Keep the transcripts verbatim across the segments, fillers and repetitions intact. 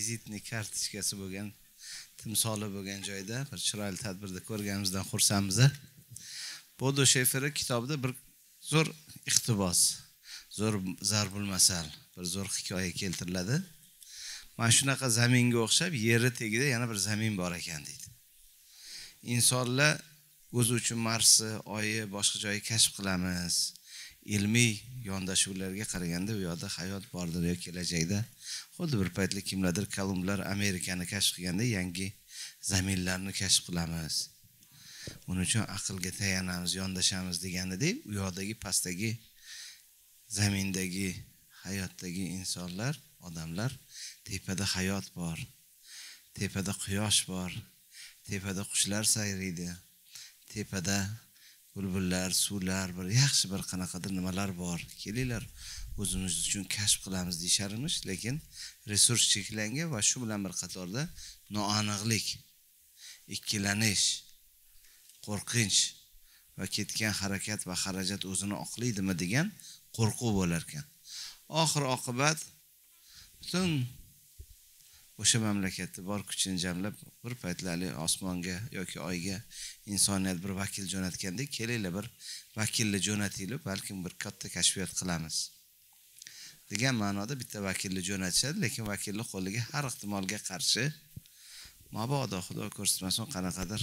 vizitni kartochkasi bo'lgan timsoli bo'lgan joyda bir chiroyli tadbirda ko'rganimizdan xursandmiz. Bodo Sheferning kitobida bir zo'r iqtibos, zo'r zarbul masal, bir zo'r hikoya keltiriladi. Mana shunaqa zaminga o'xshab yeri tagida yana bir zamin bor ekan deydi. Insonlar o'zi uchun Marsni, Oyni, boshqa joyni kashf qilamiz. Ilmiy yondashuvlarga qaraganda u yoqda hayot bordir yoki kelajakda. Xuddi bir paytlik kimlardir Kolumblar Amerikani kashf qilganda yangi zaminlarni kashf qilamiz. Buning uchun aqlga tayanamiz, yondashamiz degandek, u yoqdagi pastdagi zamindagi hayotdagi insonlar, odamlar tepada hayot bor. Tepada quyosh bor. Tepada qushlar sayraydi. Tepada bulbullar, suvlar, bir yaxshi bir qanaqadir nimalar bor. Kelinglar, o'zimiz uchun kashf qilamiz deyisharmish, lekin resurs cheklangan va shu bilan bir qatorda noaniqlik, ikkilanish, qo'rqinch va ketgan harakat va xarajat o'zini oqlaydimi degan qo'rquv bo'lar ekan. Oxir oqibat butun o'sha mamlakatda bor kuchini jamlab bir paytlari osmonga yoki oyga insoniyat bir vakil jo'natganda kelinglar bir vakilni jo'natilib balkim bir katta kashfiyot qilamiz degan ma'noda bitta vakilni jo'natishadi, lekin vakilni qo'liga har ehtimolga qarshi mabodo xudo ko'rsatmasin qanaqadir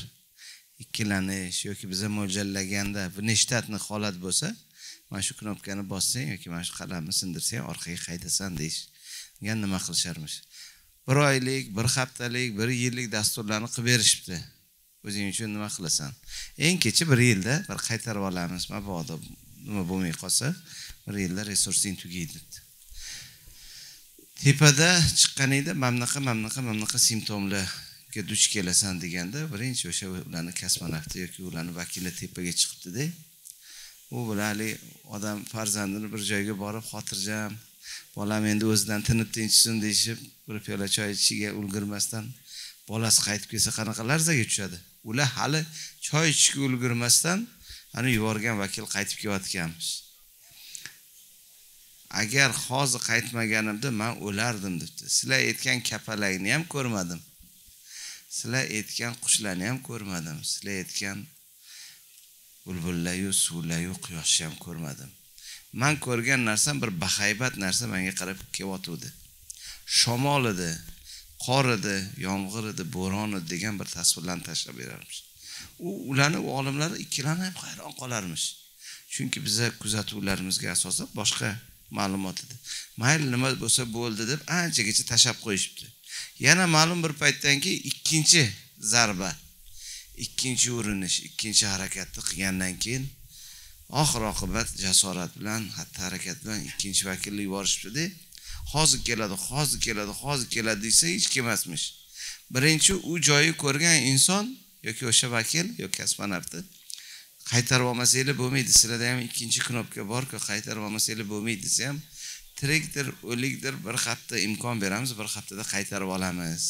ikkilanish yoki biza mo'ljallaganda bir nechtatni holat bo'lsa, mana shu knopkani bossang yoki mana shu qalamni sindirsang orqaga qaytasan deyishgan nima qilisharmish. Bir oylik, bir haftalik, bir yillik dasturlarni qilib berishibdi. O'zing uchun nima qilasan? Eng kechi bir yilda bir qaytarib olamiz. Mabodo nima bo'lmay qolsa, bir yilda resursing tugaydi. Tepada chiqqaningda mamnaqa, mamnaqa, mamnaqa simptomlarga duch kelasan deganda, birinchi o'sha ularni kosmonavti yoki ularni vakili tepaga chiqibdi-da. U bilali odam farzandini bir joyga borib xotirjam bolam endi o'zidan tinib tinchsin deyishib, bir piyola choy ichishga ulgurmasdan bolasi qaytib kelsa qanaqa larzaga tushadi. Ular hali choy ichishga ulgurmasdan ani yuborgan vakil qaytib kelayotganmish. Agar hozir qaytmaganimda men o'lardim debdi. Sizlar aytgan kapalakni ham ko'rmadim. Sizlar aytgan qushlarni ham ko'rmadim. Sizlar aytgan bulbullarni, suvlarni, quyoshni ham ko'rmadim. Men ko'rgan narsam bir bahaybat narsa menga qarab kelyotdi. Shamol edi, qor edi, yomg'ir edi, bo'ron edi degan bir tasvirlarni tashlab berarmish. U ularni olimlar ikkilanib hayron qolarmish. Chunki biz kuzatuvlarimizga asosan boshqa ma'lumot edi. Mayli nima bo'lsa bo'ldi deb anchagacha tashab qo'yishibdi. Yana ma'lum bir paytdan keyin ikkinchi zarba, ikkinchi urinish, ikkinchi harakatni qilgandan keyin oxir oqibat jasorat bilan, hatto harakat bilan ikkinchi vakilni yuborishibdi. Hozir keladi, hozir keladi, hozir keladi desa hech kelmasmish. Birinchi u joyi ko'rgan inson yoki o'sha vakil yoki kosmonavtni qaytarib olmasanglar bo'lmaydi. Sizlarda ham ikkinchi knopka bor-ku, qaytarib olmasanglar bo'lmaydi desa ham tirikdir, o'likdir, bir hafta imkon beramiz, bir haftada qaytarib olamiz.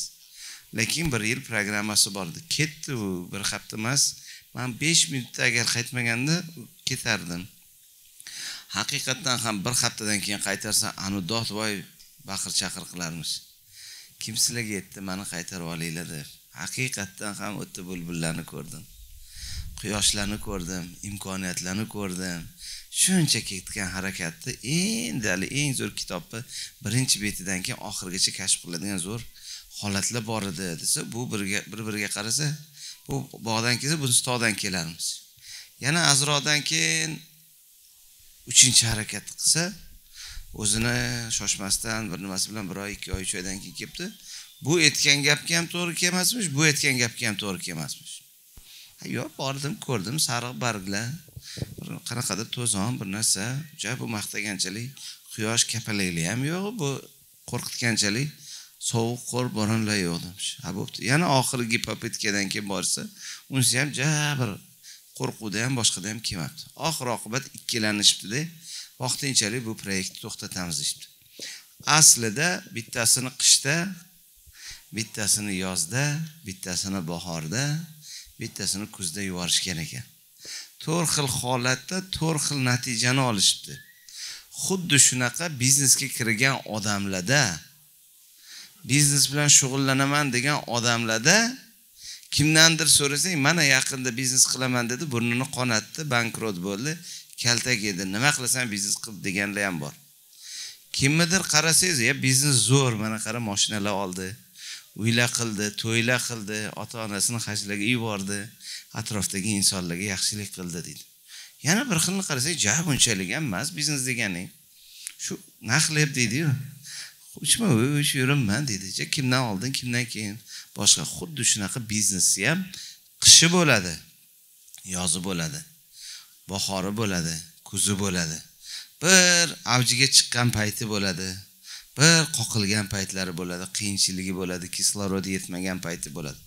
Lekin bir yil programmasi bordi. Ketdi u bir hafta emas. Men besh minutda agar qaytmaganda ketardim. Haqiqatan ham bir haftadan keyin qaytarsa, anu dod voy baqir chaqir qilarmiz. Kim sizlarga aytdi meni qaytarib olinglar deb? Haqiqatan ham o'tda bulbullarni ko'rdim. Quyoshlarni ko'rdim, imkoniyatlarni ko'rdim. Shuncha ketgan harakatni endi hali eng zo'r kitobni birinchi betidan keyin oxirgacha kashf qiladigan zo'r holatlar bor edi desa, bu birga bir-biriga qarasa, bu bog'dan kelsa, bu tog'dan kelarmiz. Yana azroqdan keyin uchinchi harakat qilsa, o'zini shoshmasdan bir nimasi bilan bir oy, ikki oy joydan keyin kelibdi. Bu aytgan gapga ham to'g'ri kelmasmish, bu aytgan gapga ham to'g'ri kelmasmish. Ha, yo'q, bordim, ko'rdim, sariq barglar, bir qanaqadir to'zon bir narsa, ja bu maqtaganchalik, quyosh kapalakli ham yo'q, bu qo'rqitganchalik sovuq qor bo'ronlar yo'q demiş. Ha, bo'pti. Yana oxirgi popitkadan keyin borsa, unisi ham ja bir qo'rquvda ham boshqada ham kelmabdi. Oxir oqibat ikkilanishibdi-da. Vaqtinchalik bu loyihani to'xtatamiz deydi. Aslida bittasini qishda, bittasini yozda, bittasini bahorda, bittasini kuzda yuborishgan ekan. To'rt xil holatda to'rt xil natijani olishibdi. Xuddi shunaqa biznesga kirgan odamlarda biznes bilan shug'ullanaman degan odamlarda kimdandir so'rasang, mana yaqinda biznes qilaman dedi, burnini qonatdi, bankrot bo'ldi, kaltak edi. Nima qilasan biznes qil deganlar ham bor. Kimmidir qarasangiz, ya biznes zo'r, mana qara mashinalar oldi, uylar qildi, to'ylar qildi, ota-onasini hajlarga yubordi, atrofdagi insonlarga yaxshilik qildi dedi. Yana bir xilni qarasangiz, ja bunchalik ham emas biznes deganing. Shu naqlab dedi-yu. Uchma, o'ch yurman dedi. Kimdan oldin, kimdan keyin? Boshqa xuddi shunaqa biznesi ham qishi bo'ladi, yozi bo'ladi, bahori bo'ladi, kuzi bo'ladi. Bir avjiga chiqqan payti bo'ladi, bir qoqilgan paytlari bo'ladi, qiyinchiligi bo'ladi, kislorod yetmagan payti bo'ladi.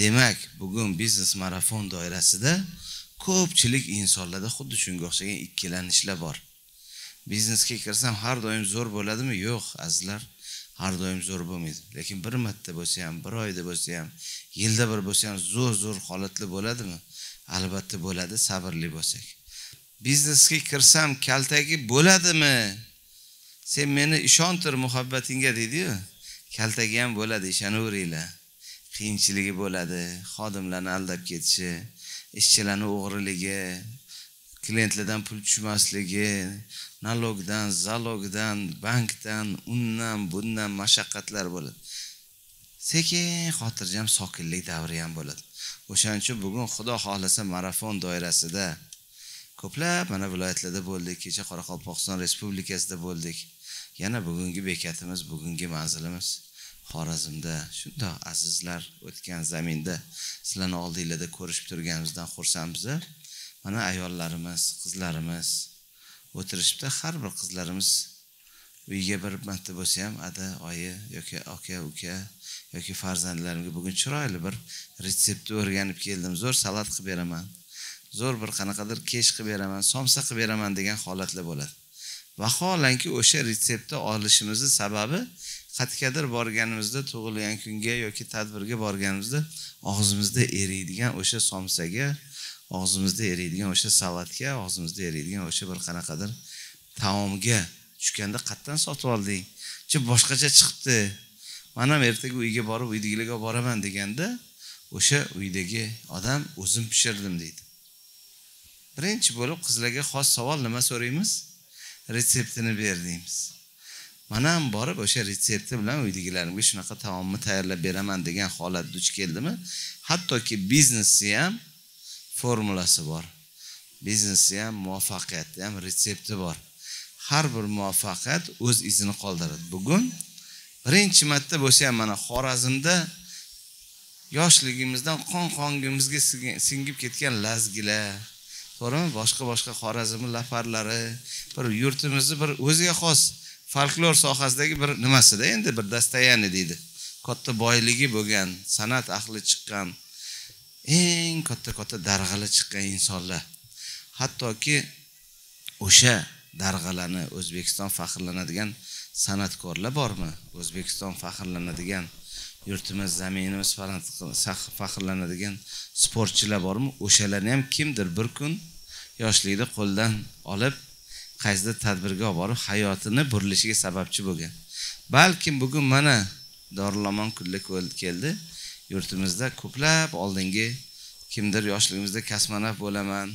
Demak, bugun biznes marafon doirasida ko'pchilik insonlarda xuddi shunga o'xshagan ikkilanishlar bor. Biznesga kirsam har doim zo'r bo'ladimi? Yo'q, azizlar, har doim zo'r bo'lmaydi. Lekin bir marta bo'lsa ham, bir oyda bo'lsa ham, yilda bir bo'lsa ham zo'r-zo'r holatli bo'ladimi? Albatta bo'ladi, sabrli bo'lsak. Biznesga kirsam kaltagi bo'ladimi? Sen meni ishontir muhabbatinga dedi-yu. Kaltagi ham bo'ladi, ishonaveringlar. Qiyinchiligi bo'ladi, xodimlarni aldab ketishi, ishchilarni o'g'riligi, klientlardan pul tushmasligi, nalogdan, zalogdan, bankdan, undan, bundan mashaqqatlar bo'ladi. Sekin, xotirjam, sokinlik davri ham bo'ladi. O'shaning uchun bugun Xudo xohlasa marafon doirasida ko'plab mana viloyatlarda bo'ldik, kecha Qoraqalpog'iston Respublikasida bo'ldik. Yana bugungi bekatimiz, bugungi manzilimiz Xorazmda. Shundoq azizlar, o'tgan zaminda sizlarni oldingizda ko'rishib turganimizdan xursandmiz. Mana ayollarimiz, qizlarimiz o'tirishibdi, har bir qizlarimiz uyga bir marta bo'lsa ham, ada, oyi yoki aka, uka yoki farzandlarimga bugun chiroyli bir retseptni o'rganib keldim. Zo'r salat qilib beraman. Zo'r bir qanaqadir kesh qilib beraman, somsa qilib beraman degan holatlar bo'ladi. Vaholanki o'sha retseptni olishimizning sababi qatqadir borganimizda, tug'ilgan kunga yoki tadbirga borganimizda og'zimizda eriydigan o'sha somsaga, og'zimizda eriydigan o'sha salatga, og'zimizda eriydigan o'sha bir qanaqadir taomga tushganda qatdan sotib olding, chi boshqacha chiqibdi. Men ham ertaga uyga borib uydagilarga boraman deganda, o'sha uydagi odam o'zim pishirdim deydi. Birinchi bo'lib qizlarga xos savol nima so'raymiz? Retseptini beramiz. Men ham borib o'sha retsepti bilan uydagilarimga shunaqa taomni tayyorlab beraman degan holat duch keldimi? Hattoki biznesi ham formulasi bor. Biznesi ham, muvaffaqiyatda ham retsepti bor. Har bir muvaffaqiyat o'z izini qoldiradi. Bugun birinchi marta bo'lsa ham mana Xorazmda yoshligimizdan qon-qongimizga singib ketgan lazgilar, to'g'rimi? Boshqa-boshqa Xorazm lafarlari, bir yurtimizni bir o'ziga xos folklor sohasidagi bir nimasida endi bir dastayani deydi. Katta boyligi bo'lgan, san'at ahli chiqqan, eng katta-katta darg'ala chiqqan insonlar. Hattoki o'sha darg'alani O'zbekiston faxrlanadigan san'atkorlar bormi? O'zbekiston faxrlanadigan, yurtimiz, zaminimiz faxrlanadigan sportchilar bormi? O'shalarni ham kimdir bir kun yoshlikda qo'ldan olib, qaysidir tadbirga olib borib, hayotini burilishiga sababchi bo'lgan. Balkim bugun mana Dorilomon kunlik keldi. Yurtimizda ko'plab oldingi kimdir yoshligimizda kosmonavt bo'laman,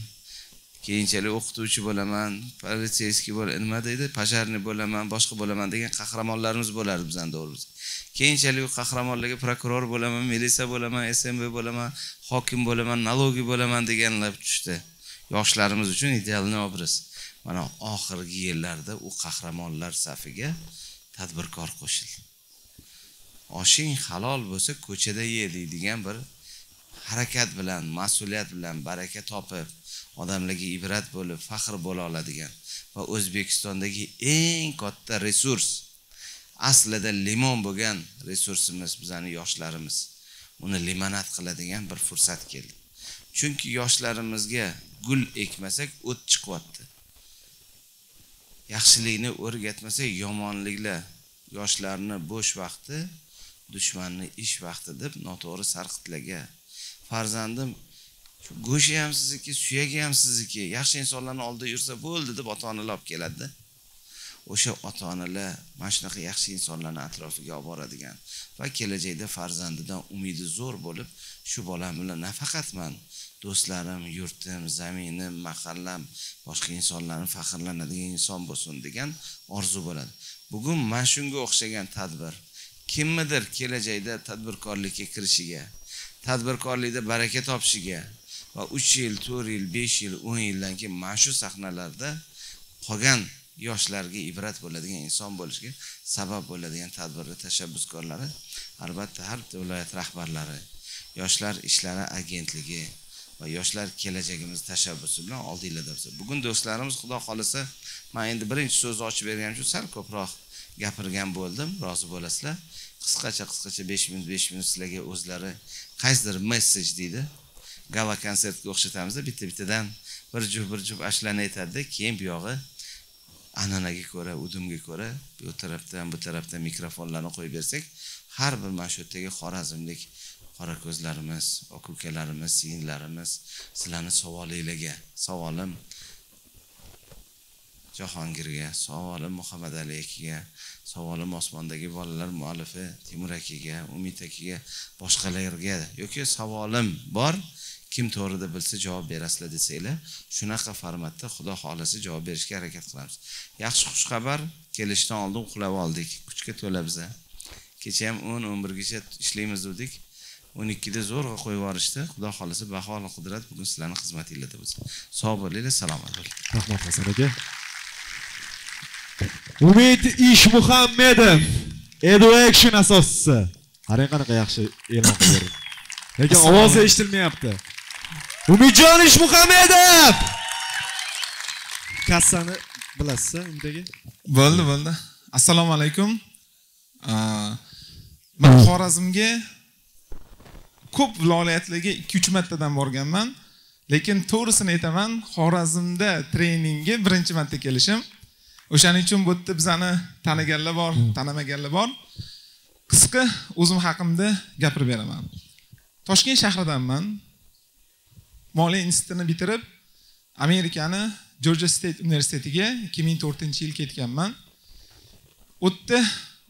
keyinchalik o'qituvchi bo'laman, politsiyasiy bo'laman, nima deydi, pajarni bo'laman, boshqa bo'laman degan qahramonlarimiz bo'lardi bizning davrimizda. Keyinchalik u qahramonlarga prokuror bo'laman, militsiya bo'laman, S M B bo'laman, hokim bo'laman, nologi bo'laman deganlar tushdi. Yoshlarimiz uchun idealni obraz. Mana oxirgi yillarda u qahramonlar safiga tadbirkor qo'shildi. Oshing halol bo'lsa ko'chada ye deydigan bir harakat bilan, mas'uliyat bilan baraka topib, odamlarga ibrat bo'lib, faxr bo'la oladigan va O'zbekistondagi eng katta resurs, aslida limon bo'lgan resursimiz bizning yoshlarimiz. Uni limonat qiladigan bir fursat keldi. Chunki yoshlarimizga gul ekmasak o't chiqyapti. Yaxshilikni o'rgatmasak yomonliklar yoshlarni bo'sh vaqti dushmanni ish vaqti deb noto'g'ri sarqitlarga. Farzandim, go'shi ham sizniki, suyagi ham sizniki, yaxshi insonlarni oldida yursa bo'ldi deb ota-onalar olib keladi. o'sha ota-onalar mana shunaqa yaxshi insonlarning atrofiga olib boradigan va kelajakda farzandidan umidi zo'r bo'lib, shu bolam bilan nafaqat men, do'stlarim, yurtim, zaminim, mahallam, boshqa insonlarning faxrlanadigan inson bo'lsin degan orzu bo'ladi. Bugun mana shunga o'xshagan tadbir kimmidir kelajakda tadbirkorlikka kirishiga, tadbirkorlikda baraka topishiga va uch yil, to'rt yil, besh yil, o'n yildan keyin mana shu sahnalarda qolgan yoshlarga ibrat bo'ladigan inson bo'lishga sabab bo'ladigan tadbirlar tashabbuskorlari albatta har bir viloyat rahbarlari, yoshlar ishlari agentligi va yoshlar kelajagimiz tashabbusi bilan oldinglarda bo'lsa. Bugun do'stlarimiz xudo xolasa, men endi birinchi so'z ochib bergan uchun sal ko'proq gapirgan bo'ldim, rozi bo'lasizlar. Qisqacha-qisqacha besh minut besh minut sizlarga o'zlari qaysidir messej deydi. Gala konsertga o'xshatamiz, bitta-bittadan bir jup bir jup ashlani aytadi, keyin bu yog'i an'anaga ko'ra, udumga ko'ra, bu tarafdan bu tarafdan mikrofonlarni qo'yib bersak, har bir mashuddagi xorazmlik qora ko'zlarimiz, okukalarimiz, singillarimiz sizlarning savolingizlarga, savolim Jahongirga, savolim Muhammad Ali akaga, savolim Osmondagi bolalar muallifi Temur akaga, Umid akaga, boshqalarga yoki savolim bor, kim to'g'rida bilsa javob berasizlar desanglar, shunaqa formatda xudo xolasi javob berishga harakat qilamiz. Yaxshi xush xabar, kelishdan oldin uxlab oldik. Kuchga to'la biza. Kecha ham o'n o'n bir gacha ishlaymiz dedik. o'n ikkida zo'rg'a qo'yib yuborishdi. Xudo xolasi baholi qudrat bugun sizlarning xizmatingizda bo'lsin. Sog' bo'linglar, salomat bo'ling. Rahmat Hasan aka. Umid Ishmuhammedov, EdoAction asoschisi. Qarang qanaqa yaxshi e'lon qildi. Lekin ovozi eshitilmayapti. Umidjon Ishmuhammedov! Kassani bilasiz-a undagi? Bo'ldi, bo'ldi. Assalomu alaykum. Men Xorazmga ko'p viloyatlarga ikki uch martadan borganman, lekin to'g'risini aytaman, Xorazmda treningga birinchi marta kelishim. O'shaning uchun bu yerda bizani taniganlar bor, tanamaganlar bor. Qisqa o'zim haqimda gapirib beraman. Toshkent shahridanman. Moliya institutini bitirib, Amerikani Georgia State Universitetiga ikki ming to'rtinchi yil ketganman. U yerda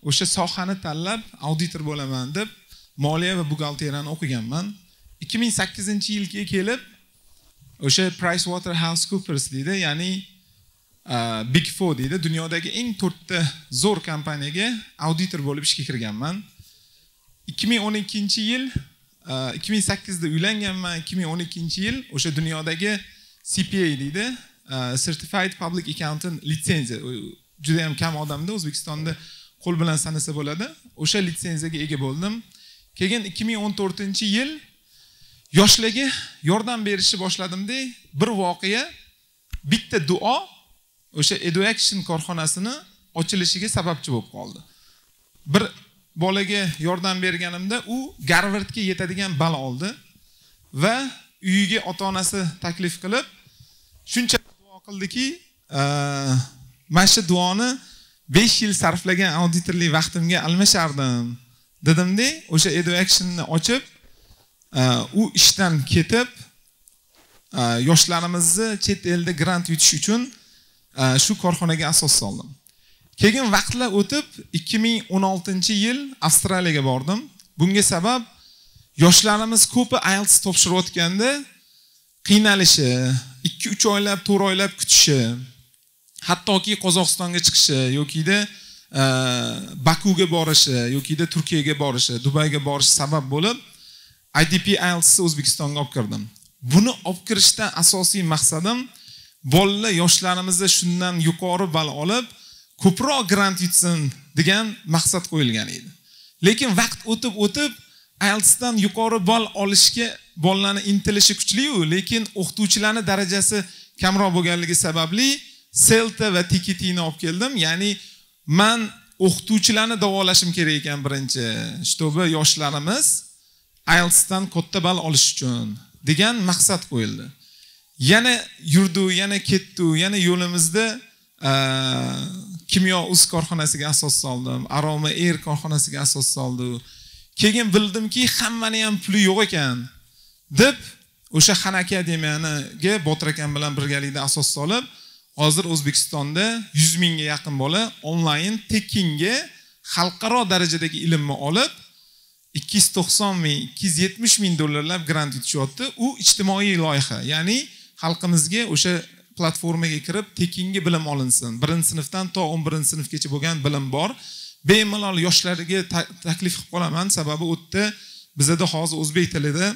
o'sha sohani tanlab auditor bo'laman deb moliya va buxgalteriyani o'qiganman. ikki ming sakkizinchi yilga kelib o'sha PricewaterhouseCoopers deydi, ya'ni uh, Big four deydi, dunyodagi eng to'rtta zo'r kompaniyaga auditor bo'lib ishga kirganman. ikki ming o'n ikkinchi yil ikki ming sakkizda uylanganman, ikki ming o'n ikkinchi yil o'sha dunyodagi C P A deydi, Certified Public Accountant litsenziya, juda ham kam odamda O'zbekistonda qo'l bilan sanasa bo'ladi. O'sha litsenziyaga ega bo'ldim. Keyin ikki ming o'n to'rtinchi yil yoshlarga yordam berishni boshladim-da, bir voqea, bitta duo o'sha EdoAction korxonasini ochilishiga sababchi bo'lib qoldi. Bir bolaga yordam berganimda u Garvardga yetadigan ball oldi va uyiga ota-onasi taklif qilib shuncha duo qildiki, mana shu duoni besh yil sarflagan auditorlik vaqtimga almashardim dedim-da, o'sha EdoAction'ni ochib u ishdan ketib yoshlarimizni chet elda grant yutish uchun shu korxonaga asos soldim. Keyin vaqtlar o'tib ikki ming o'n oltinchi yil Avstraliyaga bordim. Bunga sabab yoshlarimiz ko'pi I E L T S topshirayotganda qiynalishi, ikki uch oylab, to'rt oylab kutishi, hattoki Qozog'istonga chiqishi yoki-da Bokuga borishi yoki-da Turkiyaga borishi, Dubayga borishi sabab bo'lib I D P I E L T S'ni O'zbekistonga olib kirdim. Buni olib kirishdan asosiy maqsadim bolalar, yoshlarimizni shundan yuqori ball olib ko'proq grant yutsin degan maqsad qo'yilgan edi. Lekin vaqt o'tib o'tib I E L T S'dan yuqori ball olishga bolalarni intilishi kuchli-ku, lekin o'qituvchilarning darajasi kamroq bo'lganligi sababli CELTA va T K T ni olib keldim. Ya'ni men o'qituvchilarni davolashim kerak ekan birinchi, shtobi yoshlarimiz I E L T S'dan katta ball olish uchun degan maqsad qo'yildi. Yana yurdu, yana ketdi, yana yo'limizda kimyo uz korxonasiga asos soldim, Aroma Air korxonasiga asos soldim. Keyin bildimki, hammani ham puli yo'q ekan deb o'sha Xan akademiyaniga Botrakam bilan birgalikda asos solib, Hazır O'zbekistonda yuz mingga yakın bola online tekinge halkaro derecedeki ilimini alıp ikki yuz to'qson ming, ikki yuz yetmish ming dolarlab grant yutishyapti. U ijtimoiy loyiha. Yani xalqimizga o'sha platformaga kirib tekinga bilim olinsin. Birinchi sinfdan to o'n birinchi sinfgacha bo'lgan bilim bor. Bemalol yoshlarga taklif qilib qolaman, sababi u yerda bizda hozir o'zbek tilida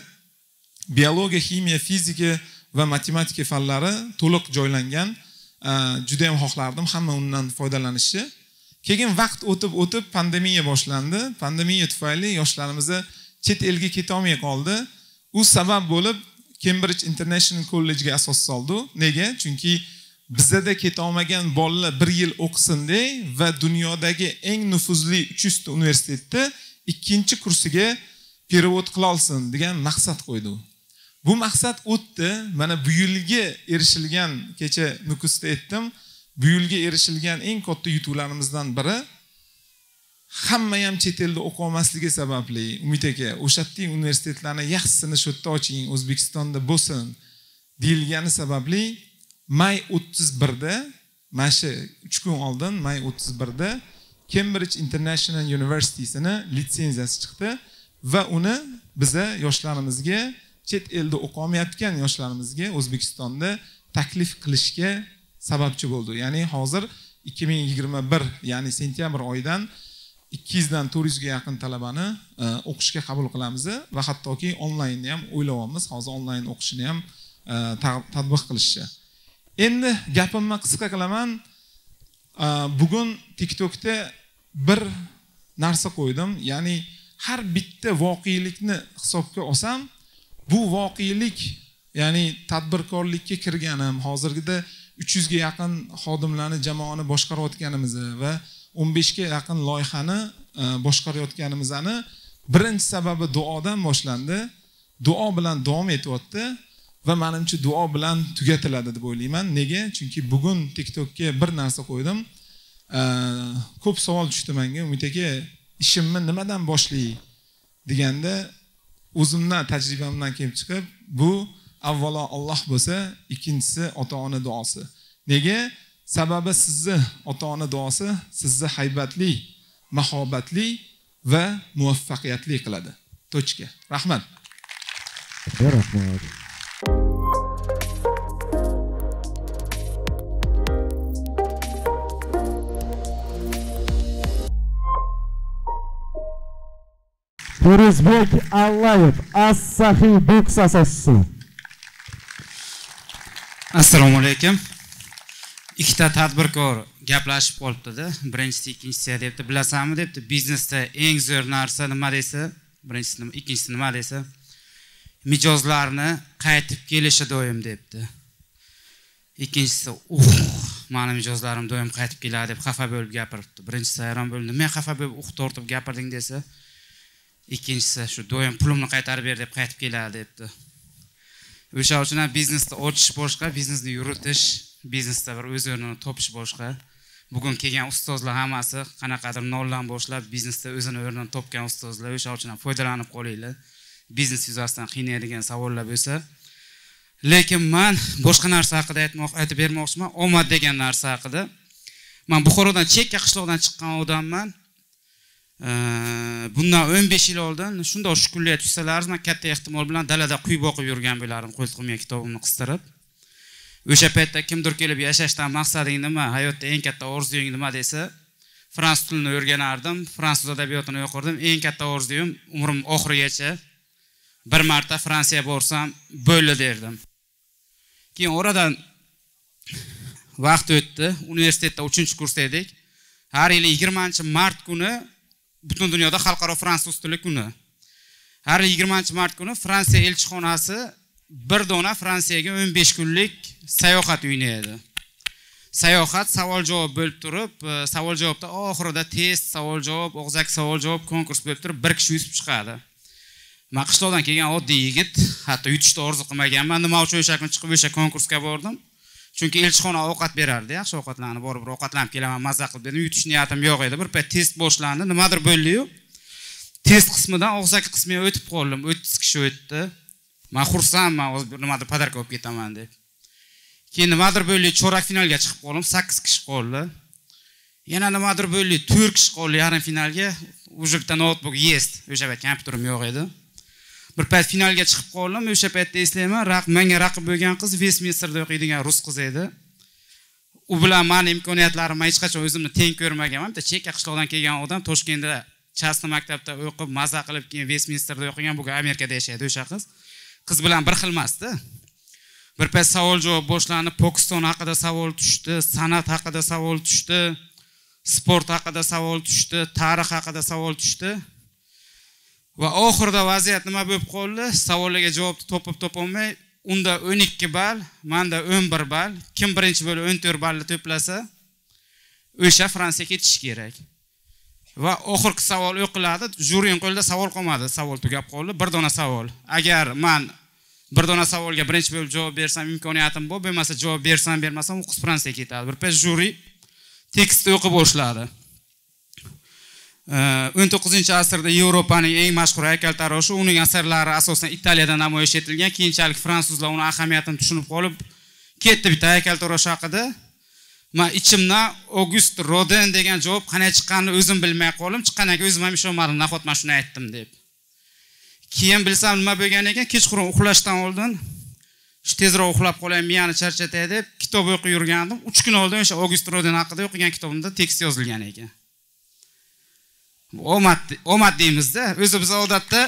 biologiya, ximiya, fizika va matematika fanlari to'liq joylangan. Juda ham xohlardim hamma undan foydalanishi. Keyin vaqt o'tib o'tib pandemiya boshlandi. Pandemiya tufayli yoshlarimiz chet elga keta olmay qoldi. U sabab bo'lib Cambridge International College'ga asos soldi. Nega? Chunki bizda keta olmagan bolalar bir yil o'qisin-da va dunyodagi eng nufuzli uch yuz ta universitetda ikkinchi kursiga perevod qila olsin degan maqsad qo'ydi. Bu maqsad o'tdi. Mana bu yilga erishilgan, kecha Nukusda aytdim, bu yilga erishilgan eng katta yutuqlarimizdan biri hamma ham chet elda o'qiy olmasligi sababli Umid aka o'sha yerdagi universitetlarni yaxshisini shu yerda oching, O'zbekistonda bo'lsin deyilgani sababli may o'ttiz birda, mana shu uch kun oldin may o'ttiz birda Cambridge International University'sini litsenziyasi chiqdi va uni biza yoshlarimizga, chet elda o'qiy olmayotgan yoshlarimizga O'zbekistonda taklif qilishga sababchi bo'ldi. Ya'ni hozir ikki ming yigirma bir, ya'ni sentyabr oyidan ikki yuzdan to'rt yuzga yaqin talabani o'qishga qabul qilamiz va hattoki onlaynni ham o'ylayapmiz, hozir onlayn o'qishni ham tatbiq qilishni. Endi gapimni qisqa qilaman. Bugun TikTok'da bir narsa qo'ydim, ya'ni har bitta voqelikni hisobga olsam, bu voqelik, ya'ni tadbirkorlikka kirganim, hozirgida uch yuzga yaqin xodimlarni jamoani boshqarayotganimizni va o'n beshga yaqin loyihani boshqarayotganimizni birinchi sababi duodan boshlandi. Duo bilan davom etyapti va menimcha duo bilan tugatiladi deb o'ylayman. Nega? Chunki bugun TikTok'ga bir narsa qo'ydim. Ko'p savol tushdi menga, Umid aka, ishimni nimadan boshlay deganda o'zimdan tajribamdan kelib chiqib, bu avvalo Alloh bo'lsa, ikkinchisi ota-ona duosi. Nega? Sababi sizni ota-ona duosi sizni haybatli, mahobatli va muvaffaqiyatli qiladi. Tochka. Rahmat. Rahmat. Temurbek Axmedov, As-Sahiy boks asoschisi. Assalomu alaykum. Ikkita tadbirkor gaplashib qolibdi-da. Birinchisi ikkinchisi debdi, bilasanmi debdi, biznesda eng zo'r narsa nima desa, birinchisi nima, ikkinchisi nima desa, mijozlarni qaytib kelishi doim debdi. Ikkinchisi, "Uf, meni mijozlarim doim qaytib keladi" deb xafa bo'lib gapiribdi. Birinchisi hayron bo'ldi, "Men xafa bo'lib uq tortib gapirding" desa, ikkinchisi shu doim pulimni qaytarib ber deb qaytib keladi debdi. O'sha uchun ham biznesni ochish boshqa, biznessni yuritish, biznesda bir o'zini topish boshqa. Bugun kelgan ustozlar hammasi qanaqadir noldan boshlab biznesda o'zini o'rnini topgan ustozlar, o'sha uchun ham foydalanib qolinglar. Biznes yuzasidan qiynaydigan savollar bo'lsa. Lekin men boshqa narsa haqida aytmoq, aytib bermoqchiman, omad degan narsa haqida. Men Buxorodan chekka qishloqdan chiqqan odamman. Bundan o'n besh yil oldin shunday shukullay tushsalaringiz, men katta ehtimol bilan dalada quyi boqib yurgan bo'lardim, qo'ltiqmiya kitobimni qistirib. O'sha paytda kimdir kelib yashashdan maqsading nima, hayotda eng katta orzuying nima desa, fransuz tilini o'rganardim, fransuz adabiyotini o'qirdim. Eng katta orzuyim umrim oxirigacha bir marta Fransiya borsam bo'ldi derdim. Keyin oradan vaqt o'tdi, universitetda uchinchi kursda edik. Har yili yigirmanchi mart kuni butun dunyoda xalqaro fransuz tili kuni. Har yili yigirmanchi mart kuni Fransiya elchixonasi bir dona Fransiyaga o'n besh kunlik sayohat o'ynaydi. Sayohat savol-javob bo'lib turib, savol-javobda oxirida test, savol-javob, og'zaki savol-javob konkurs bo'lib turib, bir kishi yutib chiqadi. Men qishloqdan kelgan oddiy yigit, hatto yutishni orzu qilmaganman, nima uchun o'sha kun chiqib o'sha konkursga bordim? Chunki elchixona ovqat berardi, yaxshi ovqatlanib borib, ovqatlanib kelaman, mazza qilib berdim. Yutish niyatim yo'q edi. Bir payt test boshlandi, nimadir bo'ldi-yu. Test qismidan og'zaki qismiga o'tib qoldim. o'ttiz kishi o'tdi. Men xursandman, o'z nimadir podarka olib ketaman deb. Kendi nimadir böyle çorak finalga chiqib qoldim, sakkiz kishi qoldi. Yana nimadir böyle to'rt kishi qoldi yarim finalga. O'sha bitta notebook yest, o'sha payt kompyuterim yo'q edi. Bir payt finalga chiqib qoldim, o'sha paytda eslayman, raqib menga raqib bo'lgan qiz Westminsterda o'qiydigan rus qizi edi. U bilan meni imkoniyatlarimni hech qachon o'zimni teng ko'rmaganman. Bitta chekka qishloqdan kelgan odam Toshkentda chastni maktabda o'qib, maza qilib keyin Westminsterda o'qigan, bu Amerikada yashaydi o'sha qiz. Qiz bilan bir xilmasdi. Bir payt savol-javob boshlanib, Pokiston haqida savol tushdi, san'at haqida savol tushdi, sport haqida savol tushdi, tarix haqida savol tushdi. Va oxirida vaziyat nima bo'lib qoldi? Savollarga javobni topib-topolmay, unda o'n ikki ball, menda o'n bir ball. Kim birinchi bo'lib o'n to'rt ballni to'plasa, o'sha Fransiyaga ketish kerak. Va oxirgi savol o'qiladi, jurining qo'lida savol qolmadi, savol tugab qoldi, bir dona savol. Agar men bir dona savolga birinchi bo'lib javob bersam imkoniyatim bor, bo'lmasa javob bersam, bermasam u qiz Fransiyaga ketadi. Birpas juri tekstni o'qib boshladi. o'n to'qqizinchi asrda Yevropaning eng mashhur haykaltaroshi, uning asarlari asosan Italiyada namoyish etilgan, keyinchalik fransuzlar uning ahamiyatini tushunib qolib, ketdi bitta haykaltarosh haqida. Men ichimdan Auguste Rodin degan javob qanday chiqqanini o'zim bilmay qoldim, chiqqandan keyin o'zim ham ishonmadim, nahot men shuni aytdim deb. Keyin bilsam nima bo'lgan ekan, kechqurun uxlashdan oldin tezroq uxlab qolay, miyani charchatay deb kitob o'qib yurgandim. uch kun oldin o'sha Auguste Rodin haqida o'qigan kitobimda tekst yozilgan ekan. Omad, omad deymizda. O'zi biz odatda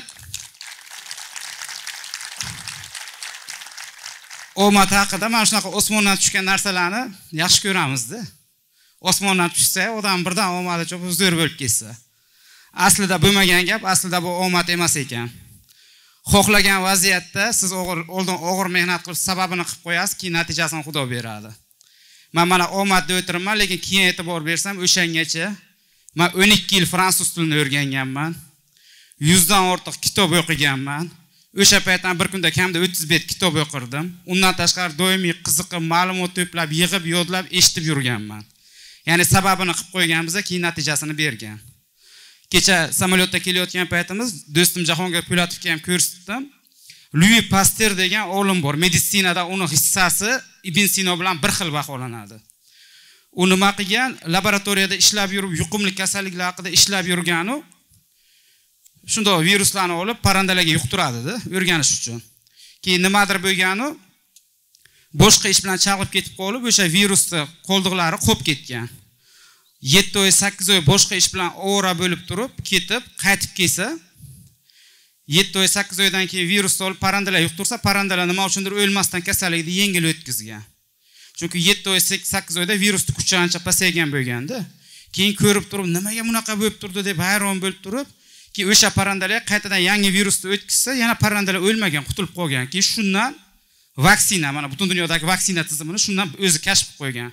omad haqida mana shunaqa osmondan tushgan narsalarni yaxshi ko'ramizda. Osmondan tushsa, odam birdan omadi chopib zo'r bo'lib ketsa. Aslida bo'lmagan gap, aslida bu omad emas ekan. Xohlagan vaziyatda siz og'ir oldin og'ir mehnat qilib sababini qilib qo'yasiz, keyin natijasini Xudo beradi. Men mana omadni o'tirman, lekin keyin e'tibor bersam, o'shangacha men o'n ikki yil fransuz tilini o'rganganman. yuz dan ortiq kitob o'qiganman. O'sha paytdan bir kunda kamida o'ttiz bet kitob o'qirdim. Undan tashqari doimiy qiziqib, ma'lumot to'plab, yig'ib, yodlab, eshitib yurganman. Ya'ni sababini qilib qo'yganmiz, keyin natijasini bergan. Kecha samolyotda kelayotgan paytimiz do'stim Jahongir Po'latovga ham ko'rsatdim. Louis Pasteur degan olim bor. Meditsinada uni hissasi Ibn Sino bilan bir xil baholanadi. U nima qilgan? Laboratoriyada ishlab yurib, yuqumli kasalliklar haqida ishlab yurgani, shunday viruslarni olib parrandalarga yuqtiradi-da, o'rganish uchun. Keyin nimadir bo'lgani, boshqa ish bilan chaqib ketib qolib, o'sha virusni qoldiqlari qo'p ketgan. yetti oy, sakkiz oy boshqa ish bilan ovora bo'lib turib, ketib, qaytib kelsa, yetti oy, sakkiz oydan keyin virusni olib parrandalarga yuqtirsa, parrandalar nima uchundir o'lmasdan kasallikni yengil o'tkazgan. Chunki yetti oy, sakkiz oyda virusni kuchi ancha pasaygan bo'lganda, keyin ko'rib turib, nimaga bunaqa bo'lib turdi deb hayron bo'lib turib, keyin o'sha parrandalarga qaytadan yangi virusni o'tkazsa, yana parrandalar o'lmagan, qutulib qolgan. Keyin shundan vaksina, mana butun dunyodagi vaksina tizimini shundan o'zi kashf qo'ygan.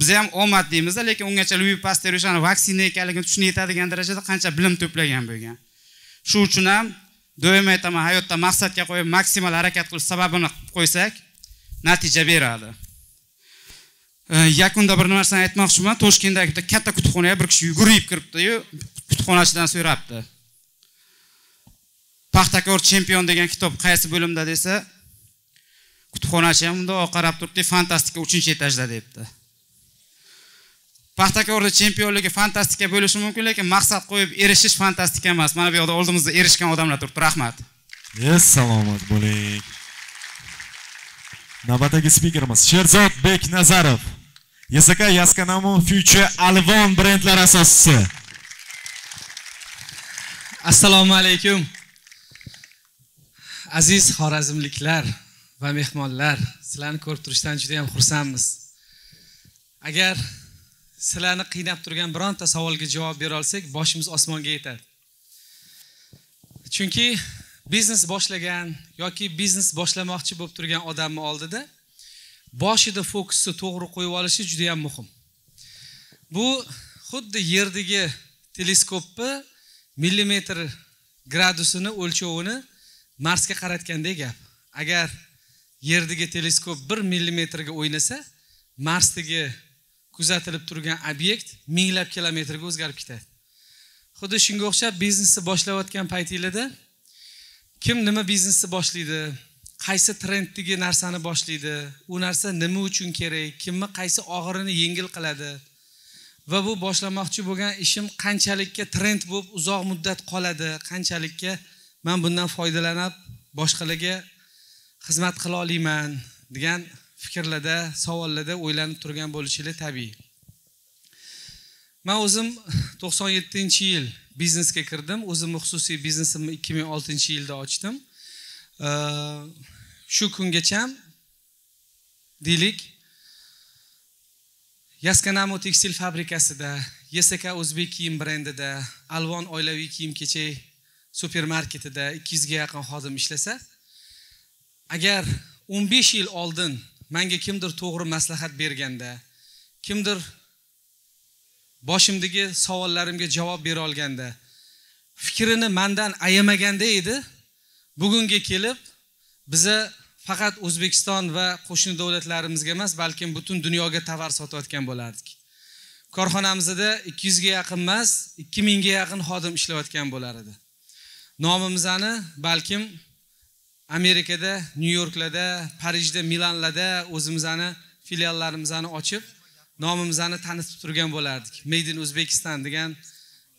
Biz ham omad deymiz, lekin ungacha Louis Pasteur o'shaning vaksina ekanligini tushunib yetadigan darajada qancha bilim to'plagan bo'lgan. Shu uchun ham doim aytaman, hayotda maqsadga qo'yib, maksimal harakat qilib, sababini qilib qo'ysak, natija beradi. Yakunda bir narsani aytmoqchiman. Toshkentdagi bitta katta kutubxonaga bir kishi yugurib kiribdi-yu, kutubxonachidan so'rabdi. Paxtakor chempion degan kitob qaysi bo'limda desa, kutubxonachi ham undoq qarab turibdi, fantastika uchinchi etajda debdi. Paxtakorda chempionligi fantastika bo'lishi mumkin, lekin maqsad qo'yib erishish fantastika emas. Mana bu yerda oldimizda erishgan odamlar turibdi. Rahmat. Assalomat bo'ling. Navbatdagi speakerimiz Sherzodbek Nazarov. Yaska, Yaska nomi Future Alvon brendlar asoschisi. Assalomu alaykum. Aziz xorazmliklar va mehmonlar, sizlarni ko'rib turishdan juda ham xursandmiz. Agar sizlarni qiynab turgan bironta savolga javob bera olsak, boshimiz osmonga yetadi. Chunki biznes boshlagan yoki biznes boshlamoqchi bo'lib turgan odamni oldida boshida fokusni to'g'ri qo'yib olishi juda ham muhim. Bu xuddi yerdagi teleskopni millimetr gradusini o'lchovini Marsga qaratgandek gap. Agar yerdagi teleskop bir millimetrga o'ynasa, Marsdagi kuzatilib turgan obyekt minglab kilometrga o'zgarib ketadi. Xuddi shunga o'xshab biznesni boshlayotgan paytingizda kim nima biznesni boshlaydi, qaysi trenddagi narsani boshlaydi, u narsa nima uchun kerak, kimni qaysi og'irini yengil qiladi va bu boshlamoqchi bo'lgan ishim qanchalikka trend bo'lib uzoq muddat qoladi, qanchalikka men bundan foydalanib boshqalarga xizmat qila olaman degan fikrlarda, savollarda o'ylanib turgan bo'lishingiz tabiiy. Men o'zim to'qson yettinchi yil biznesga kirdim. O'zim xususiy biznesimni ikki ming oltinchi yilda ochdim. Shu kungacha deylik Yaska namo tekstil fabrikasida, Yaska o'zbek kiyim brendida, Alvon oilaviy kiyim kechak supermarketida ikki yuzga yaqin xodim ishlasa, agar o'n besh yil oldin menga kimdir to'g'ri maslahat berganda, kimdir boshimdagi savollarimga javob bera olganda, fikrini mendan ayamaganda edi. Bugunga kelib biza faqat O'zbekiston va qo'shni davlatlarimizga emas, balki butun dunyoga tovar sotayotgan bo'lardik. Korxonamizda ikki yuzga yaqin emas, ikki mingga yaqin xodim ishlayotgan bo'lar edi. Nomimizni balki Amerikada, Nyu-Yorklarda, Parijda, Milanlarda o'zimizni filiallarimizni ochib, nomimizni tanitib turgan bo'lardik. Made in Uzbekistan degan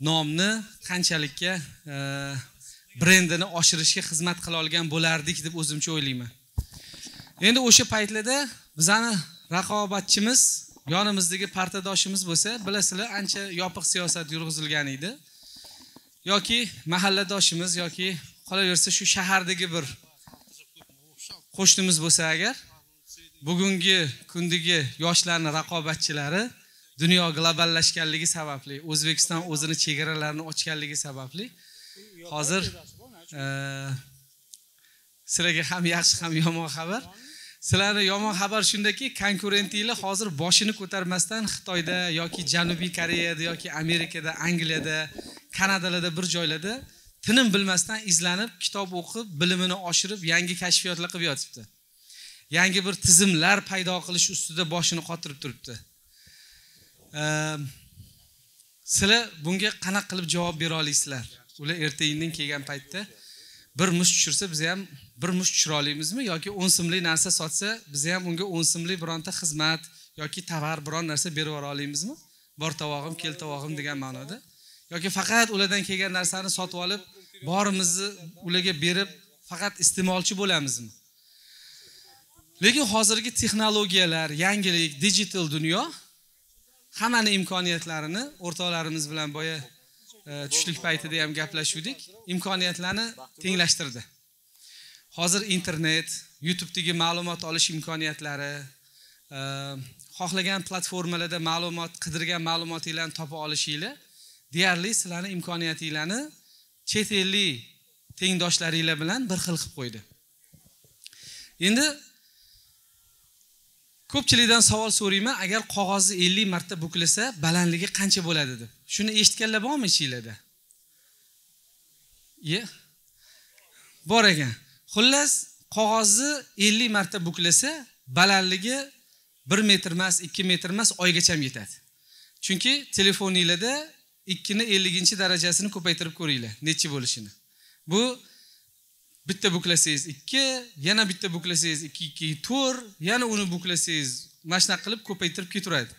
nomni qanchalikka brendini oshirishga xizmat qila olgan bo'lardik deb o'zimcha o'ylayman. Endi o'sha paytlarda bizani raqobatchimiz, yonimizdagi partadoshimiz bo'lsa, bilasizlar, ancha yopiq siyosat yurg'izilgan edi. Yoki mahalladoshimiz yoki qolaversa shu shahardagi bir qo'shnimiz bo'lsa agar, bugungi kundagi yoshlarning raqobatchilari dunyo globallashganligi sababli, O'zbekiston o'zini chegaralarini ochganligi sababli hozir sizlarga ham yaxshi ham yomon xabar. Sizlarga yomon xabar shundaki, konkurentinglar hozir boshini ko'tarmasdan Xitoyda yoki Janubiy Koreyada yoki Amerikada, Angliyada, Kanadalarda bir joylarda tinim bilmasdan izlanib, kitob o'qib, bilimini oshirib, yangi kashfiyotlar qilib yotibdi. Yangi bir tizimlar paydo qilish ustida boshini qotirib turibdi. Sizlar bunga qanaqa qilib javob bera olasizlar? Ular ertangdan kelgan paytda bir musht tushirsa biz ham bir musht tushira olamizmi yoki o'n so'mlik narsa sotsa biz ham unga o'n so'mlik bironta xizmat yoki tovar biron narsa berib bora olamizmi? Bor tavog'im, kel tavog'im degan ma'noda. Yoki faqat ulardan kelgan narsani sotib olib, borimizni ularga berib, faqat iste'molchi bo'lamizmi? Lekin hozirgi texnologiyalar, yangilik, digital dunyo hammaning imkoniyatlarini o'rtoqlarimiz bilan boya tushlik paytida ham gaplashuvdik, imkoniyatlarni tenglashtirdi. Hozir internet, YouTube'dagi ma'lumot olish imkoniyatlari, xohlagan platformalarda ma'lumot, qidirgan ma'lumotinglarni topa olishingiz deyarli sizlarning imkoniyatinglarni chet ellik tengdoshlaringiz bilan bir xil qilib qo'ydi. Endi ko'pchilikdan savol so'rayman, agar qog'ozni ellik marta buklasa, balandligi qancha bo'ladi deb. Shuni eshitganlar bormi ichingizda? Ye. Bor ekan. Xullas, qog'ozni ellik marta buklasa, balandligi bir metr emas, ikki metr emas, oygacha ham yetadi. Chunki telefoningizda ikki ni ellik darajasini ko'paytirib ko'ringlar, necha bo'lishini. Bu bitta buklasangiz ikki, yana bitta buklasangiz ikki, ikki, to'rt, yana uni buklasangiz mana shunday qilib ko'paytirib ketaveradi.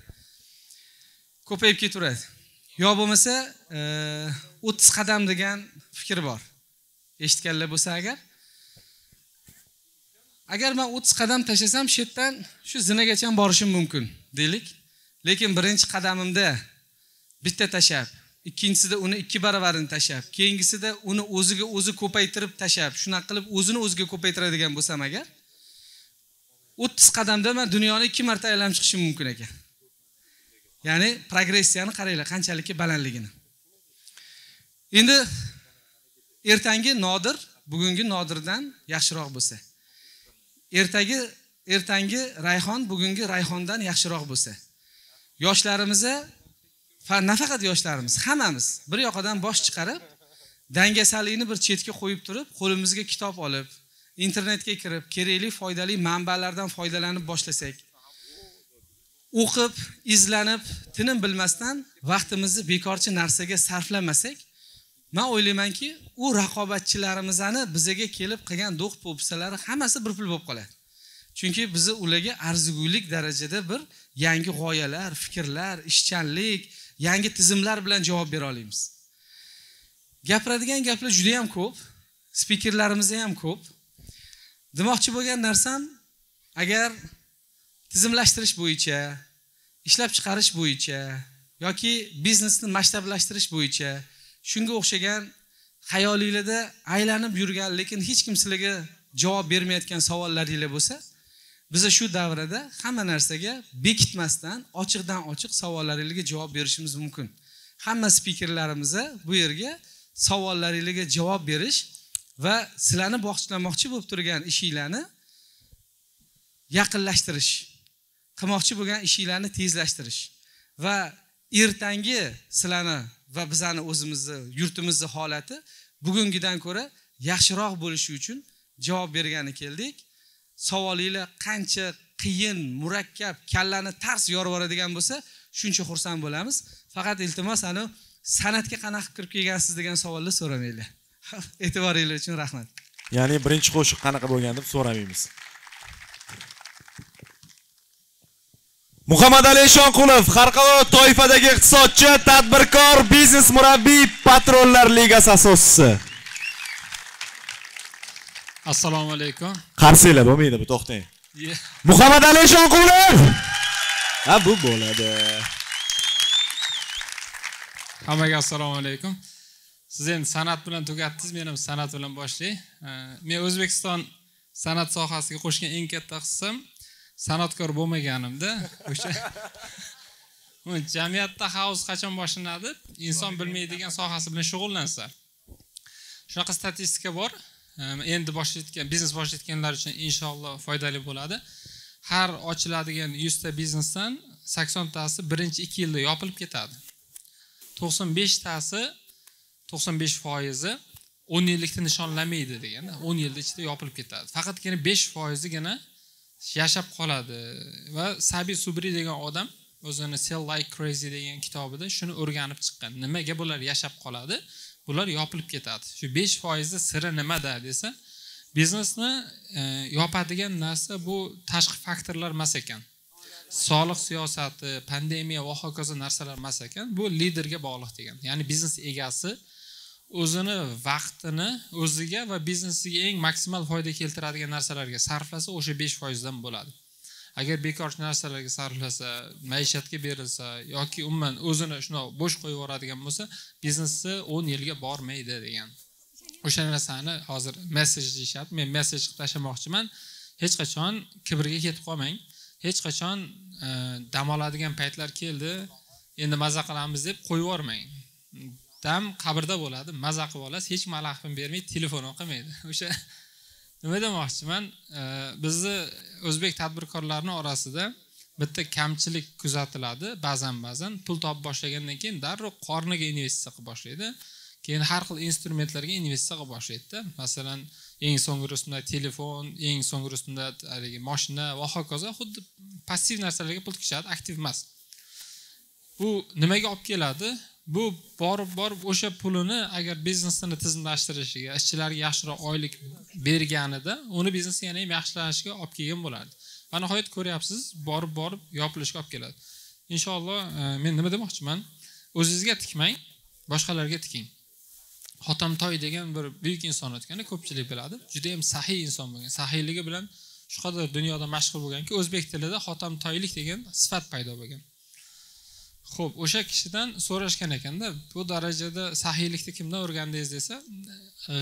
Ko'payib ketaveradi. Yo bo'lmasa, o'ttiz qadam degan fikr bor. Eshitganlar bo'lsa agar. Agar men o'ttiz qadam tashlasam, shu yerdan shu zinagacha ham borishim mumkin, deylik. Lekin birinchi qadamimda bitta tashab, ikkinchisida uni ikki baravarini tashab, keyingisida uni o'ziga o'zi ko'paytirib tashab, shunaqa qilib o'zini o'ziga ko'paytiradigan bo'lsam agar, o'ttiz qadamda men dunyoni ikki marta aylanib chiqishim mumkin ekan. Ya'ni progressiyani qaranglar, qanchalikka balandligini. Endi ertangi Nodir bugungi Nodirdan yaxshiroq bo'lsa, ertagi ertangi Rayhon bugungi Rayhondan yaxshiroq bo'lsa, yoshlarimizga nafaqat yoshlarimiz, hammamiz bir yoqadan bosh chiqarib, dangasalikni bir chetga qo'yib turib, qo'limizga kitob olib, internetga kirib, kerakli foydali manbalardan foydalanib boshlasak, o'qib, izlanib, tinim bilmasdan vaqtimizni bekorchi narsaga sarflamasak, Men o'ylaymanki, u raqobatchilarimizni bizga kelib qilgan do'q po'pisalari hammasi bir pul bo'lib qoladi. Chunki biz ularga arzigulik darajada bir yangi g'oyalar, fikrlar, ishchanlik, yangi tizimlar bilan javob bera olamiz. Gapiradigan gaplar juda ham ko'p, spikerlarimiz ham ko'p. Demoqchi bo'lgan narsam, agar tizimlashtirish bo'yicha, ishlab chiqarish bo'yicha yoki biznesni masshtablashtirish bo'yicha shunga o'xshagan xayolingizda aylanib yurgan, lekin hech kim sizlarga javob bermayotgan savollaringiz bo'lsa, biz shu davrada hamma narsaga bekitmasdan ochiqdan-ochiq savollaringizga javob berishimiz mumkin. Hamma spikerlarimizga bu yerga savollaringizga javob berish va sizlarni bog'chlamoqchi bo'lib turgan ishingizlarni yaqinlashtirish, qilmoqchi bo'lgan ishinglarni tezlashtirish va ertangi sizlarni va bizani o'zimizni, yurtimizni holati bugungidan ko'ra yaxshiroq bo'lishi uchun javob bergani keldik. Savolinglar qancha qiyin, murakkab, kallani tars yorib o'radigan bo'lsa, shuncha xursand bo'lamiz. Faqat iltimos, ana san'atga qanaqa kirib kelgansiz degan savolni so'ramanglar. E'tiboringiz uchun rahmat. Ya'ni birinchi qo'shiq qanaqa bo'lgan deb so'ramaymiz. Muhammad Ali Shonqulov, Xarqaro toifadagi iqtisodchi, tadbirkor, biznes murabbiy, patronlar ligasi asoschisi. Assalomu alaykum. Qarsinglar bo'lmaydi, bu to'xtang. Muhammad Ali Shonqulov. Ha, bu bo'ladi. Hammaga assalomu alaykum. Siz endi san'at bilan tugatdingiz, men ham san'at bilan boshlayman. Men O'zbekiston san'at sohasiga qo'shgan eng katta hissam sanatkor bo'lmaganimda o'sha jamiyatda xavf qachon boshlanadi? Inson bilmaydigan sohasi bilan shug'ullansa. Shunaqa statistika bor. Endi boshlayotgan, biznes boshlayotganlar uchun inshaalloh foydali bo'ladi. Har ochiladigan yuz ta biznesdan sakson tasi birinchi ikki yilda yopilib ketadi. to'qson besh tasi to'qson besh foizi o'n yillikni nishonlamaydi deganda, o'n yilda ichida yopilib ketadi. Faqatgina besh foizigina yashab qoladi va Sabi Subri degan odam o'zini Sell Like Crazy degan kitobida shuni o'rganib chiqqan. Nimaga bular yashab qoladi? Bular yopilib ketadi. Shu besh foiz siri nimada desa, biznesni e, yopadigan narsa bu tashqi faktorlar emas ekan. Soliq siyosati, pandemiya va hokazo narsalar emas ekan. Bu liderga bog'liq degan. Ya'ni biznes egasi o'zini vaqtini o'ziga va biznesiga eng maksimal foyda keltiradigan narsalarga sarflasa, o'sha besh foiz dan bo'ladi. Agar bekor narsalarga sarflasa, maishatga berilsa yoki umuman o'zini shunday bo'sh qo'yib yoradigan bo'lsa, biznesi o'n yilga bormaydi degan. O'sha narsani hozir messej deyishat. Men messej qilib tashlamoqchiman. Hech qachon kibrga ketib qolmang. Hech qachon e, dam oladigan paytlar keldi, endi maza qilamiz deb qo'yib yormang. Dam qabrda bo'ladi, maza qilib olasiz, hech malaqim bermaydi, telefon o'qimaydi. O'sha nima demoqchiman, bizni o'zbek tadbirkorlarining orasida bitta kamchilik kuzatiladi, ba'zan-ba'zan pul topib boshlagandan keyin darrov qorniga investitsiya qilib boshlaydi. Keyin har xil instrumentlarga investitsiya qilib boshlaydi-da. Masalan, eng so'nggi rusumda telefon, eng so'nggi rusumda haligi mashina va hokazo, xuddi passiv narsalarga pul tikishadi, aktiv emas. Bu nimaga olib keladi? Bu borib-borib o'sha pulini agar biznesini tizimlashtirishiga, ishchilarga yaxshiroq oylik berganida, uni biznesi yana ham yaxshilanishiga olib kelgan bo'ladi. Va nihoyat ko'ryapsiz, borib-borib yopilishga olib keladi. Inshaalloh men nima demoqchiman? O'zingizga tikmang, boshqalarga tiking. Hotamtoy degan bir buyuk inson o'tgani ko'pchilik biladi. Juda ham sahiy inson bo'lgan. Sahiyligi bilan shu qadar dunyoda mashhur bo'lganki, o'zbek tilida hotamtoylik degan sifat paydo bo'lgan. Xo'p, o'sha kishidan so'rashgan ekanda, bu darajada sahiylikni kimdan o'rgandingiz desa,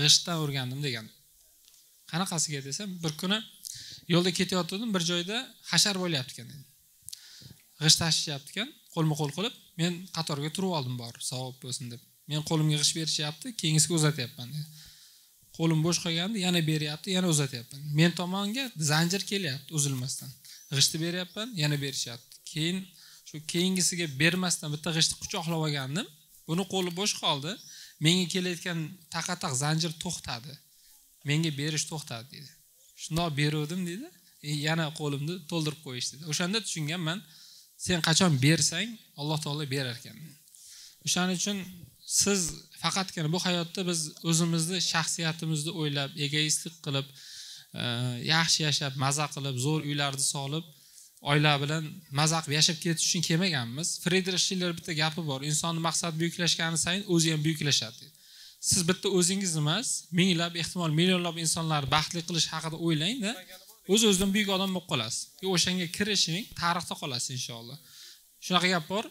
g'ishtdan o'rgandim degan. Qanaqasiga desam, bir kuni yo'lda ketayotdim, bir joyda hashar bo'lyapti ekan. G'isht tashyapti ekan, qo'lma-qo'l qilib, men qatorga turib oldim bor, savob bo'lsin deb. Men qo'limga g'isht berishyapti, keyingisiga uzatyapman dedi. Qo'lim bo'sh qolganda yana beryapti, yana uzatyapman. Men tomonga zanjir kelyapti uzilmasdan. G'ishti beryapman, yana berishyapti. Keyin shu keyingisiga bermasdan bitta g'ishni quchoqlab olgandim. Buni qo'li bo'sh qoldi. Menga kelayotgan taqataq zanjir to'xtadi. Menga berish to'xtadi dedi. Shundoq beruvdim dedi. Yana qo'limni to'ldirib qo'yishdi dedi. O'shanda tushunganman, sen qachon bersang, Alloh taolo berar ekan. O'shaning uchun siz faqatgina bu hayotda biz o'zimizni shaxsiyatimizni o'ylab, egoistlik qilib, yaxshi yashab, maza qilib, zo'r uylarda solib, oila bilan maza qilib yashab ketish uchun kelmaganmiz. Friedrich Schiller bitta gapi bor. Insonning maqsadi buyuklashgani sayin o'zi ham buyuklashadi dedi. Siz bitta o'zingiz emas, minglab, ehtimol millionlab insonlarni baxtli qilish haqida o'ylang-da, o'z-o'zidan buyuk odam bo'lib qolasiz. O'shanga kirishing tarixda qolasiz inshaalloh. Shunaqa gap bor.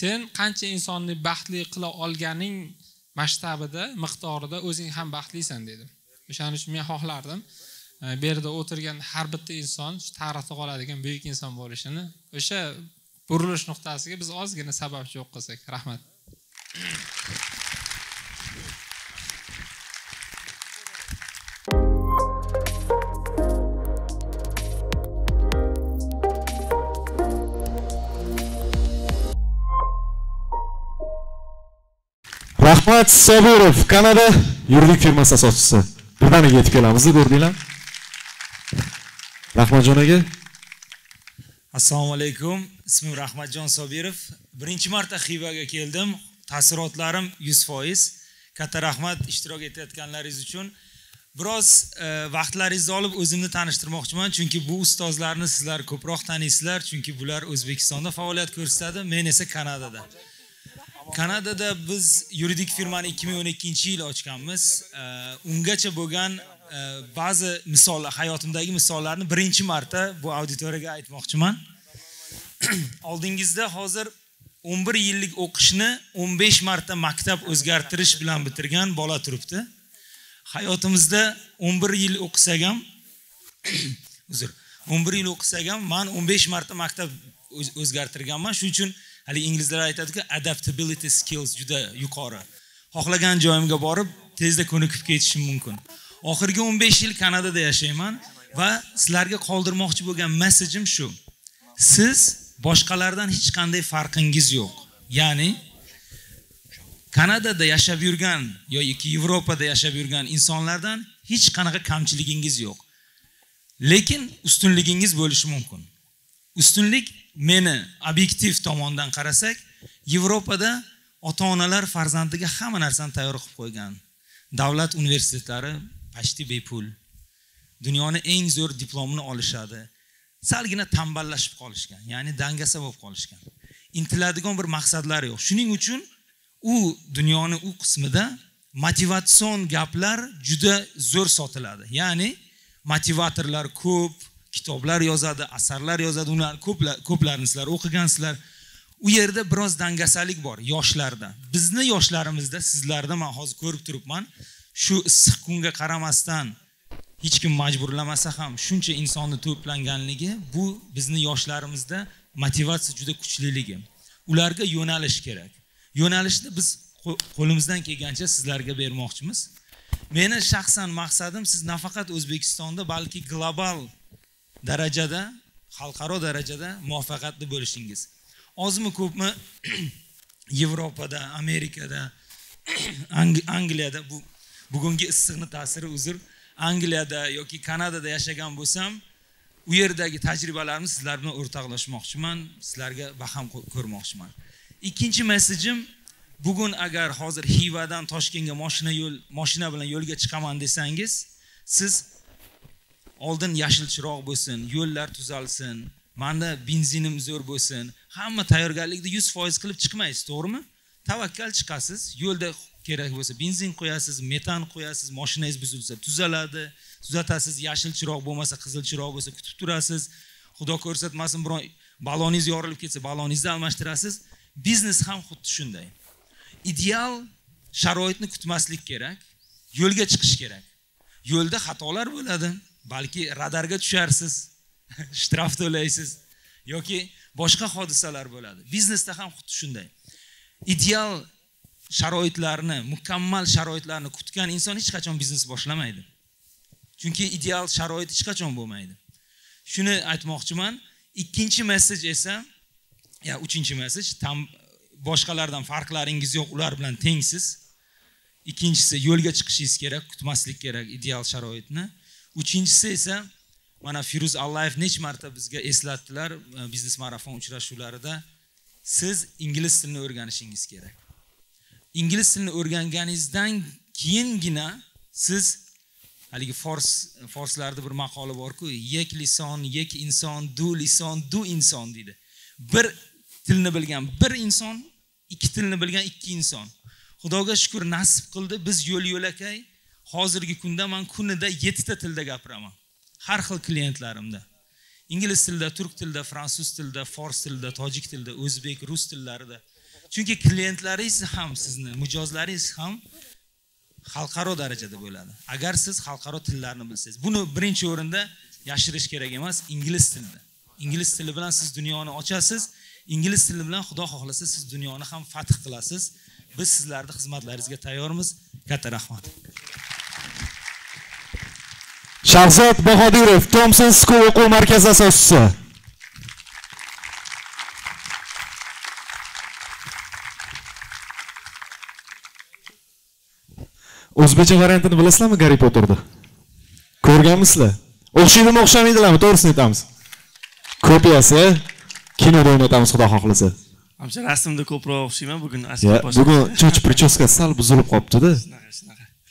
Sen qancha insonni baxtli qila olganing masshtabida, miqdorida o'zing ham baxtlisan dedi. O'shaning uchun men xohlardim. Bu yerda o'tirgan har bitta inson tarixda qoladigan buyuk inson bo'lishini, o'sha burilish nuqtasiga biz ozgina sababchi yo'q qilsak. Rahmat. Rahmat Sobirov, Kanada yuridik firmasi asoschisi. Birdaniga yetib kelamiz, ko'rdinglar. Rahmatjon aka. Assalomu alaykum. Ismim Rahmatjon Sobirov. Birinchi marta Xivaga keldim. Ta'sirotlarim yuz foiz. Katta rahmat ishtirok etayotganlaringiz uchun. Biroz e, vaqtlaringizni olib o'zimni tanishtirmoqchiman, chunki bu ustozlarni sizlar ko'proq taniysizlar, chunki bular O'zbekistonda faoliyat ko'rsatadi, men esa Kanadada. Kanadada biz yuridik firmani ikki ming o'n ikkinchi yil ochganmiz. Ungacha bo'lgan ba'zi misollar, hayotimdagi misollarni birinchi marta bu auditoriyaga aytmoqchiman. Oldingizda hozir o'n bir yillik o'qishni o'n besh marta maktab o'zgartirish bilan bitirgan bola turibdi. Hayotimizda o'n bir yil o'qisak ham, uzr, o'n bir yil o'qisak ham, men o'n besh marta maktab o'zgartirganman. Shuning uchun hali inglizlar aytadiku adaptability skills juda yuqori. Xohlagan joyimga borib tezda ko'nikib ketishim mumkin. Oxirgi o'n besh yil Kanadada yashayman va sizlarga qoldirmoqchi bo'lgan messejim shu. Siz boshqalardan hech qanday farqingiz yo'q. Ya'ni Kanadada yashab yurgan yoki Yevropada yashab yurgan insonlardan hech qanaqa kamchiligingiz yo'q. Lekin ustunligingiz bo'lishi mumkin. Ustunlik meni objektiv tomondan qarasak, Yevropada ota-onalar farzandiga hamma narsani tayyor qilib qo'ygan. Davlat universitetlari почти bepul. Dunyoning eng zo'r diplomini olishadi. Salgina tamballashib qolishgan, ya'ni dangasa bo'lib qolishgan. Intiladigan bir maqsadlari yo'q. Shuning uchun u dunyoning u qismida motivatsion gaplar juda zo'r sotiladi. Ya'ni motivatorlar ko'p, kitoblar yozadi, asarlar yozadi, ular ko'plar ko'plarini sizlar o'qigansizlar. U yerda biroz dangasalik bor yoshlarda. Bizni yoshlarimizda, sizlarda men hozir ko'rib turibman, shu issiq kunga qaramasdan hech kim majburlamasa ham shuncha insonni to'planganligi, bu bizni yoshlarimizda motivatsiya juda kuchliligi. Ularga yo'nalish kerak. Yo'nalishni biz qo'limizdan kelgancha sizlarga bermoqchimiz. Meni shaxsan maqsadim siz nafaqat O'zbekistonda, balki global darajada, xalqaro darajada muvaffaqiyatli bo'lishingiz. Ozmi ko'pmi Yevropada, Amerikada, Angliyada bu bugungi issiqni ta'siri, uzr, Angliyada yoki Kanadada yashagan bo'lsam, u yerdagi tajribalarimni sizlar bilan o'rtoqlashmoqchiman, sizlarga baham ko'rmoqchiman. Ikkinchi messejim, bugun agar hozir Xivadan Toshkentga mashina yo'l, mashina bilan yo'lga chiqaman desangiz, siz oldin yashil chiroq bo'lsin, yo'llar tuzalsin, menda benzinim zo'r bo'lsin, hamma tayyorgarlikni yuz foiz qilib chiqmaysiz, to'g'rimi? Tavakkal chiqasiz, yo'lda kerak bo'lsa benzin qo'yasiz, metan qo'yasiz, mashinangiz buzilsa tuzaladi, tuzatasiz, yashil chiroq bo'lmasa qizil chiroq bo'lsa kutib turasiz, xudo ko'rsatmasin biron baloningiz yorilib ketsa baloningizni almashtirasiz. Biznes ham xuddi shunday. Ideal sharoitni kutmaslik kerak, yo'lga chiqish kerak. Yo'lda xatolar bo'ladi. Balki radarga tusharsiz, shtraf to'laysiz yoki boshqa hodisalar bo'ladi. Biznesda ham xuddi shunday. Ideal sharoitlarni, mukammal sharoitlarni kutgan inson hech qachon biznes boshlamaydi. Chunki ideal sharoit hech qachon bo'lmaydi. Shuni aytmoqchiman. Ikkinchi messej esa, ya uchinchi messej, tam boshqalardan farqlaringiz yo'q, ular bilan tengsiz. Ikkinchisi yo'lga chiqishingiz kerak, kutmaslik kerak ideal sharoitni. Uchinchisi esa mana Firuz Allayev necha marta bizga eslatdilar biznes marafon uchrashuvlarida, siz ingliz tilini o'rganishingiz kerak. İngiliz dilini o'rganganingizdan keyingina siz haligi fors forslarda bir maqola bor-ku, yek lisan, yek inson, du lisan, du inson deydi. Bir tilni bilgan bir inson, ikki tilni bilgan ikki inson. Xudoga shukr nasib qildi, biz yo'l-yo'lakay hozirgi kunda men kunida yetti ta tilda gapiraman. Har xil klientlarimda. İngiliz tilda, turk tilda, fransuz tilda, fors tilda, tojik tilda, o'zbek, rus tillarida. Chunki klientlaringiz ham sizni, mijozlaringiz ham xalqaro darajada bo'ladi. Agar siz xalqaro tillarni bilsangiz, buni birinchi o'rinda yashirish kerak emas, ingliz tilida. İngiliz tili bilan siz dunyoni ochasiz, ingliz tili bilan xudo xohlasa siz dunyoni ham fath qilasiz. Biz sizlarning xizmatlaringizga tayyormiz. Katta rahmat. Shahzod Bahodirov, Thomson School o'quv markazi asoschisi. O'zbekcha variantini bilasizmi Harry Potter'da? Ko'rganmisizlar? O'xshaydimi, o'xshamaydilarmi? To'g'risini aytamiz. Kopiyasi kinoda o'ynatamiz xudo xohlasa. Hamsha rasmda ko'proq o'xshayman bugun. Bugun choch prichoskasi sal buzilib qopti-da.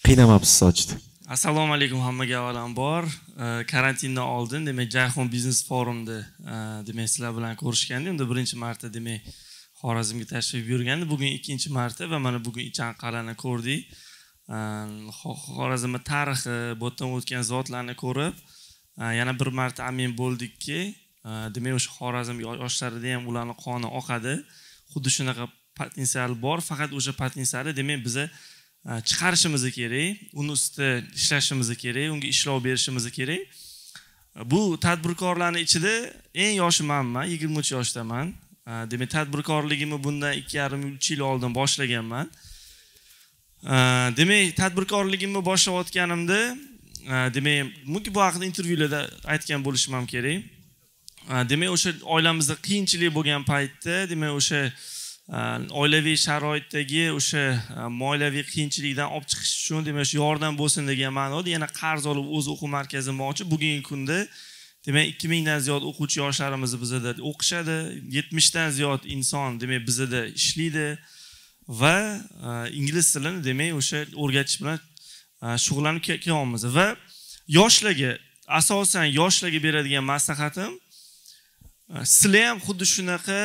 Qiynamabsiz sochdi. Assalomu alaykum hammaga avvalambor. Karantindan oldin, demak, Jahon biznes forumida demak sizlar bilan ko'rishgandim. Unda birinchi marta demak Xorazmga tashrif buyurgandim. Bugun ikkinchi marta va mana bugun Ichanqal'ni ko'rdik. Xorazm tarixi bo'tdan o'tgan zotlarni ko'rib, yana bir marta amin bo'ldikki, demak o'sha Xorazm yoshlarida ham ularning qoni oqadi. Xuddi shunaqa potensial bor, faqat o'sha potensialni demak biz chiqarishimiz kerak, uni ustida ishlashimiz kerak, unga ishlov berishimiz kerak. Bu tadbirkorlarning ichida eng yoshi menman, yigirma uch yoshdaman. Demak tadbirkorligimni bundan ikki yarim uch yil oldin boshlaganman. Demak tadbirkorligimni boshlayotganimda, demak mumkin bu haqida intervyularda aytgan bo'lishim ham kerak. Demek o'sha oilamizda qiyinchilik bo'lgan paytda, demak o'sha oilaviy sharoitdagi o'sha moliyaviy qiyinchilikdan olib chiqish uchun demak shu yordam bo'lsin degan ma'noda yana qarz olib o'z o'quv markazimni ochib, bugungi kunda demak ikki ming dan ziyod o'quvchi yoshlarimiz bizda o'qishadi, yetmish dan ziyod inson demak bizda ishlaydi va ingliz tilini demak o'sha o'rgatish bilan shug'ullanib kelyapmiz va yoshlarga asosan yoshlarga beradigan maslahatim, sizlar ham xuddi shunaqa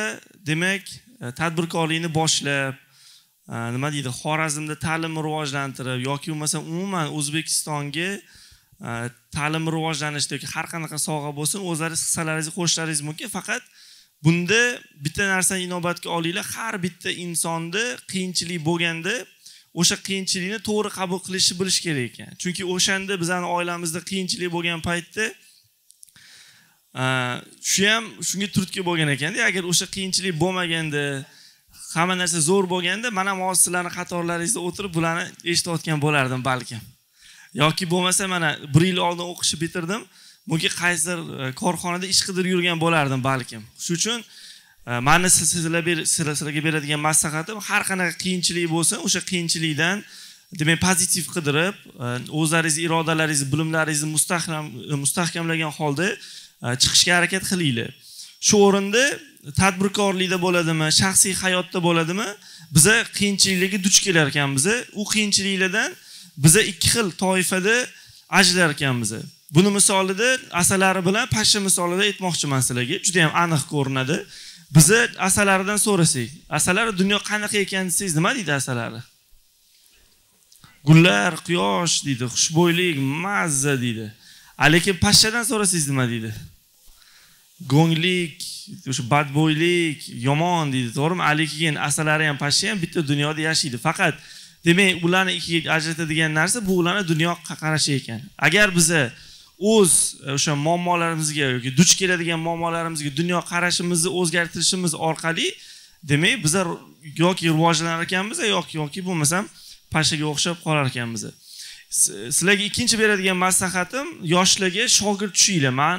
demak tadbirkorlikni boshlab, nima deydi, Xorazmda ta'limni rivojlantirib yoki bo'lmasa umuman O'zbekistonga ta'limni rivojlanish yoki har qanaqa soha bo'lsin, o'zlaringiz hissalaringizni qo'shishlaringiz mumkin. Faqat bunda bitta narsani inobatga olinglar, har bitta insonda qiyinchilik bo'lganda o'sha qiyinchilikni to'g'ri qabul qilishni bilish kerak ekan. Chunki o'shanda bizning oilamizda qiyinchilik bo'lgan paytda shu ham shunga turtki bo'lgan ekanda, agar o'sha qiyinchilik bo'lmaganda, hamma narsa zo'r bo'lganda, men ham hozir sizlarning qatorlaringizda o'tirib bularni eshitayotgan bo'lardim balkim. Yoki bo'lmasa mana bir yil oldin o'qishni bitirdim, mumkin qaysidir korxonada ish qidirib yurgan bo'lardim balkim. Shuning uchun meni sizlarga sizlarga beradigan maslahatim, har qanaqa qiyinchilik bo'lsa, o'sha qiyinchilikdan demak pozitiv qidirib, o'zlaringiz irodalaringizni, bilimlaringizni mustahkam mustahkamlagan holda chiqishga harakat qilinglar. Shu o'rinda tadbirkorlikda bo'ladimi, shaxsiy hayotda bo'ladimi, biz qiyinchiliklarga duch kelar ekanmiz. U qiyinchiliklardan biz ikki xil toifada ajralar ekanmiz. Buni misolida asalari bilan pashsha misolida aytmoqchiman sizlarga, juda ham aniq ko'rinadi. Biz asalaridan so'rasak, asalari dunyo qanaqa ekan desangiz, nima deydi asalari? Gullar, quyosh deydi, xushbo'ylik, mazza deydi. Lekin pashshadan so'rasangiz nima deydi? Go'nglik, o'sha badbo'ylik, yomon deydi, to'g'rimi? Lekin asalari ham pashsha ham bitta dunyoda yashaydi. Faqat demak, ularni ikkiga ajratadigan narsa bu ularni dunyo qarashi ekan. Agar biz o'z o'sha muammolarimizga yoki duch keladigan muammolarimizga dunyo qarashimizni o'zgartirishimiz orqali demak biz yoki rivojlanar ekanmiz yoki yoki bo'lmasa pashshaga o'xshab qolar ekanmiz. Sizlarga ikkinchi beradigan maslahatim, yoshlarga shogird tushinglar. Men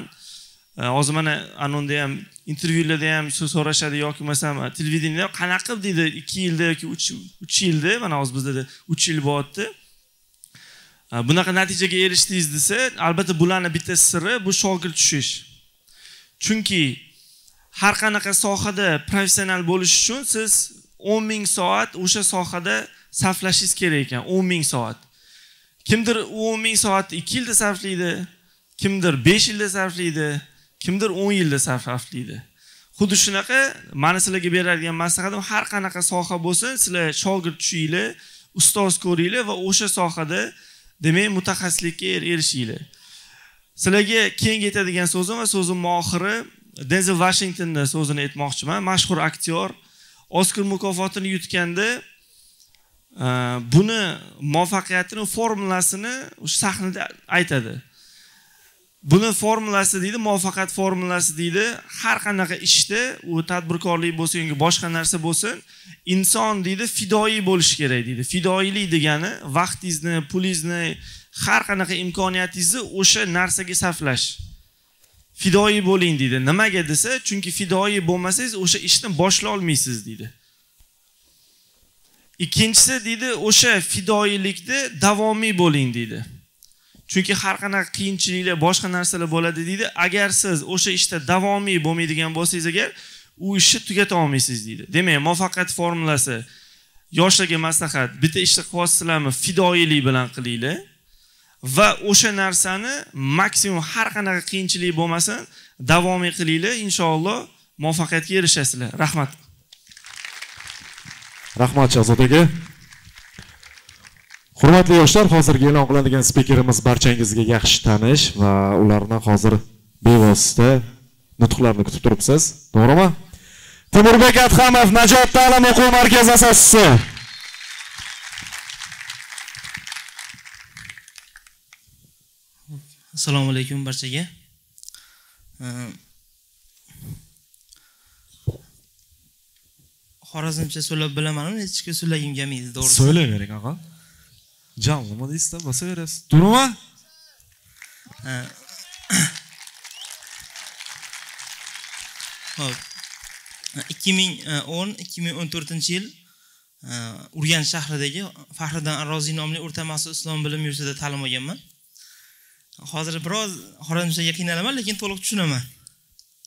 hozir mana anonda ham, intervyularda ham so'rashadi yoki bo'lmasa televideniyada qanaqa deydi, ikki yilda yoki uch yilda, mana hozir bizda uch yil bo'tdi, bunaqa natijaga erishdingiz desa, albatta bularning bitta siri bu shogird tushish. Chunki har qanaqa sohada professional bo'lish uchun siz o'n ming soat o'sha sohada sarflashingiz kerak ekan o'n ming soat. Kimdir o'n ming soatni ikki yilda sarflaydi, kimdir besh yilda sarflaydi, kimdir o'n yilda sarflaydi. Xuddi shunaqa mana sizlarga beradigan maslahatim, har qanaqa soha bo'lsin, sizlar shogird tushinglar, ustoz ko'ringlar va o'sha sohada demak mutaxassislikka erishinglar. Sizlarga keng aytadigan so'zim va so'zim oxiri Denzel Washingtonni so'zini aytmoqchiman, mashhur aktyor. Oskar mukofotini yutganda buni muvaffaqiyatining formulasini o'sha sahnada aytadi. Buni formulasi deydi, muvaffaqiyat formulasi deydi. Har qanaqa ishda, u tadbirkorlik bo'lsin yoki boshqa narsa bo'lsin, inson deydi fidoiy bo'lish kerak deydi. Fidoilik degani vaqtingizni, pulingizni, har qanaqa imkoniyatingizni o'sha narsaga sarflash. Fidoiy bo'ling deydi. Nimaga desa, chunki fidoiy bo'lmasangiz o'sha ishni boshlay olmaysiz deydi. Ikkinchisi deydi, o'sha fidoilikda davomiy bo'ling deydi. Chunki har qanaqa qiyinchiliklar, boshqa narsalar bo'ladi deydi. Agar siz o'sha ishda davomiy bo'lmaydigan bo'lsangiz, agar u ishni tugata olmaysiz deydi. Demak, muvaffaqiyat formulasi yoshlarga maslahat, bitta ishni qilyapsizlarmi, fidoilik bilan qilinglar va o'sha narsani maksimum har qanaqa qiyinchilik bo'lmasin, davomiy qilinglar, inshaalloh muvaffaqiyatga erishasizlar. Rahmat. Rahmat Shahzodaga. Hurmatli yoshlar, hozirgi e'lon qilinadigan spikerimiz barchangizga yaxshi tanish va ularni hozir bevosita nutqlarini kutib turibsiz, to'g'rimi? Temurbek Axmedov, Najot ta'lim o'quv markazi asoschisi. Assalomu alaykum barchaga. Xorazmcha so'lab bilaman, hech kim so'lagim kelmaydi, to'g'risi. So'ylayvering, og'a. Canlı mı değilse basaveririz. Durma. ikki ming o'n ikki ming o'n to'rt yıl Urgan shahridagi Faxriddin Arroziy nomli o'rta maxsus islom bilim yurtida ta'lim olganman. Hozir biroz xorazmchaga qiynalaman, lekin to'liq tushunaman.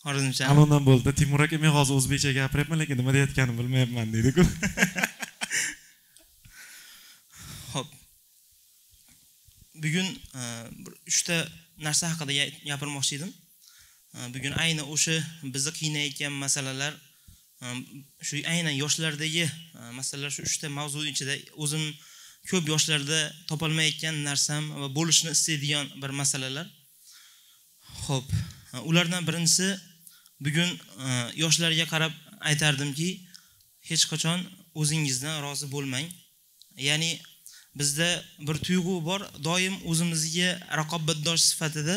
Xorazmcha. Hammadan bo'ldi. Timur aka, men hozir o'zbekcha gapiryapman, lekin nima deyotganimni bilmayapman deydi-ku. Bugün üçte narsa haqida gapirmoqchi edim. Bugün aynan o'sha bizni qiynayotgan masalalar, shu aynan yoshlardagi masalalar, shu uchta mavzu ichida o'zim ko'p yoshlarda topolmayotgan narsam va bo'lishni istaydigan bir masalalar. Xo'p, ulardan birinchisi, bugün yoshlarga qarab aytardimki, hech qachon o'zingizdan rozi bo'lmang. Ya'ni bizda bir tuyg'u bor, doim o'zimizga raqobatdosh sifatida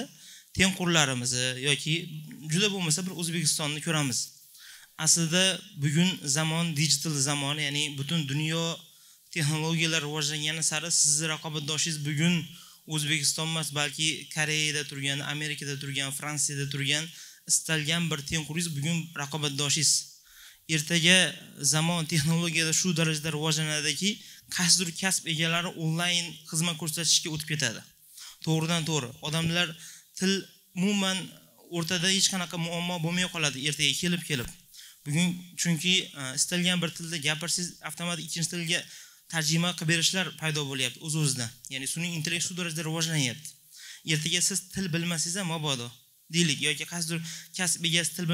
tengqurlarimizni yoki juda bo'lmasa bir O'zbekistonni ko'ramiz. Aslida bugun zamon digital zamon, ya'ni butun dunyo texnologiyalar rivojlangani sari sizni raqobatdoshingiz bugun O'zbekiston emas, balki Koreyada turgan, Amerikada turgan, Fransiyada turgan istalgan bir tengquringiz bugun raqobatdoshingiz. Ertaga zamon texnologiyada shu darajada rivojlanadiki, qaysidir kasb egalari onlayn xizmat ko'rsatishga o'tib ketadi. To'g'ridan to'g'ri. Odamlar til umuman o'rtada hech qanaqa muammo bo'lmay qoladi ertaga kelib-kelib. Bugun chunki istalgan bir tilda gapirsiz, avtomatik ikkinchi tilga tarjima qilib berishlar paydo bo'lyapti o'z-o'zidan. Ya'ni sun'iy intellekt shu darajada rivojlanyapti. Ertaga siz til bilmasangiz ham mabodo deylik yoki qaysidir kasb egasi til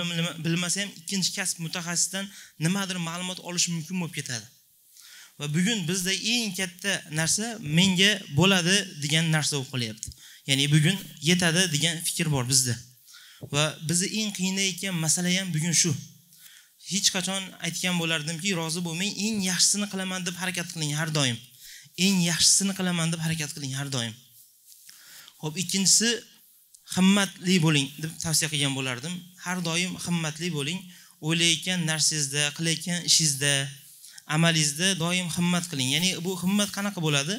bilmasa ham ikkinchi kasb mutaxassisdan nimadir ma'lumot olish mumkin bo'lib ketadi. Va bugun bizda eng katta narsa menga bo'ladi degan narsa o'qib qolyapti. Ya'ni bugun yetadi degan fikr bor bizda. Va bizni eng qiynayotgan masala ham bugun shu. Hech qachon aytgan bo'lardimki, rozi bo'lmang, eng yaxshisini qilaman deb harakat qiling har doim. Eng yaxshisini qilaman deb harakat qiling har doim. Xo'p, ikkinchisi himmatli bo'ling deb tavsiya qilgan bo'lardim. Har doim himmatli bo'ling, o'ylayotgan narsangizda, qilayotgan ishingizda, amalingizda doim himmat qiling. Ya'ni bu himmat qanaqa bo'ladi?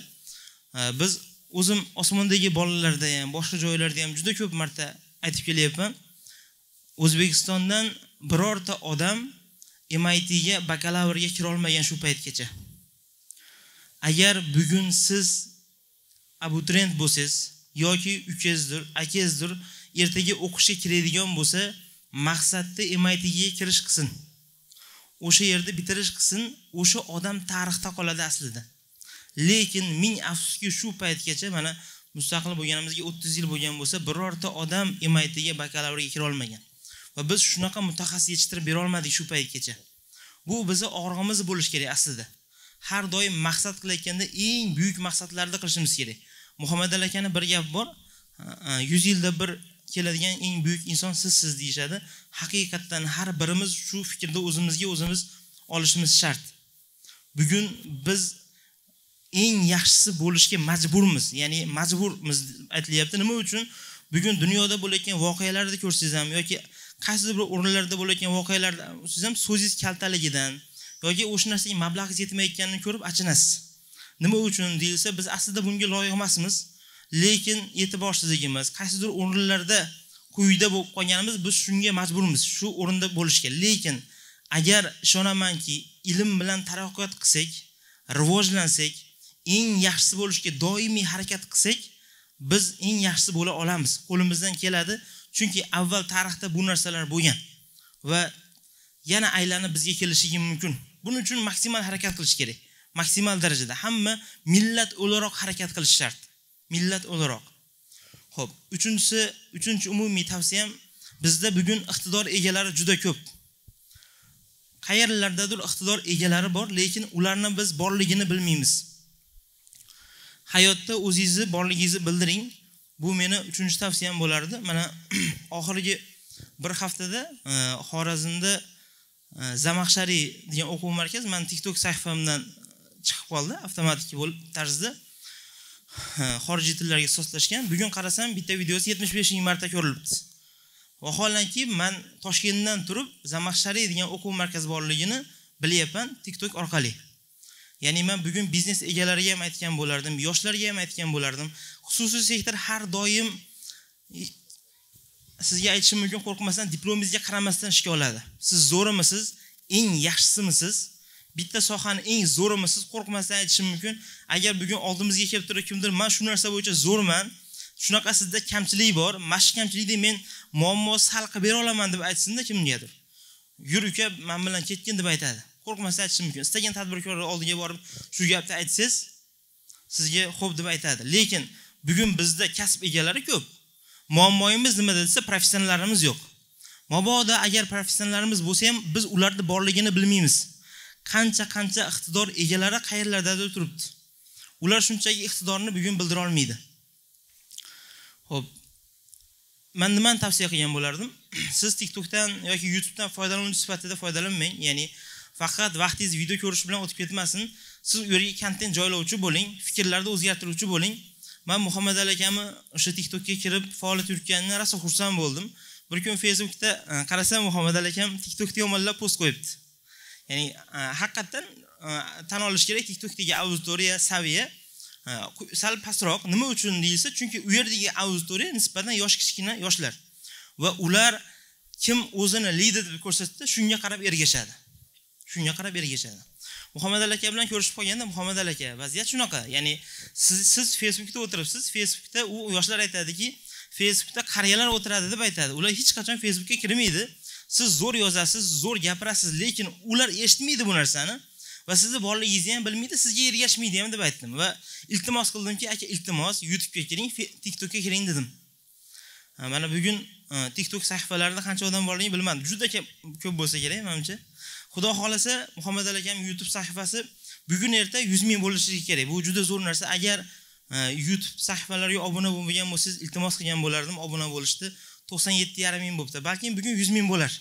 Biz o'zim osmondagi bolalarda ham, boshqa joylarda ham juda ko'p marta aytib kelyapman. O'zbekistondan birorta odam M I T ga bakalavrga kira olmagan shu paytgacha. Agar bugun siz abituriyent bo'lsangiz yoki ukangizdir, akangizdir, ertaga o'qishga kiradigan bo'lsa, maqsadda M I T ga kirish qilsin. O'sha yerda bitirish qilsin, o'sha odam tarixda qoladi aslida. Lekin ming afsuski shu paytgacha mana mustaqil bo'lganimizga o'ttiz yil bo'lgan bo'lsa, birorta odam M I T'ga bakalavrga kira olmagan. Va biz shunaqa mutaxassis yetishtirib bera olmadik shu paytgacha. Bu bizi og'rig'imiz bo'lish kerak aslida. Har doim maqsad qilayotganda eng buyuk maqsadlarni qilishimiz kerak. Muhammad Ali akaning bir gap bor. yuz yilda bir keladigan eng buyuk inson sizsiz deyishadi. Haqiqatan har birimiz shu fikrda o'zimizga o'zimiz olishimiz shart. Bugun biz eng yaxshisi bo'lishga majburmiz. Ya'ni majburmiz aytilyapti. Nima uchun? Bugun dunyoda bo'layotgan voqealarni ko'rsangiz ham yoki qaysidir bir o'rinlarda bo'layotgan voqealarda siz ham so'zingiz kaltaligidan yoki o'sha narsaga mablag'ingiz yetmayotganini ko'rib achinasiz. Nima uchun deilsa, biz aslida bunga loyiq emasmiz, lekin e'tiborsizligimiz, qaysidir o'rinlarda quyida bo'lib qolganimiz, biz shunga majburmiz, shu o'rinda bo'lishga. Lekin agar ishonamanki, ilm bilan taraqqiyot qilsak, rivojlansak, eng yaxshisi bo'lishga doimiy harakat qilsak, biz eng yaxshisi bo'la olamiz. Qo'limizdan keladi. Chunki avval tarixda bu narsalar bo'lgan va yana aylanib bizga kelishi mumkin. Buning uchun maksimal harakat qilish kerak. Maksimal darajada hamma millat o'laroq harakat qilish shart. Millat o'laroq. Xo'p, uchinchisi, uchinchi umumiy tavsiyam, bizda bugun iqtidor egalari juda ko'p. Qayerlardadir iqtidor egalari bor, lekin ularni biz borligini bilmaymiz. Hayotda o'zingizni borligingizni bildiring. Bu meni uchinchi tavsiyam bo'lardi. Mana oxirgi bir haftada Xorazmda Zamaxshariy degan o'quv markazi men TikTok sahifamdan chiqib qoldi, avtomatik bo'lib tarzda xorijiy tillarga ixtisoslashgan. Bugun qarasam bitta videosi yetmish besh ming marta ko'rilibdi. Vaholanki men Toshkentdan turib Zamaxshariy degan o'quv markazi borligini bilyapman TikTok orqali. Ya'ni men bugun biznes egalariga ham aytgan bo'lardim, yoshlarga ham aytgan bo'lardim. Xususiy sektor har doim sizga aytishim mumkin, qo'rqmasdan, diplomingizga qaramasdan ishga oladi. Siz zo'rimisiz, eng yaxshisimisiz, bitta sohani eng zo'rimisiz, qo'rqmasdan aytishim mumkin. Agar bugun oldimizga kelib turib kimdir, "Men shu narsa bo'yicha zo'rman, shunaqa sizda kamchilik bor, mana shu kamchilikni men muammosiz hal qilib bera olaman" deb aytsinda kimgadir. "Yur uka, men bilan ketgin" deb aytadi. Qo'rqmasdan aytishim mumkin. Istagan tadbirkorlar oldiga borib shu gapni aytsangiz, sizga "xo'p" deb aytadi. Lekin bugun bizda kasb egalari ko'p. Muammoimiz nima desa, professionallarimiz yo'q. Mabodo agar professionallarimiz bo'lsa ham, biz ularni borligini bilmaymiz. Qancha-qancha iqtidor egalari qayerlardadir turibdi. Ular shunchaki iqtidorni bugun bildira olmaydi. Xo'p. Men nima tavsiya qilgan bo'lardim? Siz TikTokdan yoki YouTubedan foydalanuvchi sifatida foydalanmang, ya'ni faqat vaqtingiz video ko'rish bilan o'tib ketmasin. Siz u yerga kontent joylovchi bo'ling, fikrlarni o'zgartiruvchi bo'ling. Men Muhammad Ali akami o'sha TikTokga kirib faoliyat yuritganidan rosa xursand bo'ldim. Bir kun Facebookda qarasam Muhammad Ali akam TikTokda yomonlab post qo'yibdi. Ya'ni haqiqatan tan olish kerak, TikTokdagi auditoriya saviya sal pastroq. Nima uchun deilsa, chunki u yerdagi auditoriya nisbatan yosh kichkina yoshlar va ular kim o'zini lider deb ko'rsatsa, shunga qarab ergashadi. Shunga qarab ergashadi. Muhammad Ali aka bilan ko'rishib qolganda, Muhammad Ali aka, vaziyat shunaqa. Ya'ni siz siz Facebookda o'tiribsiz, Facebookda u yoshlar aytadiki, Facebookda qariyalar o'tiradi deb aytadi. Ular hech qachon Facebookga kirmaydi. Siz zo'r yozasiz, zo'r gapirasiz, lekin ular eshitmaydi bu narsani va sizni borligingizni ham bilmaydi, sizga ergashmaydi ham deb aytdim va iltimos qildimki, aka iltimos YouTube'ga kiring, TikTok'ga kiring dedim. Mana bugun TikTok sahifalarida qancha odam borligini bilmadim. Juda ko'p bo'lsa kerak, menimcha. Xudo xolasa Muhammad Ali akam YouTube sahifasi bugun erta yuz ming bo'lishi kerak. Bu juda zo'r narsa. Agar YouTube sahifalariga obuna bo'lmagan bo'lsangiz, iltimos qilgan bo'lardim, obuna bo'lishdi. to'qson yetti yarim ming bo'libdi. Balki bugun yuz ming bo'lar.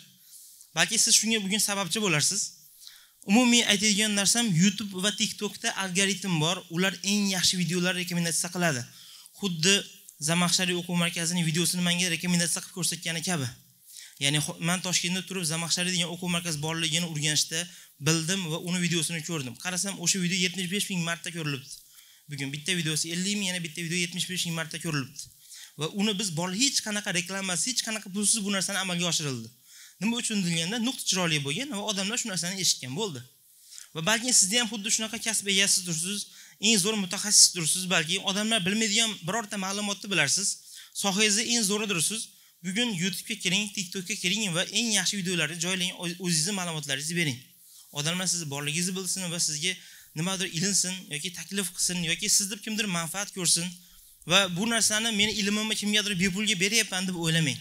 Balki siz shunga bugun sababchi bo'larsiz. Umumiy aytadigan narsam, YouTube va TikTokda algoritm bor. Ular eng yaxshi videolar rekomendatsiya qiladi. Xuddi Zamaxshariy o'quv markazining videosini menga rekomendatsiya qilib ko'rsatgani kabi. Ya'ni men Toshkentda turib Zamaxshariy degan o'quv markazi borligini o'rganishda bildim va uni videosini ko'rdim. Qarasam, o'sha video yetmish besh ming marta ko'rilibdi. Bugun bitta videosi ellik ming, yana bitta video yetmish besh ming marta ko'rilibdi. Va uni biz bor hech qanaqa reklamasi, hech qanaqa pulsiz bu narsani amalga oshirildi. Nima uchun deganda, nuqta chiroyli bo'lgan va odamlar shu narsani eshitgan bo'ldi. Va balki sizda ham xuddi shunaqa kasb egasi tursiz, eng zo'r mutaxassis tursiz, balki odamlar bilmaydigan birorta ma'lumotni bilarsiz, sohangizni eng zo'ridirsiz. Bugun YouTube'ga kiring, TikTok'ga kiring va eng yaxshi videolarni joylang, o'zingizning ma'lumotlaringizni bering. Odamlar sizni borligingizni bilsin va sizga nimadir ilinsin yoki taklif qilsin yoki siz deb kimdir manfaat ko'rsin va bu narsani meni ilmimni kimgadir bepulga beryapman deb o'ylamang.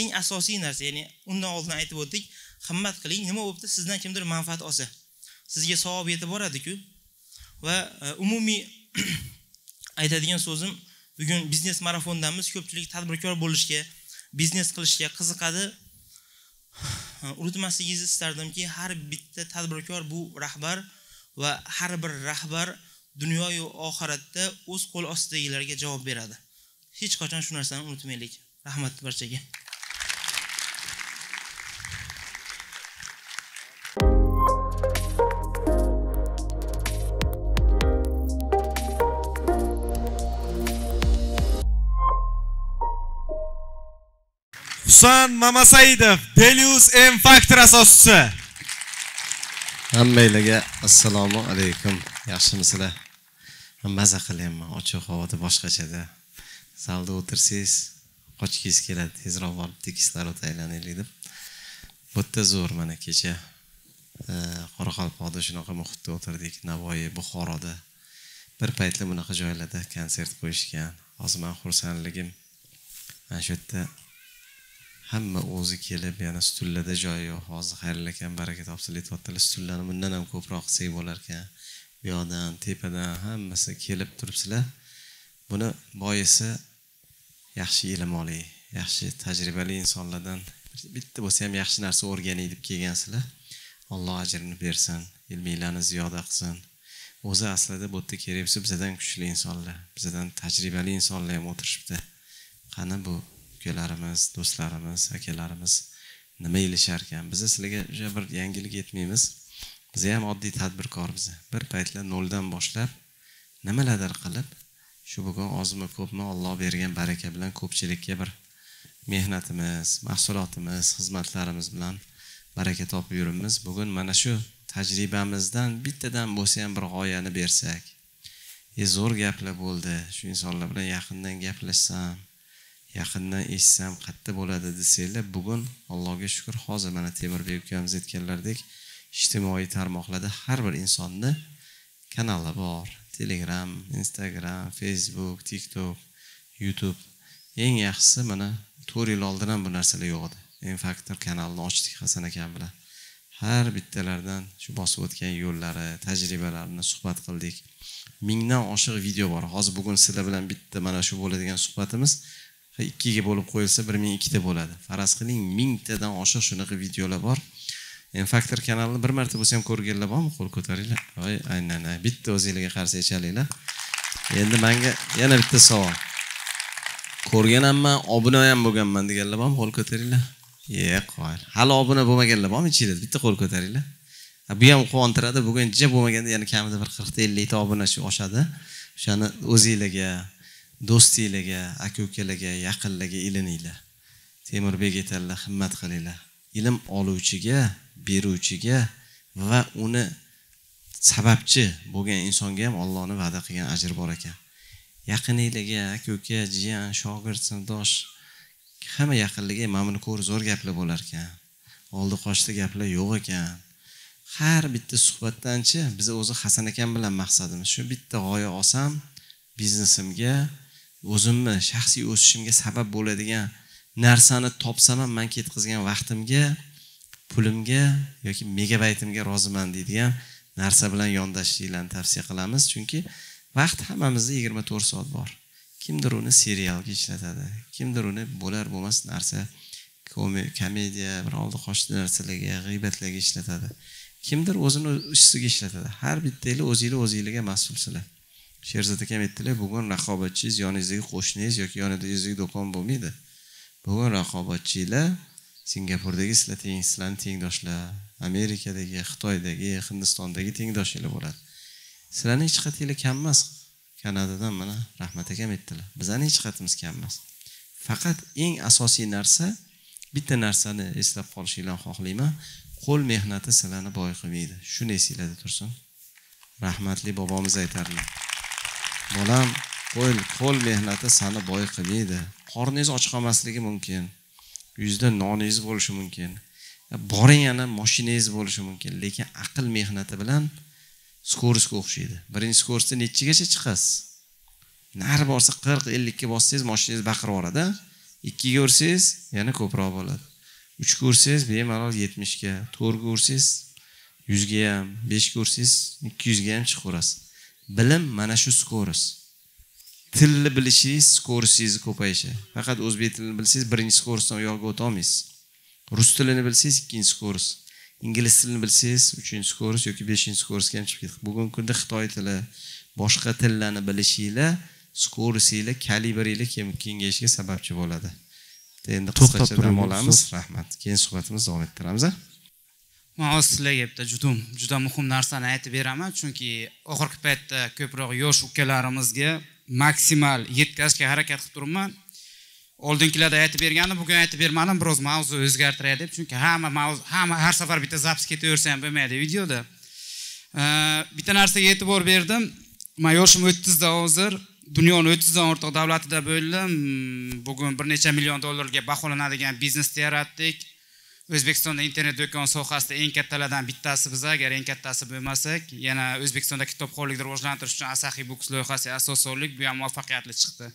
Eng asosiy narsa, ya'ni undan oldin aytib o'tdik, himmat qiling, nima bo'libdi sizdan kimdir manfaat olsa, sizga savob yetib boradi-ku. Va umumiy aytadigan so'zim, bugun biznes marafondanmiz, ko'pchilik tadbirkor bo'lishga, biznes qilishga qiziqadi. Unutmasligingizni istardimki, har bitta tadbirkor bu rahbar va har bir rahbar dunyo va oxiratda o'z qo'l ostidagilarga javob beradi. Hech qachon shu narsani unutmaylik. Rahmat barchaga. Hasan Mamasaidov, Delius M Factor asoschisi. Hammanglarga assalomu alaykum. Yaxshimisizlar? Maza qilyapman, ochiq havoda boshqachada. Zalda o'tirsangiz, qochgingiz keladi, tezroq borib tekislarga aylanaylik deb. Bu yerda zo'r mana kecha Qoraqalpog'da shunaqa muhitda o'tirdik, Navoiy, Buxoroda. Bir paytlar bunaqa joylarda konsert qo'yishgan. Hozir men xursandligim. Mana shu yerda hamma o'zi kelib, yana stullarda joyi yo'q. Hozir xayrli ekan, baraka topsin, aytayotdilar, stullarni bundan ham ko'proq qilsak bo'lar ekan. Bu yoqdan, tepadan hammasi kelib turibsizlar. Buni boyisi yaxshi ilm oling, yaxshi tajribali insonlardan bitta bo'lsa ham yaxshi narsa o'rganing deb kelgansizlar. Alloh ajrini bersin, ilminglarni ziyoda qilsin. O'zi aslida bu yerda keraksa bizdan kuchli insonlar, bizdan tajribali insonlar ham o'tirishibdi. Qani bu ukalarimiz, do'stlarimiz, akalarimiz nima ilishar ekan? Biz sizlarga o'sha bir yangilik yetmaymiz. Biz ham oddiy tadbirkormiz. Bir paytlar noldan boshlab nimalardir qilib, shu bugun ozmi ko'pmi Alloh bergan baraka bilan ko'pchilikka bir mehnatimiz, mahsulotimiz, xizmatlarimiz bilan baraka topib yurimiz. Bugun mana shu tajribamizdan bittadan bo'lsa ham bir g'oyani bersak. E zo'r gaplar bo'ldi. Shu insonlar bilan yaqindan gaplashsam, yaqindan eshitsam qatta bo'ladi desanglar, bugun Allohga shukr, hozir mana Temurbek ukamiz aytganlardek, ijtimoiy tarmoqlarda har bir insonni kanali bor. Telegram, Instagram, Facebook, TikTok, YouTube. Eng yaxshisi mana to'rt yil oldin ham bu narsalar yo'q edi. M Factor kanalini ochdik Hasan akam bilan. Har bittalaridan shu bosib o'tgan yo'llari, tajribalarini suhbat qildik. mingdan oshiq video bor. Hozir bugun sizlar bilan bitta mana shu bo'ladigan suhbatimiz ikkiga bo'lib qo'yilsa bir ming ikki ta bo'ladi. Faraz qiling ming tadan oshiq shunaqa videolar bor. M Factor kanalini bir marta bo'lsa ham ko'rganlar bormi? Qo'l ko'taringlar. Voy, aynan, bitta o'zingizga qarsak chalinglar. Endi menga yana bitta savol. Ko'rganamman, obuna ham bo'lganman deganlar bormi? Qo'l ko'taringlar. Yo'q, qo'yil. Hali obuna bo'lmaganlar bormi ichingizda? Bitta qo'l ko'taringlar. Bu ham quvontiradi. Buguncha bo'lmaganda yana kamida bir qirq ta ellik ta obunachi oshadi. O'shani o'zingizlarga, do'stinglarga, aka-ukalarga, yaqinlarga ilininglar. Temurbek aytadilar, himmat qilinglar. Ilm oluvchiga, beruvchiga va uni sababchi bo'lgan insonga ham Allohning va'da qilgan ajr bor ekan. Yaqininglarga, aka-uka, jiyan, shogird, sindosh, hamma yaqinlarga mana buni ko'r zo'r gaplar bo'lar ekan. Oldi qochdi gaplar yo'q ekan. Har bitta suhbatdanchi biz o'zi Hasan akam bilan maqsadimiz shu, bitta g'oya olsam biznesimga, o'zimni shaxsiy o'sishimga sabab bo'ladigan narsani topsam ham men ketkizgan vaqtimga, pulimga yoki megabaytimga roziman deydigan narsa bilan yondashishinglarni tavsiya qilamiz. Chunki vaqt hammamizda yigirma to'rt soat bor. Kimdir uni serialga ishlatadi, kimdir uni bo'lar bo'lmas narsa, komediya, bir oldi qochdi narsalarga, g'iybatlarga ishlatadi. Kimdir o'zini ishiga ishlatadi. Har bittanglar o'zingizlar o'zingizlarga mas'ulsizlar. Sherzod akam aytdilar, bugun raqobatchingiz yoningizdagi qo'shningiz yoki yoningizdagi do'kon bo'lmaydi. Bugun raqobatchilar Singapurdagi sizlar teng, sizlarning tengdoshlar, Amerikadagi, Xitoydagi, Hindistondagi tengdoshlar bo'ladi. Sizlarning hech qatingiz kam emas. Kanadadan mana Rahmat akam aytdilar, bizning hech qatimiz kam emas. Faqat eng asosiy narsa, bitta narsani eslab qolishingizni xohlayman, qo'l mehnati sizlarni boy qilmaydi. Shuni esingizda tursin. Rahmatli bobomiz aytarlar, bolam, qo'l qo'l mehnati seni boy qilmaydi. Qorningiz och qolmasligi mumkin. Yuzda noningiz bo'lishi mumkin. Boring yana mashinangiz bo'lishi mumkin, lekin aql mehnati bilan skorsga o'xshaydi. Birinchi skorsda nechigacha chiqasiz? Nari borsa qirq ellik ga bossangiz mashinangiz baqirib yuboradi. ikki ga ursangiz yana ko'proq bo'ladi. uch ga ursangiz bemalol yetmish ga, to'rt ga ursangiz yuz ga ham, besh ga ursangiz ikki yuz ga ham chiqib ko'rasiz. Bilim mana shu skors. Tilni bilishingiz skorsingizni ko'payishi. Faqat o'zbek tilini bilsangiz birinchi skorsdan u yoqqa o'ta olmaysiz. Rus tilini bilsangiz ikkinchi skors. İngiliz tilini bilsangiz üçüncü kurs yoki beşinci kursga ham chiqib ketdi. Bugungi kunda Xitoy tili, boshqa tillarni bilishinglar, skorsingiz, kalibringiz kengayishiga sababchi bo'ladi. Endi qisqacha dam olamiz. Rahmat. Keyin suhbatimizni davom ettiramiz. Men hozir sizlarga bitta juda juda muhim narsani aytib beraman, chunki oxirgi paytda ko'proq yosh ukalarimizga maksimal yetkazishga harakat qilib turibman. Oldingilarda aytib berganim, bugun aytib bermadim, biroz mavzu o'zgartiray deb, chunki hamma mavzu, hamma har safar bitta zaps ketaversa ham bo'lmaydi videoda. Bitta narsaga e'tibor berdim. Men yoshim o'ttizda hozir, dunyoning o'ttiz dan ortiq davlatida bo'ldim. Bugun bir necha million dollarga baholanadigan biznesni yaratdik. O'zbekistonda internet do'kon sohasida eng kattalardan bittasi biz, agar eng kattasi bo'lmasak, yana O'zbekistonda kitobxonlikni rivojlantirish uchun Asahi Books loyihasi asos soldik, bu ham muvaffaqiyatli chiqdi.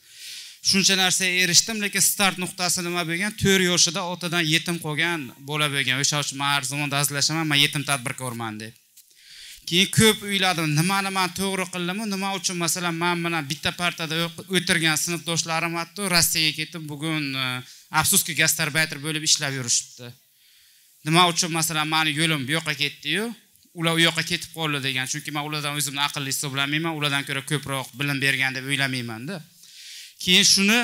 Shuncha narsaga erishdim, lekin start nuqtasi nima bo'lgan? to'rt yoshida otadan yetim qolgan bola bo'lgan. O'sha uchun men har zaman dazlashaman, men yetim tadbirkorman deb. Keyin ko'p o'yladim, nimani men to'g'ri qildimmi? Nima uchun masalan men bilan bitta partada o'tirgan sinfdoshlarim hatto Rossiyaga ketib, bugun afsuski gastarbayter bo'lib ishlab yurishibdi. Nima uchun masalan meni yo'lim bu yoqqa ketdi-yu, ular u yoqqa ketib qoldi degan. Chunki men ulardan o'zimni aqlli hisoblamayman, ulardan ko'ra ko'proq bilim bergan deb o'ylamayman-da. Keyin shuni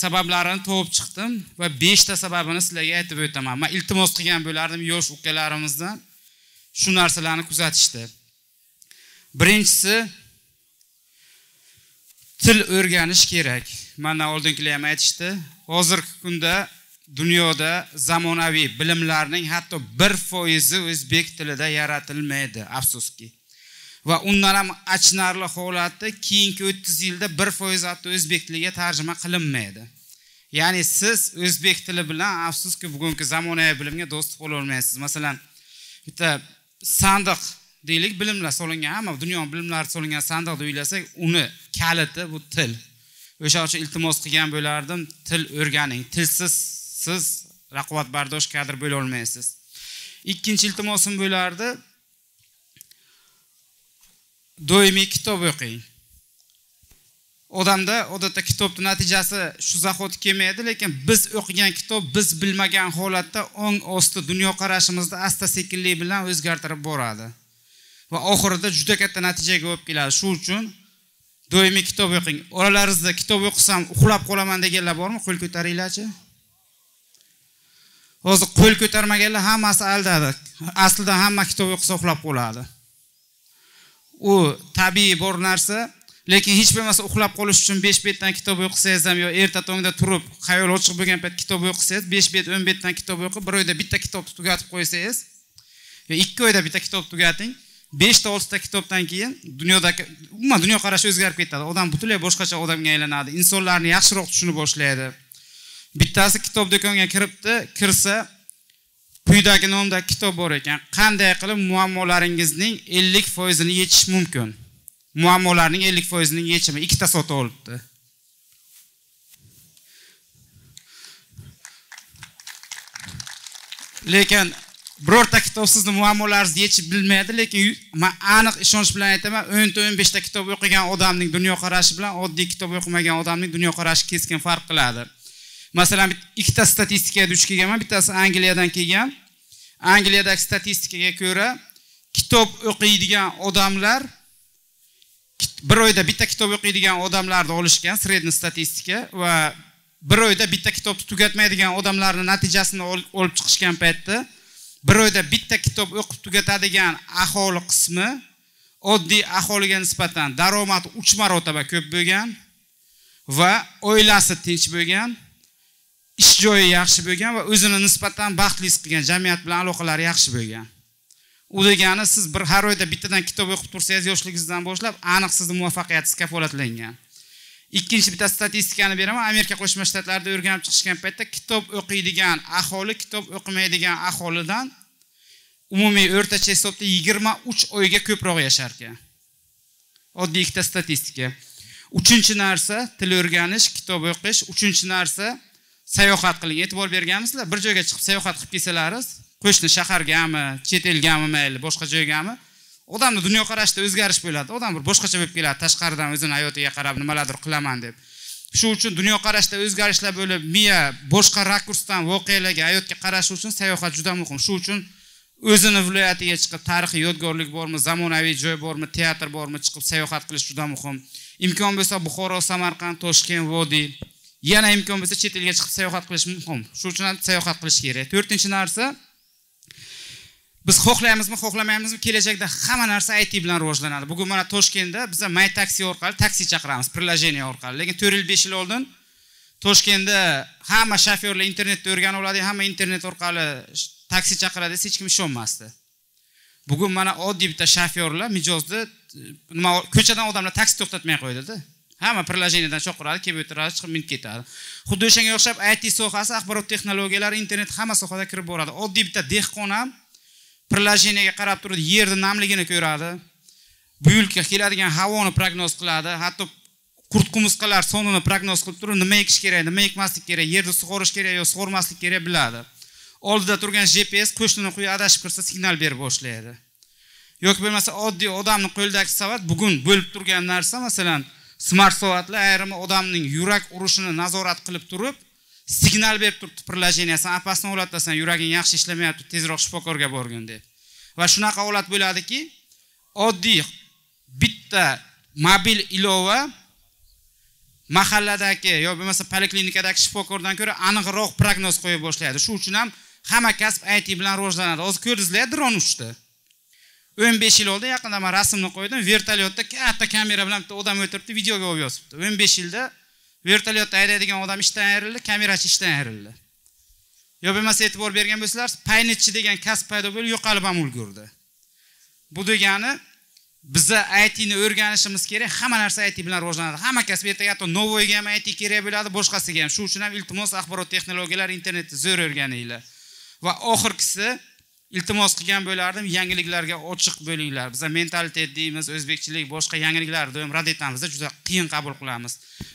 sabablarini to'g'ib chiqdim va besh ta sababini sizlarga aytib o'taman. Men iltimos qilgan bo'lardim yosh ukalarimizdan shu narsalarni kuzatishdi. Birinchisi, til o'rganish kerak. Mendan oldingilar ham aytishdi. Hozirgi kunda dunyoda zamonaviy bilimlarning hatto bir foizi o'zbek tilida yaratilmaydi, afsuski. Va undan ham achinarli holatda keyingi o'ttiz yilda bir foiz hatto o'zbek tiliga tarjima qilinmaydi. Ya'ni siz o'zbek tili bilan afsuski bugungi zamonaviy bilimga do'st bo'la olmaysiz. Masalan, bitta sandiq deylik, bilimlar solingan, hamma dunyoning bilimlari solingan sandiqni o'ylasak, uni kaliti bu til. O'sha uchun iltimos qilgan bo'lardim, til o'rganing. Tilsiz siz raqobatbardosh kadr bo'la olmaysiz. Ikkinchi iltimosim bo'lardi, doimiy kitob o'qing. Odamda odatda kitobning natijasi shu zahoti kelmaydi, lekin biz o'qigan kitob biz bilmagan holatda o'ng osti dunyo qarashimizni asta-sekinlik bilan o'zgartirib boradi va oxirida juda katta natijaga olib keladi. Shu uchun doimiy kitob o'qing. Oralaringizda kitob o'qisam uxlab qolaman deganlar bormi? Qo'l ko'taringlarchi. Hozir qo'l ko'tarmaganlar hammasi aldadi. Aslida hamma kitob o'qisa uxlab qoladi. U tabiiy bor narsa, lekin hech bo'lmasa uxlab qolish uchun besh betdan kitob o'qisangiz ham yo erta tongda turib, xayol ochiq bo'lgan payt kitob o'qisangiz, besh bet, o'n betdan kitob o'qib, bir oyda bitta kitob tugatib qo'ysangiz, yo ikki oyda bitta kitob tugating, besh ta olti ta kitobdan keyin dunyodagi umuman dunyo qarashi o'zgarib ketadi. Odam butunlay boshqacha odamga aylanadi, insonlarni yaxshiroq tushunib boshlaydi. Bittasi kitob do'koniga kiribdi, kirsa quyidagi nomdagi kitob bor ekan. Qanday qilib muammolaringizning ellik foizi ni yechish mumkin? Muammolarning ellik foizi ni yechimi ikkita sotib olibdi. Lekin birorta kitob sizni muammolaringizni yechib bilmaydi, lekin men aniq ishonch bilan aytaman, o'n ta o'n besh ta kitob o'qigan odamning dunyo qarashi bilan oddiy kitob o'qimagan odamning dunyo qarashi keskin farq qiladi. Masalan, ikkita statistikaga duch kelganman, bittasi Angliyadan kelgan. Angliyadagi statistikaga ko'ra, kitob o'qiydigan odamlar bir oyda bitta kitob o'qiydigan odamlarni olishgan, sredni statistika va bir oyda bitta kitobni tugatmaydigan odamlarning natijasini olib chiqishgan paytda, bir oyda bitta kitob o'qib tugatadigan aholi qismi oddiy aholiga nisbatan daromad uch marotaba ko'p bo'lgan va oilasi tinch bo'lgan, ish joyi yaxshi bo'lgan va o'zini nisbatan baxtli his qilgan, jamiyat bilan aloqalari yaxshi bo'lgan. U degani siz bir har oyda bittadan kitob o'qib tursangiz yoshligingizdan boshlab aniq sizning muvaffaqiyatingiz kafolatlangan. Ikkinchi bitta statistikani beraman. Amerika Qo'shma Shtatlarida o'rganib chiqishgan paytda kitob o'qiydigan aholi kitob o'qimaydigan aholidan umumiy o'rtacha hisobda yigirma uch oyga ko'proq yashar ekan. Oddiy ikkita statistika. Uchinchi narsa til o'rganish, kitob o'qish. Uchinchi narsa sayohat qiling. E'tibor berganmisizlar? Bir joyga chiqib sayohat qilib kelsalaringiz, qo'shni shahargami, chet elgami, mayli, boshqa joygami, odamning dunyoqarashida o'zgarish bo'ladi. Odam bir boshqacha bo'lib keladi, tashqaridan o'zini hayotiga qarab nimalardir qilaman deb. Shuning uchun dunyoqarashda o'zgarishlar bo'lib, miya boshqa rakursdan voqealarga, hayotga qarash uchun sayohat juda muhim. Shuning uchun o'zini viloyatiga chiqib, tarixiy yodgorlik bormi, zamonaviy joy bormi, teatr bormi, chiqib sayohat qilish juda muhim. Imkon bo'lsa Buxoro, Samarqand, Toshkent, Vodiy, yana imkon bo'lsa chet elga chiqib sayohat qilish muhim. Shuning uchun sayohat qilish kerak. to'rtinchi narsa biz xohlaymizmi, xohlamaymizmi, kelajakda hamma narsa I T bilan rivojlanadi. Bugun mana Toshkentda biz My Taxi orqali taksi chaqiramiz, приложение orqali. Lekin to'rt yil besh yil oldin Toshkentda hamma shofyorlar internetda o'rganib oladi, hamma internet orqali taksi chaqiradi, hech kim ishonmasdi. Bugun mana oddiy bitta shofyorlar mijozda nima ko'chadan odamlar taksi to'xtatmay qo'ydi-da. Hamma приложениеdan chaqiradi, kelib o'tiradi, chiqib minib ketadi. Xuddi o'shanga o'xshab I T sohasi, axborot texnologiyalari, internet hamma sohada kirib boradi. Oddiy bitta dehqon ham prilojeniyega qarab turib yerni namligini ko'radi. Bu yilga keladigan havoni prognoz qiladi, hatto qurt-qumursqalar sonini prognoz qilib turib, nima ekish kerak, nima ekmaslik kerak, yerni sug'orish kerak yoki sug'ormaslik kerak biladi. Oldida turgan G P S qo'shnini qo'yib adashib kirsa signal berib boshlaydi. Yoki bo'lmasa oddiy odamning qo'lidagi savat bugun bo'lib turgan narsa, masalan, smart soatlar ayrim odamning yurak urishini nazorat qilib turib, signal berib turibdi prilojeniyasidan, "Apasni o'latasan, yuraging yaxshi ishlamayapti, tezroq shifokorga borgin" deb. Va shunaqa holat bo'ladiki, oddiy bitta mobil ilova mahalladagi yoki bo'lmasa poliklinikadagi shifokordan ko'ra aniqroq prognoz qo'yib boshlaydi. Shuning uchun ham hamma kasb I T bilan rivojlanadi. Hozir ko'rdingizlar, dron uchdi. o'n besh yil oldin yaqinda men rasmni qo'ydim, vertolyotda katta kamera bilan bitta odam o'tiribdi, videoga olib yozibdi. o'n besh yilda vertolyotda haydaydigan odam ishdan ayrildi, kamerachi ishdan ayrildi. Yo bo'lmasa e'tibor bergan bo'lsalaringiz, paynitchi degan kasb paydo bo'lib yo'qolib ham ulgurdi. Bu degani biza I T ni o'rganishimiz kerak, hamma narsa I T bilan rivojlanadi. Hamma kasb ertaga hatto novoyga ham I T kerak bo'ladi, boshqasiga ham. Shu uchun ham iltimos axborot texnologiyalari, internetni zo'r o'rganinglar. Va oxirgisi iltimos qilgan bo'lardim, yangiliklarga ochiq bo'linglar. Biz mentalitet deymiz, o'zbekchilik, boshqa yangiliklar doim rad etamizda juda qiyin qabul qilamiz.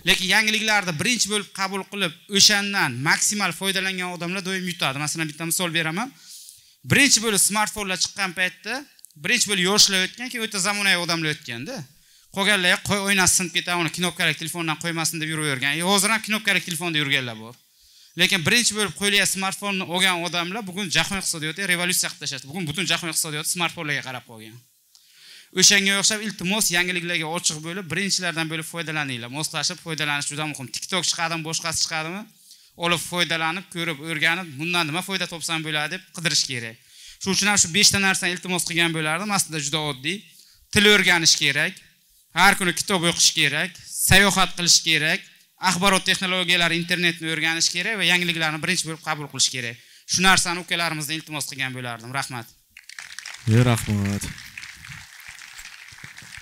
Lekin yangiliklarni birinchi bo'lib qabul qilib, o'shandan maksimal foydalangan odamlar doim yutadi. Masalan, bitta misol beraman. Birinchi bo'lib smartfonlar chiqqan paytda, birinchi bo'lib yoshlar o'tgan, keyin o'ta zamonaviy odamlar o'tganda, qolganlar qo'y o'ynasi sinib ketadi, uni knopkalik telefondan qo'ymasin deb yuravergan. Hozir ham knopkalik telefonda yurganlar bor. Lekin birinchi bo'lib qo'liga smartfonni olgan odamlar bugun jahon iqtisodiyotiga revolyutsiya qilib tashlashdi. Bugun butun jahon iqtisodiyoti smartfonlarga qarab qolgan. O'shanga o'xshab iltimos yangiliklarga ochiq bo'lib, birinchilardan bo'lib foydalaninglar. Moslashib foydalanish juda muhim. TikTok chiqadimi, boshqasi chiqadimi, olib foydalanib, ko'rib, o'rganib, bundan nima foyda topsam bo'ladi deb qidirish kerak. Shuning uchun ham shu beshta narsani iltimos qilgan bo'lardim. Aslida juda oddiy. Til o'rganish kerak, har kuni kitob o'qish kerak, sayohat qilish kerak. Axborot texnologiyalari, internetni o'rganish kerak va yangiliklarni birinchi bo'lib qabul qilish kerak. Shu narsani ukalarimizdan iltimos qilgan bo'lardim. Rahmat. Ey rahmat.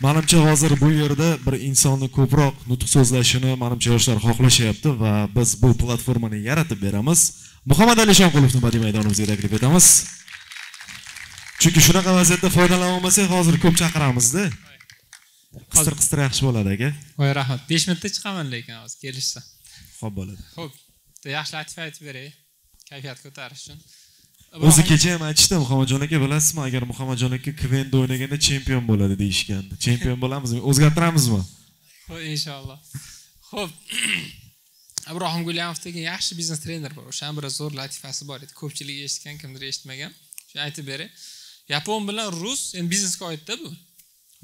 Menimcha hozir bu yerda bir insonni ko'proq nutq so'zlashini menimcha yoshlar xohlashyapti va biz bu platformani yaratib beramiz. Muhammad Ali Shonqulovni badiiy maydonimizga taklif etamiz. Chunki shunaqa vaziyatda foydalana olmasak, hozir ko'p chaqiramizda. Qistir-qistir yaxshi bo'ladi aka. Voy rahmat. besh minutda chiqaman lekin hozir kelishsa. Xo'p bo'ladi. Xo'p. Yaxshi latifa aytib beray. Kayfiyat ko'tarish uchun. O'zi kecha ham aytishdi Muhammadjon aka, bilasizmi, agar Muhammadjon aka Kvendo o'ynaganda chempion bo'ladi deyishgandi. Chempion bo'lamizmi? O'zgartiramizmi? Xo'p, inshaalloh. Xo'p. Ibrohim Gulyamov degan yaxshi biznes trener bor. O'sha ham bir zo'r latifasi bor edi. Ko'pchilik eshitgan, kimdir eshitmagan. Shuni aytib beray. Yapon bilan rus endi biznesga oidda bu.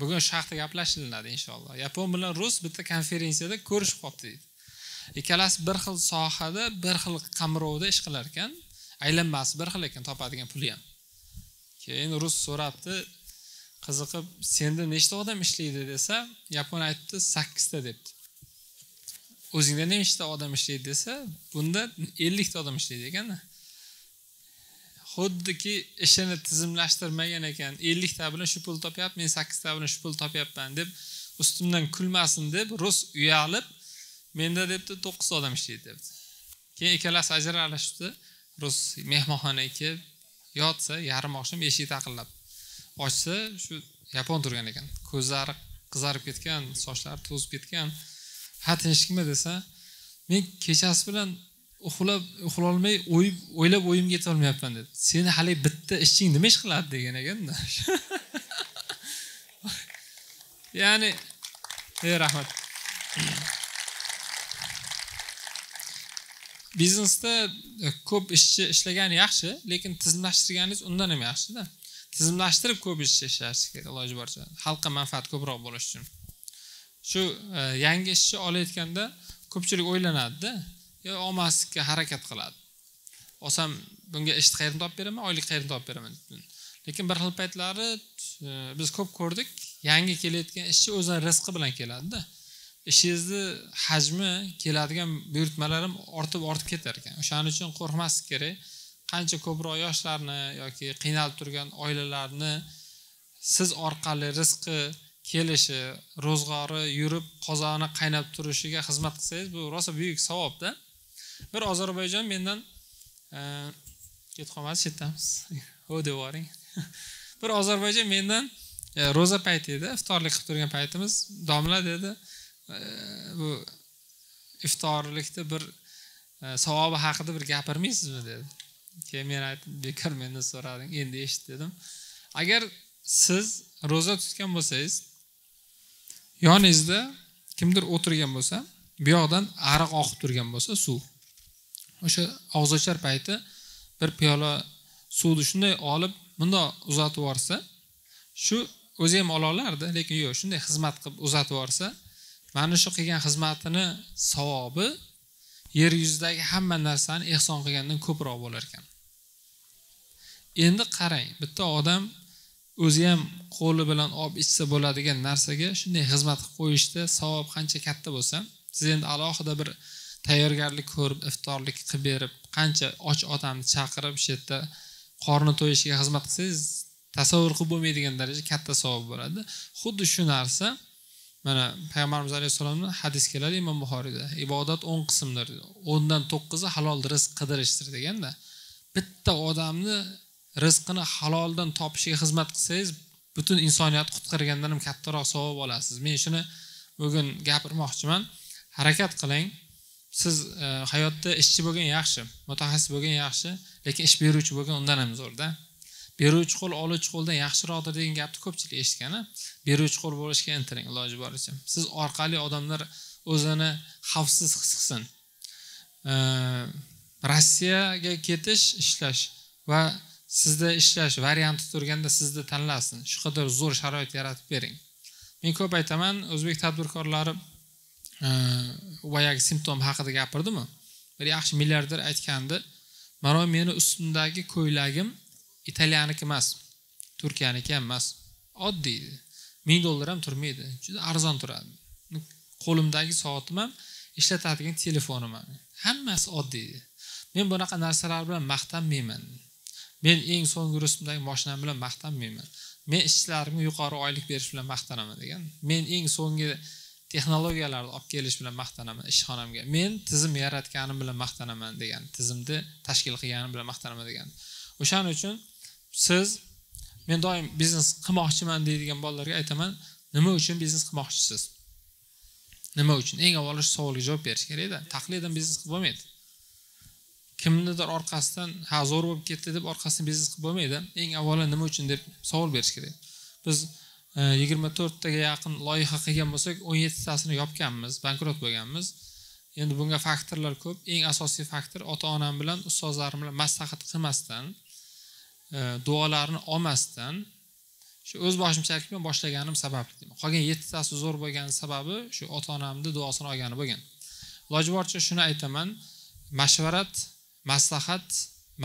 Bugun shu haqda gaplashilinadi inshaalloh. Yapon bilan rus bitta konferensiyada ko'rishib qopti deydi. Ikkalasi bir xil sohada, bir xil qamrovda ish qilar ekan, aylanmasi bir xil ekan, topadigan puli ham. Keyin rus so'rabdi, qiziqib, "Senda nechta odam ishlaydi?" desa, yapon aytibdi, "sakkiz ta" debdi. O'zingda nechta odam ishlaydi desa, bunda ellik ta odam ishlaydi ekan-da. Xuddiki ishini tizimlashtirmagan ekan, ellik ta bilan shu pul topyapman, men sakkiz ta bilan shu pul topyapman deb ustimdan kulmasin deb rus uyalib, menda debdi to'qqiz odam ishlaydi debdi. Keyin ikkalasi ajralishdi. Rus mehmonxonaga kelib, yotsa yarim oqshom eshik taqillab, ochsa shu yapon turgan ekan. Ko'zlari qizarib ketgan, sochlari to'zib ketgan. Ha tinchlikmi desa, men kechasi bilan uxlab uxla olmay o'yib o'ylab o'yimga yeta olmayapman dedi. Seni hali bitta ishching nima ish qiladi degan ekanda. Ya'ni ey rahmat. Biznesda ko'p ishchi ishlagani yaxshi, lekin tizimlashtirganingiz undan ham yaxshi-da. Tizimlashtirib ko'p ishchi ishlash kerak, iloji boricha. Xalqqa manfaat ko'proq bo'lish uchun. Shu yangi ishchi olayotganda ko'pchilik o'ylanadi-da, yo olmaslikka harakat qiladi. Olsam bunga ish qayerdan topib beraman, oylik qayerdan topib beraman deb. Lekin bir xil paytlari biz ko'p ko'rdik, yangi kelayotgan ishchi o'zining rizqi bilan keladi-da. Ishingizni hajmi, keladigan buyurtmalarim ortib ortib ketar ekan. O'shaning uchun qo'rqmaslik kerak. Qancha ko'proq yoshlarni yoki qiynalib turgan oilalarni siz orqali rizqi kelishi, ro'zg'ori yurib, qozoni qaynab turishiga xizmat qilsangiz, bu rosa buyuk savobda. Bir Ozarbayjon mendan ketib qolmadi, chetamiz. Ho devoring. Bir Ozarbayjon mendan roza payti edi, iftorlik qilib turgan paytimiz, domla dedi. Bu iftorlikda bir savobi haqida bir gapirmaysizmi dedi. Keyin men aytdim, bekor mendan so'rading, endi eshit dedim. Agar siz roza tutgan bo'lsangiz, yoningizda kimdir o'tirgan bo'lsa, bu yoqdan ariq oqib turgan bo'lsa, suv. O'sha og'iz ochar payti bir piyola suvni shunday olib, bundoq uzatib yorsa, shu o'zi ham ola olardi, lekin yo'q, shunday xizmat qilib uzatib yorsa, mana shu qilgan xizmatini savobi yer yuzidagi hamma narsani ehson qilgandan ko'proq bo'lar ekan. Endi qarang, bitta odam o'zi ham qo'li bilan olib ichsa bo'ladigan narsaga shunday xizmat qilib qo'yishda savob qancha katta bo'lsa, siz endi alohida bir tayyorgarlik ko'rib, iftorlik qilib berib, qancha och odamni chaqirib, shu yerda qorni to'yishiga xizmat qilsangiz, tasavvur qilib bo'lmaydigan darajada katta savob bo'ladi. Xuddi shu narsa mana Payg'ambarimiz alayhissalomdan hadis keladi Imom Buxoriyda. Ibodat o'n qismdir. o'ndan to'qqizi halol rizq qidirishdir deganda, bitta odamni rizqini haloldan topishiga xizmat qilsangiz, butun insoniyatni qutqargandan ham kattaroq savob olasiz. Men shuni bugun gapirmoqchiman. Harakat qiling. Siz e, hayotda ishchi bo'lgan yaxshi, mutaxassis bo'lgan yaxshi, lekin ish beruvchi bo'lgan undan ham zo'rda. Beruvchi qo'l oluvchi qo'ldan yaxshiroqdir degan gapni ko'pchilik eshitgani. Beruvchi qo'l bo'lishga intiling iloji boricha. Siz orqali odamlar o'zini xavfsiz his qilsin. E, Rossiyaga ketish, ishlash va sizda ishlash varianti turganda sizni tanlasin. Shu qadar zo'r sharoit yaratib bering. Men ko'p aytaman, o'zbek tadbirkorlari e, boyagi simptom haqida gapirdimi? Bir yaxshi milliarder aytgandi, "Mana meni ustimdagi ko'ylagim Italiyaniki emas, Turkiyaniki ham emas. Oddiy ming dollar ham turmaydi. Juda arzon turadi. Qo'limdagi soatim ham, ishlatadigan telefonim ham. Hammasi oddiy. Men bunaqa narsalar bilan maqtanmayman. Men eng so'nggi rusumdagi mashinam bilan maqtanmayman. Men ishchilarimga yuqori oylik berish bilan maqtanaman" degan. Men eng so'nggi texnologiyalarni olib kelish bilan maqtanaman ishxonamga. Men tizim yaratganim bilan maqtanaman degan. Tizimni tashkil qilganim bilan maqtanaman degan. O'shaning uchun siz, men doim biznes qilmoqchiman deydigan bolalarga aytaman, nima uchun biznes qilmoqchisiz? Nima uchun? Eng avvalo shu savolga javob berish kerak-da. Taqlidan biznes qilib bo'lmaydi. Kimnidir orqasidan ha zo'r bo'lib ketdi deb orqasidan biznes qilib bo'lmaydi. Eng avvalo nima uchun deb savol berish kerak. Biz yigirma to'rt taga yaqin loyiha qilgan bo'lsak, o'n yetti tasini yopganmiz, bankrot bo'lganmiz. Endi bunga faktorlar ko'p. Eng asosiy faktor ota-onam bilan, ustozlarim bilan maslahat qilmasdan, duolarini olmasdan, shu o'z boshimchalik bilan boshlaganim sababli deyman. Qolgan yettitasi zo'r bo'lgani sababi shu ota-onamning duosini olgani bo'lgan. Iloji boricha shuni aytaman, mashvarat, maslahat,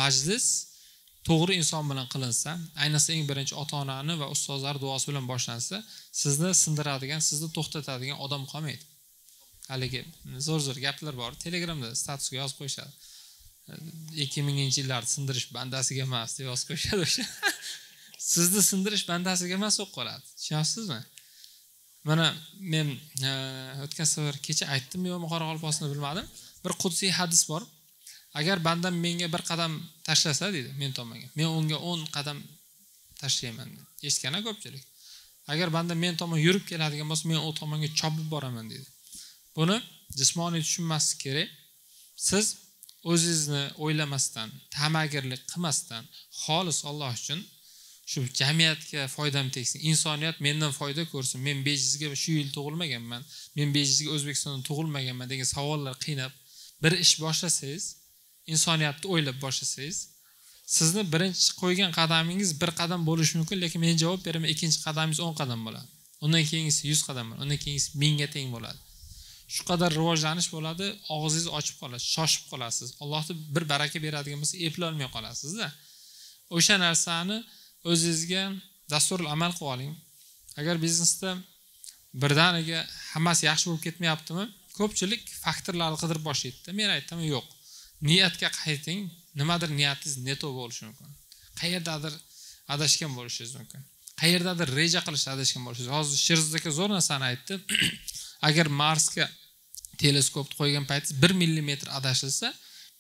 majlis to'g'ri inson bilan qilinsa, ayniqsa eng birinchi ota-onani va ustozlar duosi bilan boshlansa, sizni sindiradigan, sizni to'xtatadigan odam qolmaydi. Haligi zo'r-zo'r gaplar bor. Telegramda statusga yozib qo'yishadi. ikki minginchi yillarda sindirish bandasiga emas deb yozib qo'yishadi o'sha. Sizni sindirish bandasiga emas o'q qoladi. Tushunyapsizmi? Mana men o'tgan safar kecha aytdim, yo'qmi Qoraqalpog'istonda bilmadim. Bir qudsiy hadis bor. agar bandan menga bir qadam tashlasa dedi men tomonga, men unga o'n qadam tashlayman dedi. Eshitgana ko'pchilik. Agar banda men tomon yurib keladigan bo'lsa, men u tomonga chopib boraman dedi. Buni jismoniy tushunmaslik kerak. Siz o'zingizni o'ylamasdan, ta'magirlik qilmasdan, xolis Alloh uchun shu jamiyatga foydam tegsin, insoniyat mendan foyda ko'rsin. Men bejizga shu yil tug'ilmaganman, men bejizga O'zbekistondan tug'ilmaganman degan savollar qiynab bir ish boshlasangiz, insoniyatni o'ylab boshlasangiz, sizni birinchi qo'ygan qadamingiz bir qadam bo'lishi mumkin, lekin men javob beraman, ikkinchi qadamingiz o'n qadam bo'ladi. Undan keyingisi yuz qadam bo'ladi, undan keyingisi mingga teng bo'ladi. Shu qadar rivojlanish bo'ladi, og'zingiz ochib qolasiz, shoshib qolasiz. Allohning bir baraka beradigan bo'lsa, eplay olmay qolasiz-da. O'sha narsani o'zingizga dasturul amal qilib oling. Agar biznesda birdaniga hammasi yaxshi bo'lib ketmayaptimi? Ko'pchilik faktorlarni qidirib boshlaydi. Men aytdim, yo'q. Niyatga qayting. Nimadir niyatingiz neto bo'lishi mumkin. Qayerdadir adashgan bo'lishingiz mumkin. Qayerdadir reja qilishda adashgan bo'lishingiz. Hozir Sherzodga zo'r narsani aytdi. Agar Marsga teleskopni qo'ygan paytingiz bir millimetr adashilsa,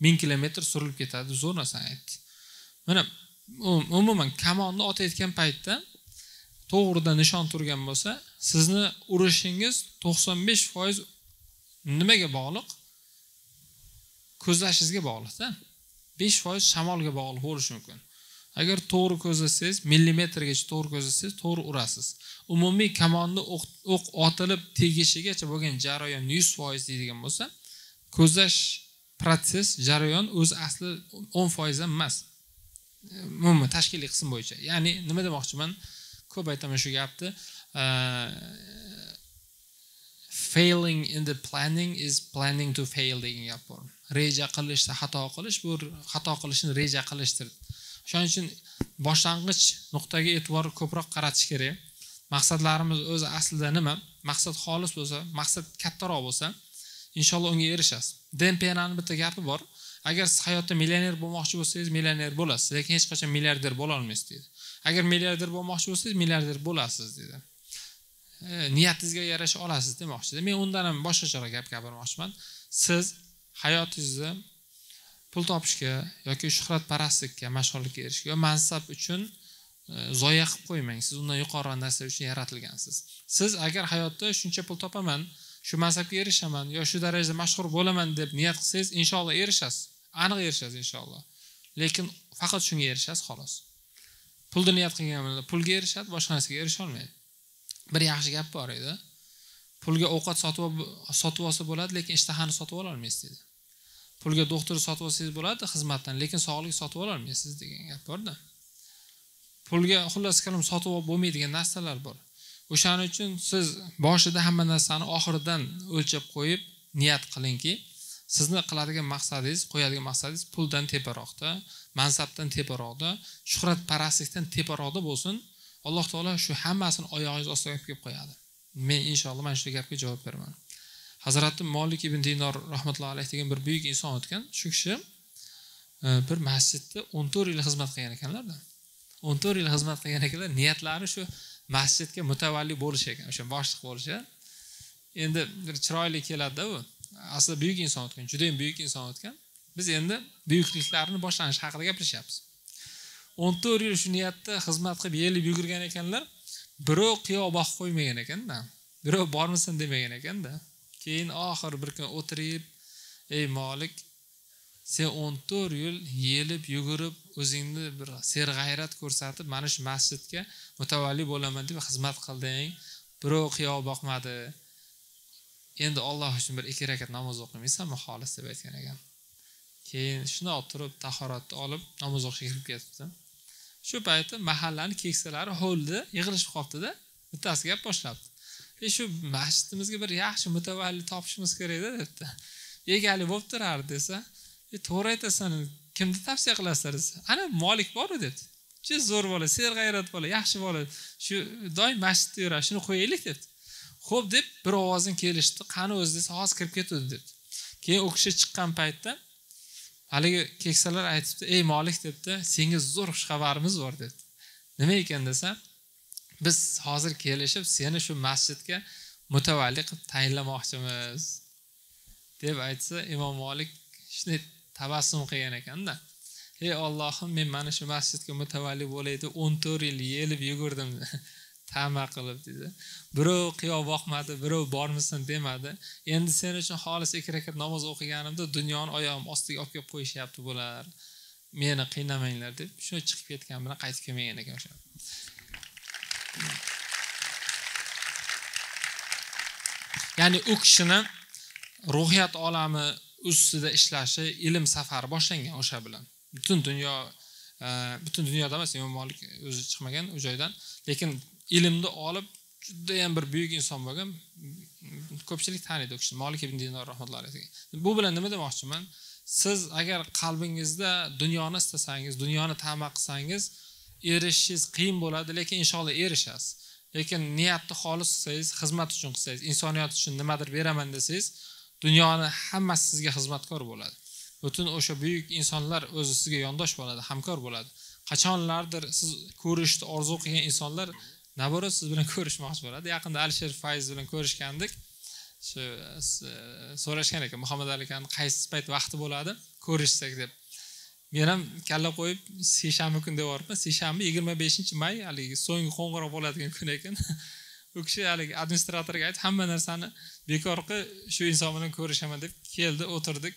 ming kilometr surilib ketadi, zo'r narsani aytdi. Mana umuman kamonni otayotgan paytda to'g'rida nishon turgan bo'lsa, sizni urishingiz to'qson besh foiz nimaga bog'liq? Ko'zlashingizga bog'liqda. besh foiz shamolga bog'liq bo'lishi mumkin. Agar to'g'ri ko'zlasangiz, millimetrgacha to'g'ri ko'zlasangiz, to'g'ri urasiz. Umumiy kamonni o'q otilib tegishigacha bo'lgan jarayon yuz foiz deydigan bo'lsa, ko'zlash protsess jarayon o'z asli o'n foiz ham emas. Umuman tashkiliy qism bo'yicha. Ya'ni nima demoqchiman? Ko'p aytaman shu gapni. Failing in the planning is planning to fail degan gap bor. Reja qilishda xato qilish bu xato qilishni reja qilishdir. Shuning uchun boshlang'ich nuqtaga e'tibor ko'proq qaratish kerak. Maqsadlarimiz o'zi aslida nima? Maqsad xolis bo'lsa, maqsad kattaroq bo'lsa, inshaalloh unga erishasiz. Den Pena'ning bitta gapi bor. Agar siz hayotda millioner bo'lmoqchi bo'lsangiz, millioner bo'lasiz, lekin hech qachon milliarder bo'la olmaysiz dedi. Agar milliarder bo'lmoqchi bo'lsangiz, milliarder bo'lasiz dedi. Niyatingizga yarasha olasiz demoqchida. Men undan ham boshqacharoq gap gapirmoqchiman. Siz hayotingizni pul topishga yoki shuhratparastlikka, mashhurlikka erishishga yoki mansab uchun zoya qilib qo'ymang. Siz undan yuqori narsa uchun yaratilgansiz. Siz agar hayotda shuncha pul topaman, shu mansabga erishaman yoki shu darajada mashhur bo'laman deb niyat qilsangiz, inshaalloh erishasiz. Aniq erishasiz inshaalloh. Lekin faqat shunga erishasiz xolos. Pulni niyat qilgan odamlar pulga erishadi, boshqa narsaga erisha olmaydi. Bir yaxshi gap bor edi. Pulga ovqat sotib sotib olsa bo'ladi, lekin ishtahani sotib ola olmaysiz dedi. Pulga doktor sotib olsangiz bo'ladi xizmatdan, lekin sog'liq sotib ola olmaysiz degan gap bor-da. Pulga xullas kalam sotib olib bo'lmaydigan narsalar bor. O'shaning uchun siz boshida hamma narsani oxiridan o'lchab qo'yib, niyat qilingki, sizni qiladigan maqsadingiz, qo'yadigan maqsadingiz puldan teparoqda, mansabdan teparoqda, shuhratparastlikdan teparoqda bo'lsin. Alloh taolo shu hammasini oyog'ingiz ostiga qo'yib qo'yadi. Men inshaalloh mana shu gapga javob beraman. Hazrat Malik ibn Dinar rahmatullohi alayhi degan bir buyuk inson o'tgan. Shu kishi bir masjidda o'n to'rt yil xizmat qilgan ekanlar-da. o'n to'rt yil xizmat qilgan ekanlar, niyatlari shu masjidga mutavalli bo'lish ekan, o'sha boshliq bo'lish. Endi bir chiroyli keladi-da u. Aslida buyuk inson o'tgan, juda ham buyuk inson o'tgan. Biz endi buyukliklarini boshlanish haqida gaplashyapmiz. o'n to'rt yil shu niyatda xizmat qilib yelib yugurgan ekanlar. Birov qiyo boqib qo'ymagan ekan-da. Birov bormisan demagan ekan-da. Keyin oxir bir kun o'tirib, ey Malik, sen o'n to'rt yil yelib yugurib, o'zingni bir serg'ayrat ko'rsatib, mana shu masjidga mutavalli bo'laman deb xizmat qilding. Birov qiyo boqmadi. Endi Alloh uchun bir ikki rakat namoz o'qimaysanmi xolis deb aytgan ekan. Keyin shunday o'tirib, tahoratni olib, namoz o'qishga kirib ketibdi. Shu paytda mahallaning keksalari holda yig'ilishib qopti-da, bittasi gap boshlabdi. "E shu masjidimizga bir yaxshi mutavalli topishimiz kerak-da" debdi. Egali bo'lib turardi desa, "E to'g'ri aytasan, kimni tavsiya qilasizlar?" desa, "Ana Malik bor-ku" debdi. "Juda zo'r bola, serg'ayrat bola, yaxshi bola. Shu doim masjidda yuradi, shuni qo'yaylik" debdi. Xo'p deb bir ovozdan kelishdi, "Qani o'zi desa, hozir kirib ketadi" debdi. Keyin u kishi chiqqan paytda haligi keksalar aytibdi, "Ey Malik" debdi, "Senga zo'r xushxabarimiz bor" debdi. "Nima ekan?" desa, "Biz hozir kelishib, seni shu masjidga mutavalli qilib tayinlamoqchimiz" deb aytsa, Imom Malik shunday tabassum qilgan ekanda. Ey Allohim, men mana shu masjidga mutavalli bo'laydi, o'n to'rt yil yelib yugurdim ta'ma qilib dedi. Birov qiyo boqmadi, birov bormisan demadi. Endi sen uchun xolis ikki rakat namoz o'qiganimda dunyoni oyog'im ostiga olib kelib qo'yishyapti bular. Meni qiynamanglar deb shu chiqib ketgan bilan qaytib kelmagan ekan o'sha. Ya'ni u kishini ruhiyat olami ustida ishlashi, ilm safari boshlangan o'sha bilan. Butun dunyo, butun dunyoda emas, Imom Malik o'zi chiqmagan u joydan, lekin ilmni olib juda ham bir buyuk inson bo'lgan. Ko'pchilik taniydi u kishini, Malik ibn Dinar rahmatullohi alayhi. Bu bilan nima demoqchiman? Siz agar qalbingizda dunyoni istasangiz, dunyoni ta'ma qilsangiz, erishishingiz qiyin bo'ladi, lekin inshaalloh erishasiz. Lekin niyatni xolis qilsangiz, xizmat uchun qilsangiz, insoniyat uchun nimadir beraman desangiz, dunyoni hammasi sizga xizmatkor bo'ladi. Butun o'sha buyuk insonlar o'zi sizga yondosh bo'ladi, hamkor bo'ladi. Qachonlardir siz ko'rishni orzu qilgan insonlar nabora siz bilan ko'rishmoqchi bo'ladi. Yaqinda Alisher Fayz bilan ko'rishgandik. Shu so'rashgan ekan, Muhammad Ali kan qaysi payt vaqti bo'ladi ko'rishsak deb. Men ham kalla qo'yib, seshanba kun deb o'ribman. Seshanba yigirma beshinchi may, haligi so'nggi qo'ng'iroq bo'ladigan kun ekan. U kishi haligi administratorga aytib, hamma narsani bekor qilib, shu inson bilan ko'rishaman deb keldi, o'tirdik.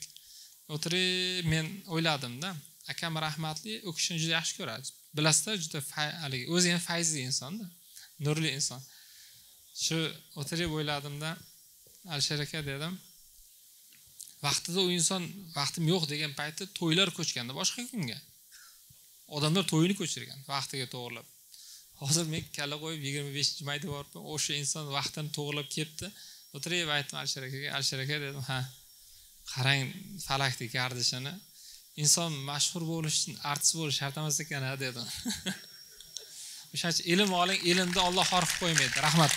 O'tirib men o'yladim-da, akam rahmatli u kishini juda yaxshi ko'radi. Bilasizlar, juda haligi o'zi ham fayzli inson-da, nurli inson. Shu o'tirib o'yladim-da, Alisher aka dedim, vaqtida u inson vaqtim yo'q degan paytda to'ylar ko'chganda boshqa kunga. Odamlar to'yini ko'chirgan vaqtiga to'g'rilab. Hozir men kalla qo'yib yigirma beshinchi may deb borib, o'sha inson vaqtini to'g'rilab ketdi. O'tirib aytdim Alisher akaga, Alisher aka dedim, ha. Qarang falakdek gardishini. Inson mashhur bo'lish uchun artist bo'lish shart emas ekan dedim. O'shancha ilm oling, ilmda Alloh xorif qo'ymaydi. Rahmat.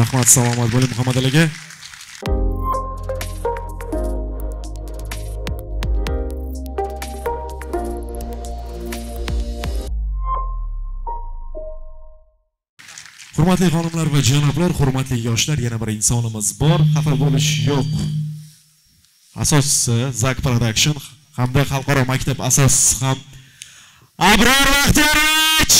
Rahmat, salomat bo'ling Muhammad aliga. Hurmatli xonimlar va janoblar, hurmatli yoshlar, yana bir insonimiz bor. Xafa bo'lish yo'q. Asosisi Zak Production hamda Xalqaro Maktab asosisi ham Abror Vaqtiyarich.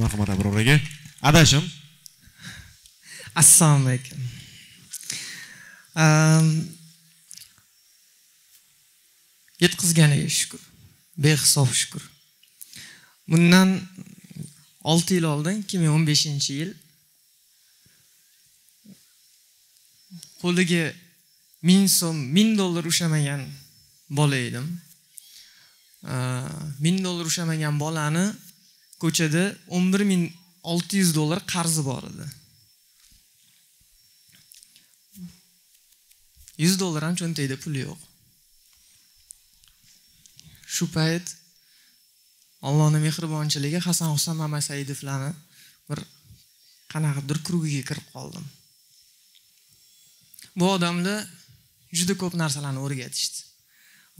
Marhamat Abror aka. Adashim. Assalomu alaykum. Um, Yetkazganiga shukr. Behisob shukr. Bundan olti yil oldin, ikki ming o'n beshinchi yil qo'liga ming so'm, ming dollar ushamagan bola edim. ming dollar ushamagan bolani ko'chada o'n bir ming olti yuz dollar qarzi bor edi. yuz dollar ham cho'ntagida puli yo'q. Shu payt Allohning mehribonchiligi Hasan Hasan Mamasaidovlarni bir qanaqadir krugiga kirib qoldim. Bu odamlar juda ko'p narsalarni o'rgatishdi.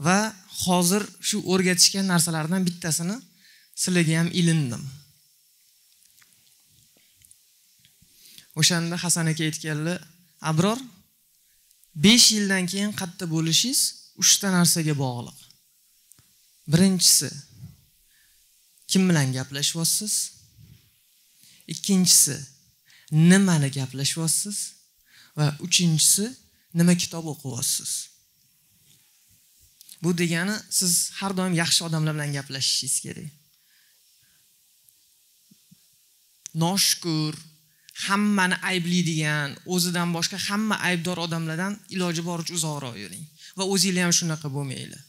Va hozir shu o'rgatishgan narsalardan bittasini sizlarga ham ilindim. O'shanda Hasan aka aytganlar, Abror, besh yildan keyin qatta bo'lishingiz uchta narsaga bog'liq. Birinchisi, kim bilan gaplashyapsiz? Ikkinchisi, nimani gaplashyapsiz? Va uchinchisi, nima kitob o'qiyapsiz? Bu degani siz har doim yaxshi odamlar bilan gaplashishingiz kerak. Noshkur, hammani ayblaydigan, o'zidan boshqa hamma aybdor odamlardan iloji boricha uzoqroq yuring va o'zinglar ham shunaqa bo'lmanglar.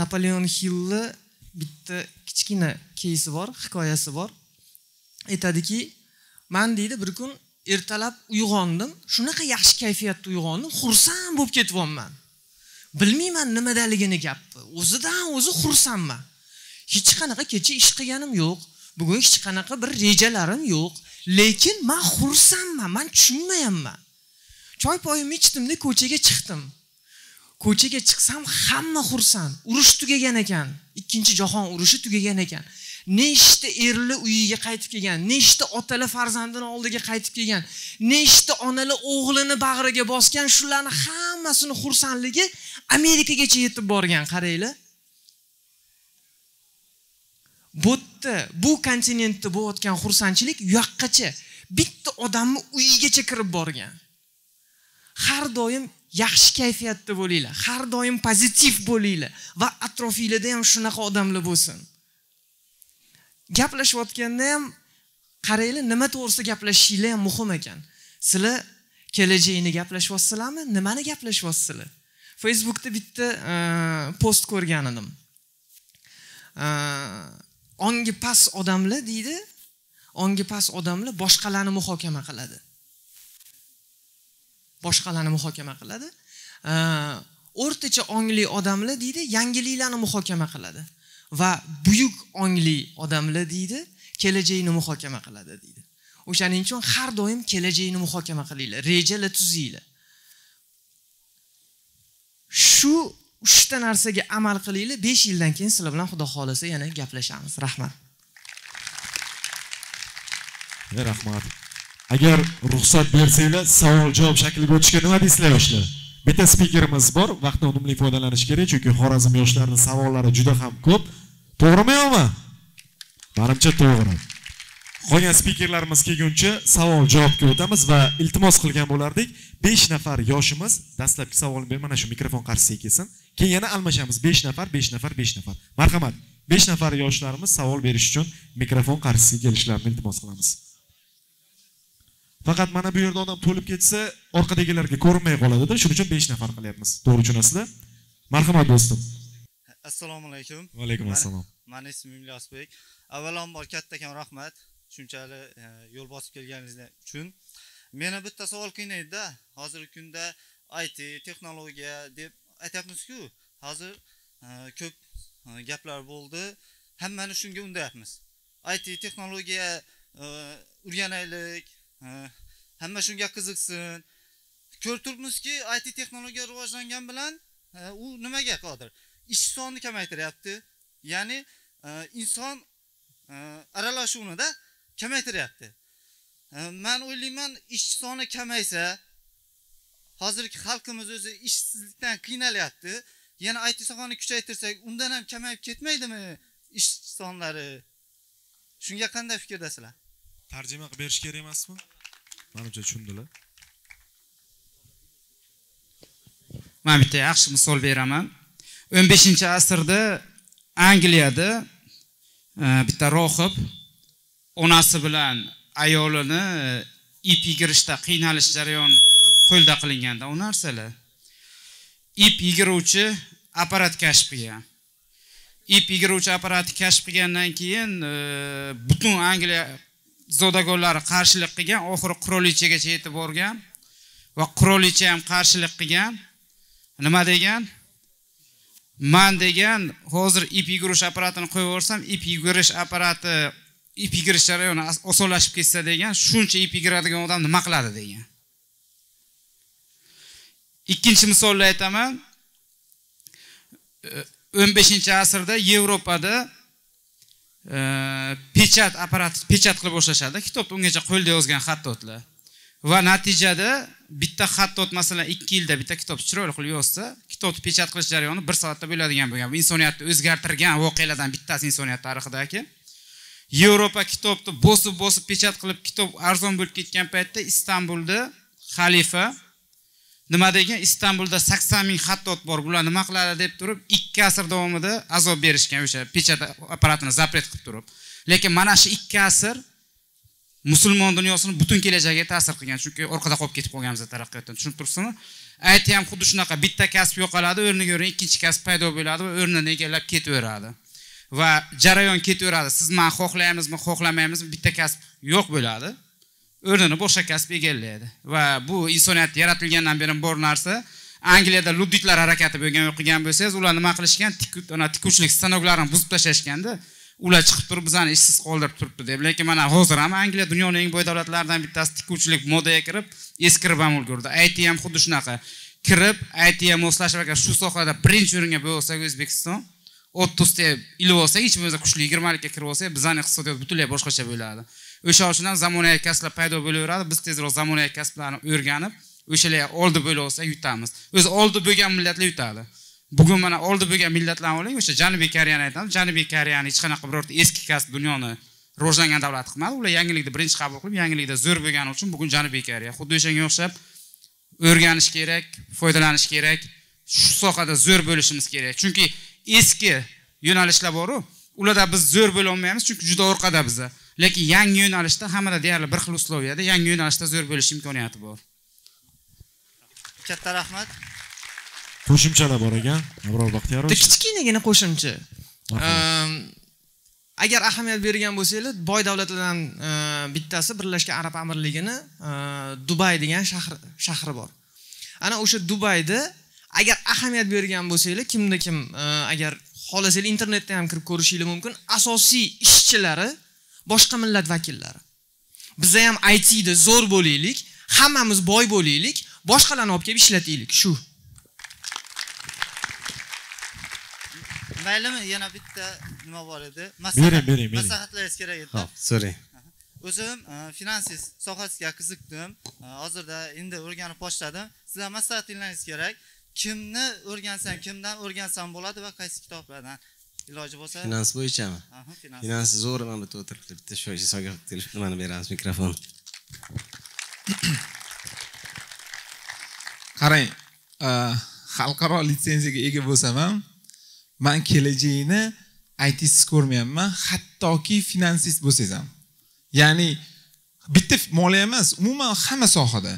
Napoleon Hillni bitta kichkina keysi bor, hikoyasi bor. Aytadiki, men deydi bir kun ertalab uyg'ondim, shunaqa yaxshi kayfiyatda uyg'ondim, xursand bo'lib ketyapman. Bilmayman nimadaligini gapni. O'zidan o'zi xursandman. Hech qanaqa kecha ish qilganim yo'q, bugun hech qanaqa bir rejalarim yo'q, lekin men xursandman, men tushunmayapman. Choy poyimni ichdim-da ko'chaga chiqdim. Ko'chaga chiqsam hamma xursand. Urush tugagan ekan. Ikkinchi jahon urushi tugagan ekan. nechta erli uyiga qaytib kelgan, nechta otali farzandini oldiga qaytib kelgan, nechta onali o'g'lini bag'riga bosgan, shularning hammasini xursandligi Amerikagacha yetib borgan, qaraylar. Bo'tdi, bu kontinentda bo'layotgan xursandchilik yoqqacha bitta odamni uyigacha kirib borgan. Har doim yaxshi kayfiyatda bo'linglar, har doim pozitiv bo'linglar va atrofingizda ham shunaqa odamlar bo'lsin. Gaplashayotganda ham qaranglar, nima to'g'risida gaplashishingiz ham muhim ekan. Sizlar kelajagini gaplashyapsizlarmi? Nimani gaplashyapsizlar? Facebookda bitta post ko'rgan edim. Ongi pas odamlar deydi, ongi pas odamlar boshqalarni muhokama qiladi. Boshqalarni muhokama qiladi. O'rtacha ongli odamlar deydi, yangiliklarni muhokama qiladi va buyuk ongli odamlar deydi, kelajagini muhokama qiladi deydi. O'shaning uchun har doim kelajagini muhokama qilinglar, rejalar tuzinglar. Shu uchta narsaga amal qilinglar, besh yildan keyin sizlar bilan Xudo xolasa yana gaplashamiz. Rahmat. Rahmat. Agar ruxsat bersanglar, savol-javob shakliga o'tishga nima deysizlar yoshlar? Beta speakerimiz bor, vaqtni unumli foydalanish kerak, chunki Xorazm yoshlarining savollari juda ham ko'p. To'g'rimi yo'qmi? Menimcha to'g'ri. Qolgan speakerlarimiz kelguncha savol-javobga o'tamiz va iltimos qilgan bo'lardik, besh nafar yoshimiz dastlabki savolni ber, mana shu mikrofon qarshisiga kelsin. Keyin yana almashamiz, besh nafar, besh nafar, besh nafar. Marhamat, besh nafar yoshlarimiz savol berish uchun mikrofon qarshisiga kelishlarini iltimos qilamiz. Faqat mana bu yerda odam to'lib ketsa, orqadagilarga ko'rinmay qoladi-da, shuning uchun besh nafar qilyapmiz. To'g'ri tushunasizlar? Marhamat do'stim. Assalomu alaykum. Va alaykum assalom. Mening ismim Ilyosbek. Avvalambor kattakam rahmat, shunchalik yo'l bosib kelganingiz uchun. Meni bitta savol qiynaydi-da, hozirgi kunda I T, texnologiya deb aytamiz-ku, hozir ko'p gaplar bo'ldi. Hammani shunga undayapmiz. I T, texnologiya o'rganaylik. Hamma shunga qiziqsin. Ko'rib turibmizki, I T texnologiya rivojlangan bilan u nimaga qodir? Ish sonini kamaytiryapti. Ya'ni inson aralashuvini-da kamaytiryapti. Men o'ylayman, ish soni kamaysa, hozirgi xalqimiz o'zi ishsizlikdan qiynalyapti. Yana I T sohani kuchaytirsak, undan ham kamayib ketmaydimi ish sonlari? Shunga qanday fikrdasizlar? Tarjima qilib berish kerak emasmi? Menimcha tushundilar. Men bitta yaxshi misol beraman. o'n beshinchi asrda Angliyada bitta rohib onasi bilan ayolini ip yigirishda qiynalish jarayonini ko'rib, qo'lda qilinganda u narsalar. Ip yigiruvchi apparat kashf qilgan. Ip yigiruvchi apparati kashf qilgandan keyin butun Angliya zodagonlari qarshilik qilgan, oxiri qirolichagacha yetib borgan va qirolicha ham qarshilik qilgan. Nima degan? Men degan, hozir ip yugurish apparatini qo'yib yuborsam, ip yugurish apparati, ip yugurish jarayoni osonlashib ketsa degan, shuncha ip yuguradigan odam nima qiladi degan. Ikkinchi misolni aytaman. o'n beshinchi asrda Yevropada pechat apparati pechat qilib boshlashadi. Kitobda ungacha qo'lda yozgan xattotlar. Va natijada bitta xattot masalan ikki yilda bitta kitob chiroyli qilib yozsa, kitobni pechat qilish jarayoni bir soatda bo'ladigan bo'lgan. Bu insoniyatni o'zgartirgan voqealardan bittasi insoniyat tarixidagi. Yevropa kitobni bosib-bosib pechat qilib kitob arzon bo'lib ketgan paytda Istanbulda xalifa nima degan? Istanbulda sakson ming xattot bor. Bular nima qiladi deb turib, ikki asr davomida azob berishgan o'sha pechat apparatini zapret qilib turib. Lekin mana shu ikki asr musulmon dunyosining butun kelajagiga ta'sir qilgan. Chunki orqada qolib ketib qolganmiz taraqqiyotdan. Tushunib turibsizmi? I T ham xuddi shunaqa, bitta kasb yo'qoladi, o'rniga o'rin ikkinchi kasb paydo bo'ladi va o'rnini egallab ketaveradi. Va jarayon ketaveradi. Siz men xohlaymizmi, xohlamaymizmi, bitta kasb yo'q bo'ladi. O'rnini boshqa kasb egallaydi va bu insoniyat yaratilgandan beri bor narsa. Angliyada ludditlar harakati bo'lgan o'qigan bo'lsangiz, ular nima qilishgan? Tikuvchilik stanoklarni buzib tashlashganda, ular chiqib turib bizani ishsiz qoldirib turibdi deb. Lekin mana hozir ham Angliya dunyoning eng boy davlatlaridan bittasi, tikuvchilik modaga kirib, eskirib ham ulgurdi. I T ham xuddi shunaqa kirib, I T ga moslashib, agar shu sohada birinchi o'ringa bo'lsak O'zbekiston, o'ttiz ta ilib olsa, hech bo'lmasa kuchli yigirmalikka kirib olsa, bizning iqtisodiyot butunlay boshqacha bo'ladi. O'sha o'shundan zamonaviy kasblar paydo bo'laveradi. Biz tezroq zamonaviy kasblarni o'rganib, o'shalar oldi bo'la olsa yutamiz. O'zi oldi bo'lgan millatlar yutadi. Bugun mana oldi bo'lgan millatlar oling, o'sha Janubiy Koreyani aytamiz. Janubiy Koreyani hech qanaqa birorta eski kasb dunyoni rivojlangan davlat qilmadi. Ular yangilikni birinchi qabul qilib, yangilikda zo'r bo'lgani uchun bugun Janubiy Koreya xuddi o'shanga o'xshab o'rganish kerak, foydalanish kerak, shu sohada zo'r bo'lishimiz kerak. Chunki eski yo'nalishlar bor-ku, ularda biz zo'r bo'la olmaymiz, chunki juda orqada biza. Lekin yangi yo'nalishda hammada deyarli bir xil usloviyada yangi yo'nalishda zo'r bo'lish imkoniyati bor. Katta rahmat. Qo'shimchalar bor ekan, Abror Baxtiyorov. Kichkinagina qo'shimcha. Agar ahamiyat bergan bo'lsangiz, boy davlatlardan bittasi Birlashgan Arab Amirligini Dubay degan shahar shahri bor. Ana o'sha Dubayda agar ahamiyat bergan bo'lsangiz, kimda-kim agar xohlasangiz internetda ham kirib ko'rishingiz mumkin. Asosiy ishchilari boshqa millat vakillari. Biz ham I T'da zo'r bo'laylik, hammamiz boy bo'laylik, boshqalarni olib kelib ishlataylik, shu. Maylimi, yana bitta nima bor edi? Maslahatlaringiz kerak edi. Xo'p, so'rang. O'zim finansiz sohasiga qiziqdim. Hozirda endi o'rganib boshladim. Sizlar maslahatingiz kerak. Kimni o'rgansam, kimdan o'rgansam bo'ladi va qaysi kitoblardan? Iloji bo'lsa, finans bo'yichami? Finans zo'r, mana bu o'tiribdi. Bitta shu hisobga telefon mana beramiz mikrofon. Qarang, xalqaro litsenziyaga ega bo'lsam ham men kelajagini I T'siz ko'rmayapman, hattoki finansist bo'lsangiz ham. Ya'ni bitta moliya emas, umuman hamma sohada.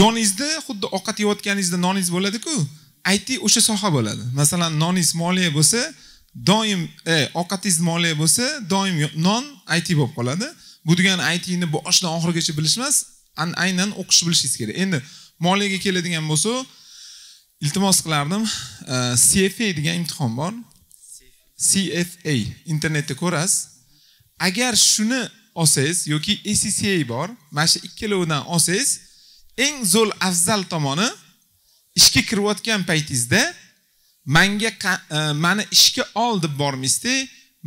Yoningizda xuddi ovqat yeyotganingizda noningiz bo'ladi-ku, I T o'sha soha bo'ladi. Masalan, noningiz moliya bo'lsa, doim ovqatingiz moliya bo'lsa, doim non I T bo'lib qoladi. Bu degani I T'ni boshidan oxirigacha bilish emas, aynan o'qish bilishingiz kerak. Endi moliyaga keladigan bo'lsa, iltimos qilardim, C F A degan imtihon bor. C F A internetda ko'rasiz. Agar shuni olsangiz yoki S C A bor, mana shu ikkalovidan olsangiz, eng zo'r afzal tomoni ishga kirayotgan paytingizda menga meni ishga ol deb bormisiz,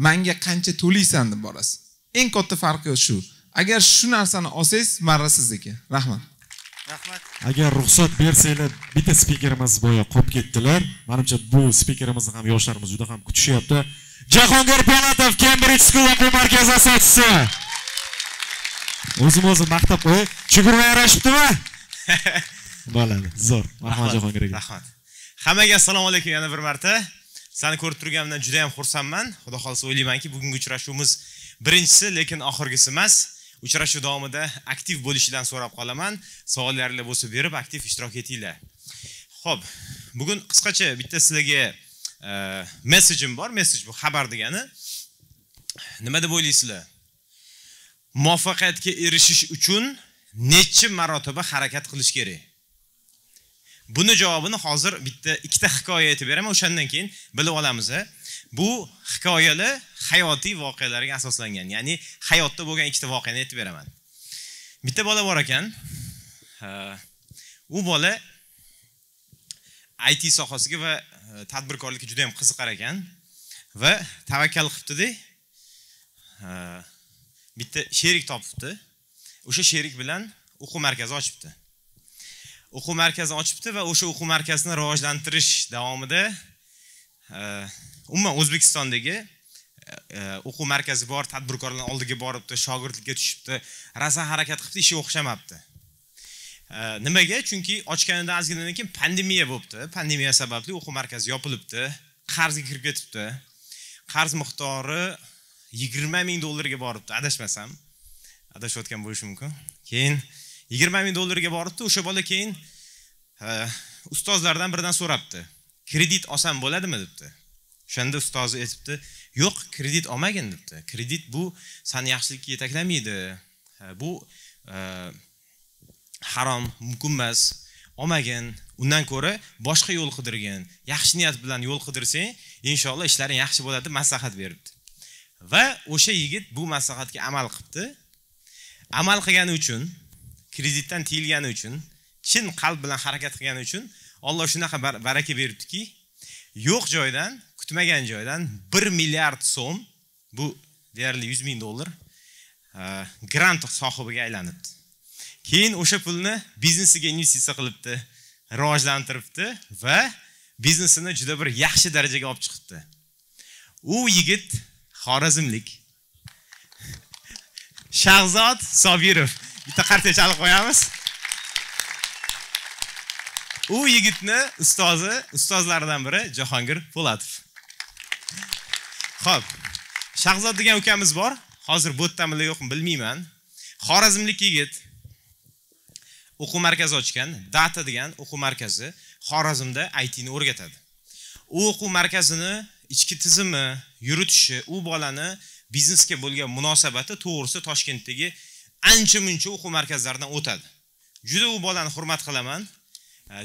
menga qancha to'laysan deb borasiz. Eng katta farqi shu. Agar shu narsani olsangiz, marrasiz ekan. Rahmat. Rahmat. Agar ruxsat bersanglar, bitta spikerimiz bo'yi qolib ketdilar. Menimcha bu spikerimizni ham yoshlarimiz juda ham kutishyapti. Jahongir Po'latov, Cambridge School o'quv markazi asoschisi. O'zimizni maqtab qo'y. Chigurma yarashibdimi? Bo'ladi, zo'r. Rahmat Jahongirga. Rahmat. Hammaga assalomu alaykum yana bir marta. Seni ko'rib turganimdan juda ham xursandman. Xudo xolsa o'ylaymanki, bugungi uchrashuvimiz birinchisi, lekin oxirgisi emas. Uchrashuv davomida aktiv bo'lishidan so'rab qolaman. Savollaringiz bo'lsa berib, aktiv ishtirok etinglar. Xo'p, bugun qisqacha bitta sizlarga messejim bor. Messej bu xabar degani. Nima deb o'ylaysizlar? Muvaffaqiyatga erishish uchun necha marotaba harakat qilish kerak? Buni javobini hozir bitta ikkita hikoya aytib beraman, o'shandan keyin bilib olamiz. Bu hikoyalar hayotiy voqealarga asoslangan. Ya'ni hayotda bo'lgan ikkita voqeani aytib beraman. Bitta bola bor ekan. U bola I T sohasiga va tadbirkorlikka juda ham qiziqar ekan va tavakkal qilibdi-da. Bitta sherik topibdi. O'sha sherik bilan o'quv markazi ochibdi. O'quv markazi ochibdi va o'sha o'quv markazini rivojlantirish davomida umuman O'zbekistondagi o'quv markazi bor tadbirkorlar oldiga boribdi, shogirdlikka tushibdi, rasa harakat qilibdi, ishi o'xshamabdi. Nimaga? Chunki ochganidan ozginadan keyin pandemiya bo'libdi. Pandemiya sababli o'quv markazi yopilibdi, qarzga kirib ketibdi. Qarz miqdori yigirma ming dollarga boribdi, adashmasam. Adashayotgan bo'lishi mumkin. Keyin yigirma ming dollarga boribdi, o'sha bola keyin ustozlardan biridan so'rabdi. Kredit olsam bo'ladimi debdi. O'shanda ustozi aytibdi, yo'q, kredit olmagin debdi. Kredit bu seni yaxshilikka yetaklamaydi. Bu harom, mumkin emas. Olmagin, undan ko'ra boshqa yo'l qidirgin. Yaxshi niyat bilan yo'l qidirsang, inshaalloh ishlaring yaxshi bo'ladi, maslahat beribdi. Va o'sha yigit bu maslahatga amal qilibdi. Amal qilgani uchun, kreditdan tiyilgani uchun, chin qalb bilan harakat qilgani uchun Alloh shunaqa baraka beribdiki, yo'q joydan kutmagan joydan bir milliard so'm, bu deyarli yuz ming dollar grant sohibiga aylanibdi. Keyin o'sha pulni biznesiga investitsiya qilibdi, rivojlantiribdi va biznesini juda bir yaxshi darajaga olib chiqibdi. U yigit Xorazmlik Shahzod Sobirov. Bitta qartga chalib qo'yamiz. U yigitni ustozi, ustozlaridan biri Jahongir Po'latov. Xo'p. Shahzod degan ukamiz bor. Hozir botdami yo'qmi bilmayman. Xorazmlik yigit o'quv markazi ochgan, Data degan o'quv markazi Xorazmda I T ni o'rgatadi. U o'quv markazini ichki tizimi, yuritishi, u bolani biznesga bo'lgan munosabati to'g'risi Toshkentdagi ancha-muncha o'quv markazlaridan o'tadi. Juda u bolani hurmat qilaman.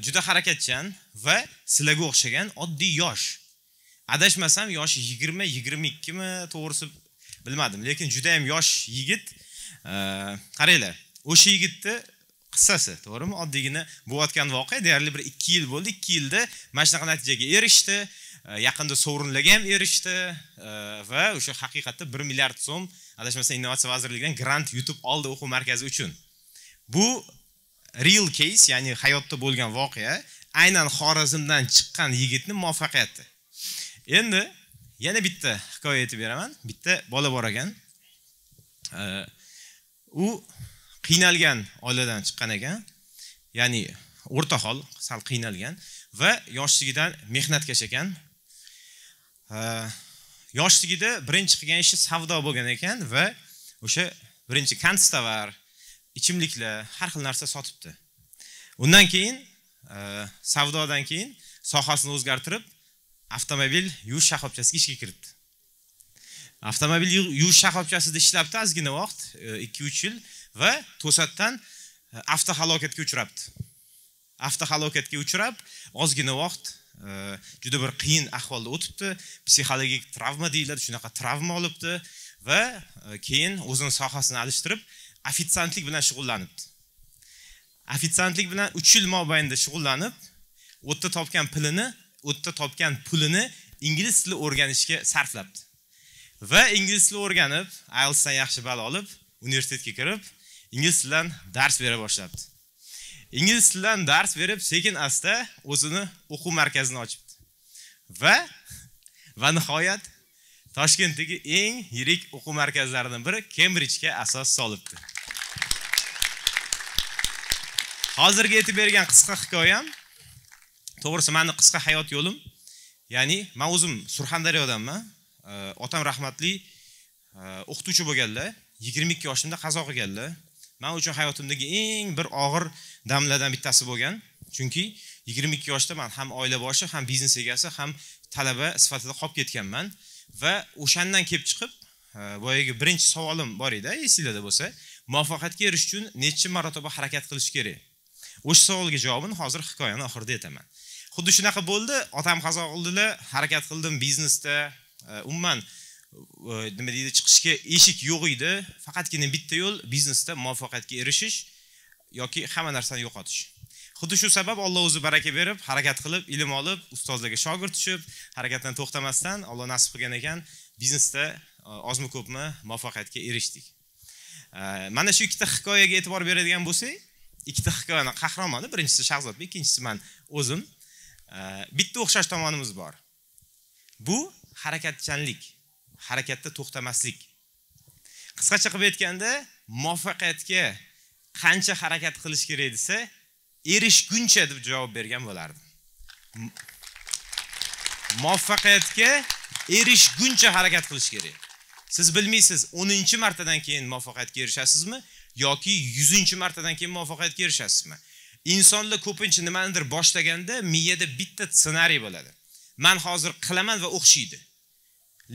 Juda harakatchan va sizlarga o'xshagan oddiy yosh. Adashmasam yoshi yigirma yigirma ikki mi, to'g'risi bilmadim, lekin juda ham yosh yigit. Qaranglar, o'sha yigitni qissasi, to'g'rimi? Oddiygina bo'layotgan voqea, deyarli bir ikki yil bo'ldi. ikki yilda mana shunaqa natijaga erishdi. Yaqinda sovrinlarga ham erishdi va o'sha haqiqatda bir milliard so'm adashmasam Innovatsiya vazirligidan grant yutib oldi o'quv markazi uchun. Bu real case, ya'ni hayotda bo'lgan voqea, aynan Xorazmdan chiqqan yigitning muvaffaqiyati. Endi yana bitta hikoya aytib beraman. Bitta bola bor ekan. U qiynalgan oiladan chiqqan ekan. Ya'ni o'rta hol, sal qiynalgan va yoshligidan mehnatkash ekan. Yoshligida birinchi qilgan ishi savdo bo'lgan ekan va o'sha birinchi konstavar ichimliklar, har xil narsa sotibdi. Undan keyin, e, savdodan keyin sohasini o'zgartirib, avtomobil yuvish shoxobchasiga ishga kiribdi. Avtomobil yuvish shoxobchasida ishlabdi ozgina vaqt, ikki uch yil va to'satdan avtohalokatga uchrabdi. Avtohalokatga uchrab, ozgina vaqt juda bir qiyin ahvolda o'tibdi, psixologik travma deyiladi, shunaqa travma olibdi va keyin o'zini sohasini alishtirib ofitsiantlik bilan shug'ullanibdi. Ofitsiantlik bilan uch yil mobaynida shug'ullanib, o'tda topgan pulini, o'tda topgan pulini ingliz tili o'rganishga sarflabdi. Va ingliz tili o'rganib, I E L T S dan yaxshi ball olib, universitetga kirib, ingliz tilidan dars bera boshlabdi. Ingliz tilidan dars berib, sekin-asta o'zini o'quv markazini ochibdi. Va va nihoyat Toshkentdagi eng yirik o'quv markazlaridan biri Kembridjga asos solibdi. Hozirga yetib bergan qisqa hikoyam, to'g'risi meni qisqa hayot yo'lim, ya'ni men o'zim Surxondaryodanman. Otam rahmatli o'qituvchi bo'lganlar, yigirma ikki yoshimda qazo qilganlar. Men uchun hayotimdagi eng bir og'ir damlardan bittasi bo'lgan, chunki yigirma ikki yoshda men ham oila boshi, ham biznes egasi, ham talaba sifatida qolib ketganman. Va o'shandan kelib chiqib, boyagi birinchi savolim bor edi, esingizda bo'lsa, muvaffaqiyatga erish uchun necha marotaba harakat qilish kerak? O'sha savolga javobini hozir hikoyaning oxirida aytaman. Xuddi shunaqa bo'ldi, otam qazo qildilar, harakat qildim biznesda, umuman nima deydi, chiqishga eshik yo'q edi, faqatgina bitta yo'l biznesda muvaffaqiyatga erishish yoki hamma narsani yo'qotish. Xuddi shu sabab Alloh o'zi baraka berib, harakat qilib, ilm olib, ustozlarga shogird tushib, harakatdan to'xtamasdan Alloh nasib qilgan ekan, biznesda ozmi ko'pmi muvaffaqiyatga erishdik. Mana shu ikkita hikoyaga e'tibor beradigan bo'lsak, ikkita hikoyaning qahramoni, birinchisi Shahzodbek, ikkinchisi men o'zim. Bitta o'xshash tomonimiz bor. Bu harakatchanlik, harakatda to'xtamaslik. Qisqacha qilib aytganda, muvaffaqiyatga qancha harakat qilish kerak desa, erishguncha deb javob bergan bo'lardim. Muvaffaqiyatga erishguncha harakat qilish kerak. Siz bilmaysiz, o'ninchi martadan keyin muvaffaqiyatga erishasizmi yoki yuzinchi martadan keyin muvaffaqiyatga erishasizmi? Insonlar ko'pincha nimanidir boshlaganda miyada bitta ssenariy bo'ladi. Men hozir qilaman va o'xshaydi.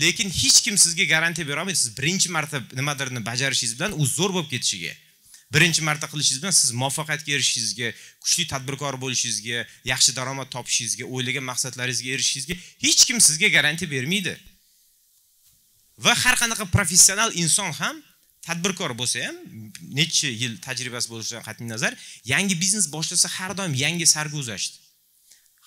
Lekin hech kim sizga garantiya bera olmaydi, siz birinchi marta nimadirni bajarishingiz bilan u zo'r bo'lib ketishiga. Birinchi marta qilishingiz bilan siz muvaffaqiyatga erishishingizga, kuchli tadbirkor bo'lishingizga, yaxshi daromad topishingizga, o'ylagan maqsadlaringizga erishishingizga hech kim sizga garantiya bermaydi. Va har qanaqa professional inson ham, tadbirkor bo'lsa ham, necha yil tajribasi bo'lishidan qat'iy nazar, yangi biznes boshlasa har doim yangi sarguzasht.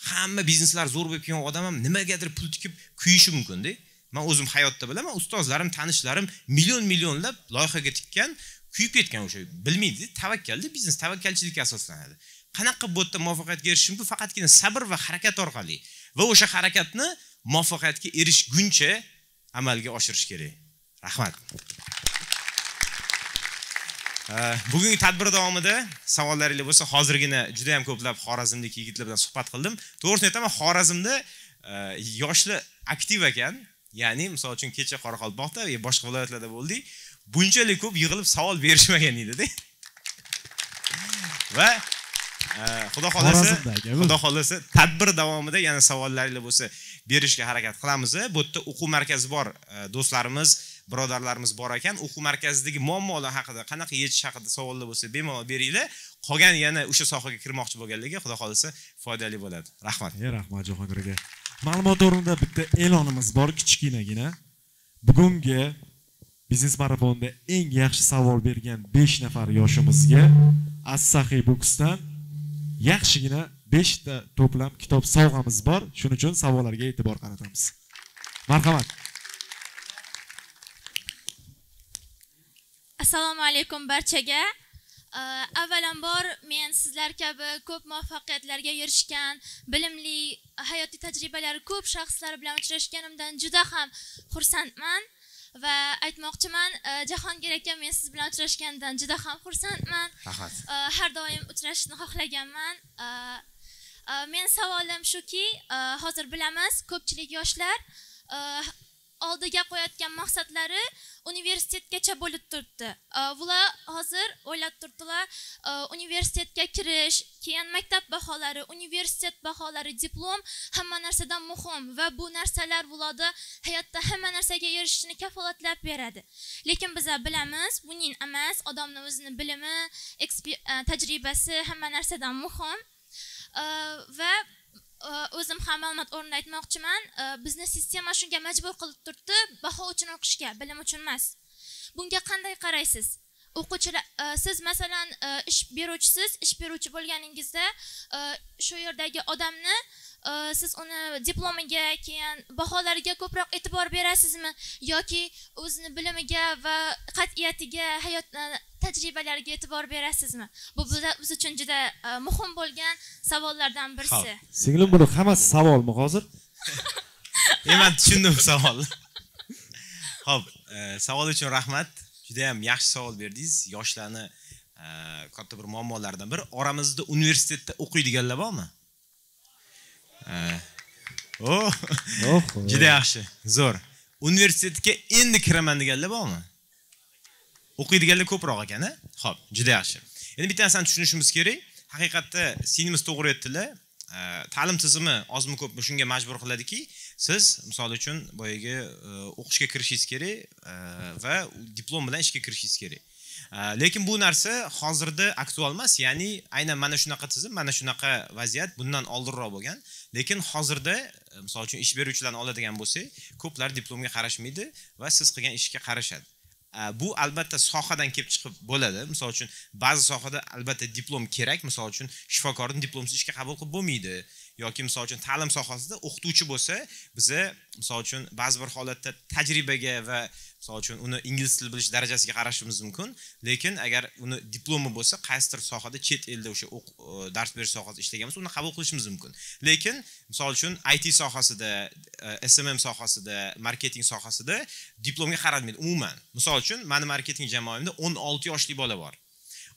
hamma bizneslar zo'r bo'lib kelgan odam ham nimagadir pul tikib kuyishi mumkin-da. Men o'zim hayotda bilaman, ustozlarim, tanishlarim million-millionlab loyihaga tikkan, kuyib ketgan o'sha bilmaydi, tavakkalda biznes tavakkalchilikka asoslanadi. Qanaqa bu yerda muvaffaqiyatga erishishim bu faqatgina sabr va harakat orqali va o'sha harakatni muvaffaqiyatga erishguncha amalga oshirish kerak. Rahmat. Bugungi tadbir davomida savollaringiz bo'lsa, hozirgina juda ham ko'plab Xorazmdagi yigitlar bilan suhbat qildim. To'g'risini aytaman, Xorazmda yoshlar aktiv ekan. Ya'ni, misol uchun kecha Qoraqalpoqda va boshqa viloyatlarda bo'ldik. Bunchalik ko'p yig'ilib savol berishmagan edi-da. Va Xudo xolasi, Xudo xolasi tadbir davomida yana savollaringiz bo'lsa, berishga harakat qilamiz. Bu yerda o'quv markazi bor, do'stlarimiz, birodarlarimiz bor ekan, o'quv markazidagi muammolar haqida, qanaqa yechish haqida savollar bo'lsa, bemalol beringlar. Qolgan yana o'sha sohaga kirmoqchi bo'lganlarga Xudo xolasa foydali bo'ladi. Rahmat. Ey rahmat Jahongir aka. Ma'lumot o'rnida bitta e'lonimiz bor, kichkinagina. Bugungi biznes marafonida eng yaxshi savol bergan besh nafar yoshimizga As-Sahiy Books'dan yaxshigina besh ta to'plam kitob sovg'amiz bor. Shuning uchun savollarga e'tibor qaratamiz. Marhamat. Assalomu alaykum barchaga. Avvalambor men sizlar kabi ko'p muvaffaqiyatlarga erishgan, bilimli, hayotiy tajribalari ko'p shaxslar bilan uchrashganimdan juda ham xursandman va aytmoqchiman, Jahongir aka, men siz bilan uchrashganimdan juda ham xursandman. Har doim uchrashishni xohlaganman. Men savolim shuki, hozir bilamiz, ko'pchilik yoshlar oldiga qo'yayotgan maqsadlari universitetgacha bo'lib turibdi. Bular hozir o'ylab turdilar, universitetga kirish, keyin maktab baholari, universitet baholari, diplom hamma narsadan muhim va bu narsalar bularda hayotda hamma narsaga erishishni kafolatlab beradi. Lekin biz bilamiz, buning emas, odamning o'zining bilimi, tajribasi hamma narsadan muhim. Va o'zim ham ma'lumot o'rnida aytmoqchiman, bizni sistema shunga majbur qilib turibdi, baho uchun o'qishga, bilim uchun emas. Bunga qanday qaraysiz? O'quvchilar, siz masalan ish beruvchisiz, ish beruvchi bo'lganingizda shu yerdagi odamni siz uni diplomiga, keyin baholariga ko'proq e'tibor berasizmi yoki o'zini bilimiga va qat'iyatiga, hayot tajribalariga e'tibor berasizmi? Bu biz uchun juda muhim bo'lgan savollardan birisi. Singlim, buni hammasi savolmi hozir? Eman, tushundim savol. Xo'p, savol uchun rahmat. Juda ham yaxshi savol berdingiz. Yoshlarni katta bir muammolardan biri. Oramizda universitetda o'qiydiganlar bormi? Oh, juda yaxshi, zo'r. Universitetga endi kiraman deganlar bormi? O'qiydiganlar ko'proq ekan-a? Xo'p, juda yaxshi. Endi bitta narsani tushunishimiz kerak. Haqiqatda sinimiz to'g'ri aytdilar. Ta'lim tizimi ozmi ko'pmi shunga majbur qiladiki, siz misol uchun boyagi o'qishga kirishingiz kerak va diplom bilan ishga kirishingiz kerak. Lekin bu narsa hozirda aktual emas, ya'ni aynan mana shunaqa tizim, mana shunaqa vaziyat bundan oldinroq bo'lgan. Lekin hozirda, misol uchun ish beruvchilarni oladigan bo'lsa, ko'plar diplomga qarashmaydi va siz qilgan ishga qarashadi. Bu albatta sohadan kelib chiqib bo'ladi. Misol uchun ba'zi sohada albatta diplom kerak. Misol uchun shifokorning diplomsiz ishga qabul qilib bo'lmaydi. Yoki misol uchun ta'lim sohasida o'qituvchi bo'lsa, biza misol uchun ba'zi bir holatda tajribaga va misol uchun uni ingliz tili bilish darajasiga qarashimiz mumkin. Lekin agar uni diplomi bo'lsa, qaysidir sohada chet elda o'sha dars berish sohasida ishlagan bo'lsa, uni qabul qilishimiz mumkin. Lekin misol uchun I T sohasida, S M M sohasida, marketing sohasida diplomga qaralmaydi umuman. Misol uchun meni marketing jamoamda o'n olti yoshli bola bor.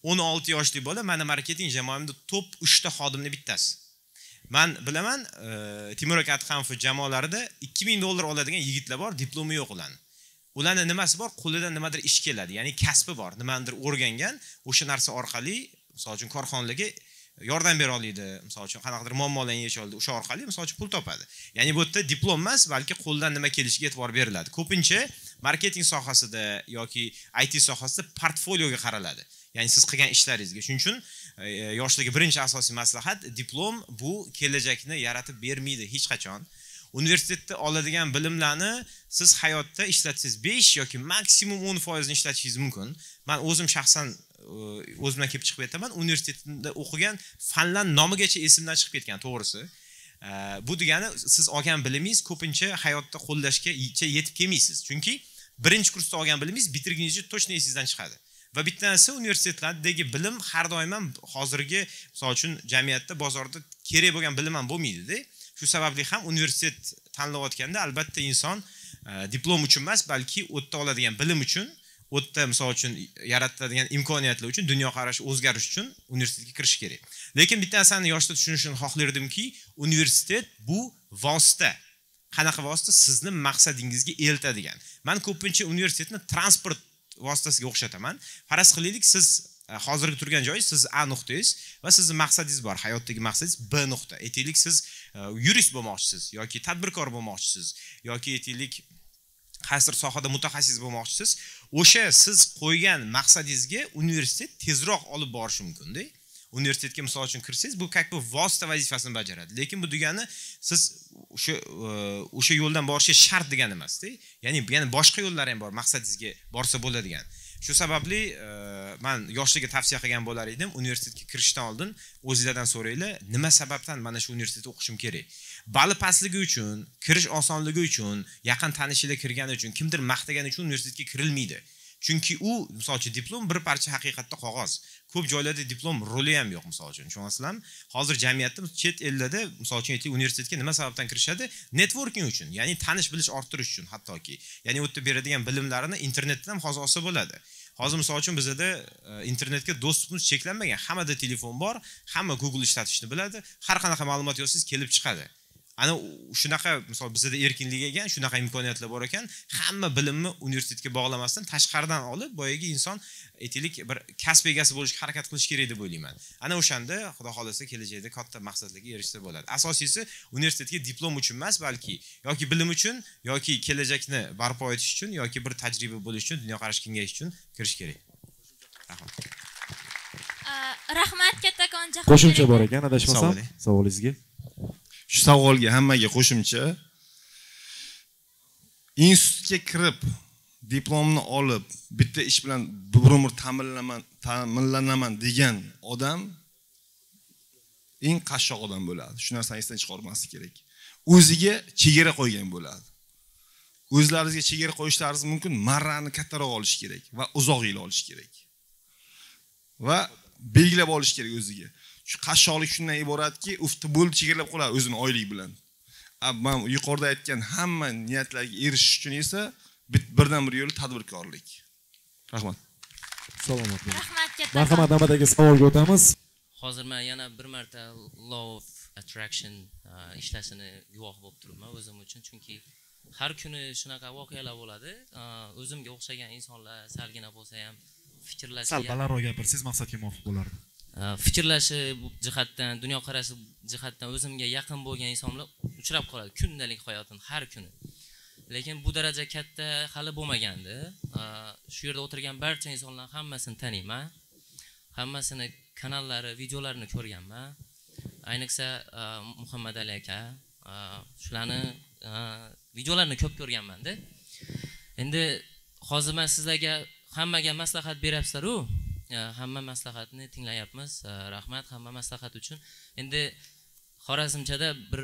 o'n olti yoshli bola meni marketing jamoamda top uch ta xodimning bittasi. Men bilaman, Temurbek Axmedov jamoalarida ikki ming dollar oladigan yigitlar bor, diplomi yo'q ularning. Ularning nimasi bor? Qo'lidan nimadir ish keladi, ya'ni kasbi bor, nimanidir o'rgangan, o'sha narsa orqali, misol uchun korxonalarga yordam bera oladi, misol uchun qanaqadir muammolarni yecha oladi, o'sha orqali misol uchun pul topadi. Ya'ni bu yerda diplom emas, balki qo'ldan nima kelishiga e'tibor beriladi. Ko'pincha marketing sohasida yoki I T sohasida portfolioga qaraladi. Ya'ni siz qilgan ishlaringizga. Shuning uchun yoshlarga birinchi asosiy maslahat, diplom bu kelajakni yaratib bermaydi hech qachon. Universitetda oladigan bilimlarni siz hayotda ishlatsangiz besh yoki maksimum o'n foiz ni ishlatishingiz mumkin. Men o'zim shaxsan o'zimdan kelib chiqib aytaman, universitetda o'qigan fanlar nomigacha esimdan chiqib ketgan, to'g'risi. Bu degani siz olgan bilimingiz ko'pincha hayotda qo'llashga yetib kelmaysiz. Chunki birinchi kursda olgan bilimingiz bitirguningizcha to'liq esingizdan chiqadi. Va bittanasi universitetlardagi bilim har doim ham hozirgi, misol uchun jamiyatda, bozorda kerak bo'lgan bilim ham bo'lmaydi-da. Shu sababli ham universitet tanlayotganda albatta inson diplom uchun emas, balki o'tda oladigan bilim uchun, o'tda misol uchun yaratiladigan imkoniyatlar uchun, dunyoqarashi o'zgarish uchun universitetga kirish kerak. Lekin bittasini yoshda tushunishni xohlardimki, universitet bu vosita. Qanaqa vosita? Sizni maqsadingizga eltadigan. Men ko'pincha universitetni transport vositasiga o'xshataman. Faraz qilaylik, siz hozirgi turgan joyingiz siz A nuqtangiz va sizning maqsadingiz bor. Hayotdagi maqsadingiz B nuqta. Aytaylik, siz yurist bo'lmoqchisiz yoki tadbirkor bo'lmoqchisiz yoki aytaylik qaysidir sohada mutaxassis bo'lmoqchisiz. O'sha siz qo'ygan maqsadingizga universitet tezroq olib borishi mumkin-da. Universitetga misol uchun kirsangiz, bu qanday bir vosita vazifasini bajaradi. Lekin bu degani siz o'sha o'sha yo'ldan borishga shart degani emas-da. Ya'ni yana boshqa yo'llar ham bor, maqsadingizga borsa bo'ladigan. Shu sababli men yoshlarga tavsiya qilgan bo'lar edim, universitetga kirishdan oldin o'zingizlardan so'ranglar, nima sababdan mana shu universitetda o'qishim kerak? Bali pastligi uchun, kirish osonligi uchun, yaqin tanishingizlar kirgani uchun, kimdir maqtagani uchun universitetga kirilmaydi. Chunki u, misol uchun, diplom bir parcha haqiqatda qog'oz. Ko'p joylarda diplom roli ham yo'q, misol uchun. Chunki hozir jamiyatda chet ellarda, misol uchun, universitetga nima sababdan kirishadi? Networking uchun, ya'ni tanish bilish orttirish uchun hattoki. Ya'ni u yerda beradigan bilimlarini internetdan ham hozir olsa bo'ladi. Hozir misol uchun bizda internetga do'stligimiz cheklanmagan. Hammada telefon bor, hamma Google ishlatishni biladi. Har qanaqa ma'lumot yozsangiz kelib chiqadi. Ana shunaqa, misol bizda erkinlik ekan, shunaqa imkoniyatlar bor ekan, hamma bilimni universitetga bog'lamasdan tashqaridan olib, boyagi inson aytaylik bir kasb egasi bo'lishga harakat qilish kerak deb o'ylayman. Ana o'shanda xudo xolasa kelajakda katta maqsadlarga erishsa bo'ladi. Asosiysi universitetga diplom uchun emas, balki yoki bilim uchun, yoki kelajakni barpo etish uchun, yoki bir tajriba bo'lish uchun, dunyoqarash kengayish uchun kirish kerak. Rahmat. Rahmat kattakon Jahon. Qo'shimcha bor ekan, adashmasam, savolingizga. Shu savolga hammaga qo'shimcha, institutga kirib, diplomni olib, bitta ish bilan bir umr ta'minlanaman, ta'minlanaman degan odam eng qashshoq odam bo'ladi. Shu narsani esdan chiqarmaslik kerak. O'ziga chegara qo'ygan bo'ladi. O'zlaringizga chegara qo'yishlaringiz mumkin, marrani kattaroq olish kerak va uzoq yil olish kerak. Va belgilab olish kerak o'ziga. Shu qashshoqlik shundan iboratki, ufti bo'lib chegaralab qoladi o'zini oylik bilan. Men yuqorida aytgan hamma niyatlarga erishish uchun esa birdan bir yo'li tadbirkorlik. Rahmat. Salomat bo'ling. Rahmat katta. Marhamat, navbatdagi savolga o'tamiz. Hozir men yana bir marta law of attraction ishlashini guvoh bo'lib turibman o'zim uchun, chunki har kuni shunaqa voqealar bo'ladi. O'zimga o'xshagan insonlar salgina bo'lsa ham fikrlashi sal balandroq gapirsangiz maqsadga muvofiq bo'lardi. Fikrlashi jihatdan, dunyoqarashi jihatdan o'zimga yaqin bo'lgan insonlar uchrab qoladi kundalik hayotim har kuni. Lekin bu daraja katta hali bo'lmagandi. Shu yerda o'tirgan barcha insonlar hammasini taniyman. Hammasini kanallari, videolarini ko'rganman. Ayniqsa Muhammad Ali aka, shularni videolarini ko'p ko'rganman-da. Endi hozir men sizlarga hammaga maslahat beryapsizlar-ku. Hamma maslahatni tinglayapmiz. Rahmat hamma maslahat uchun. Endi Xorazmchada bir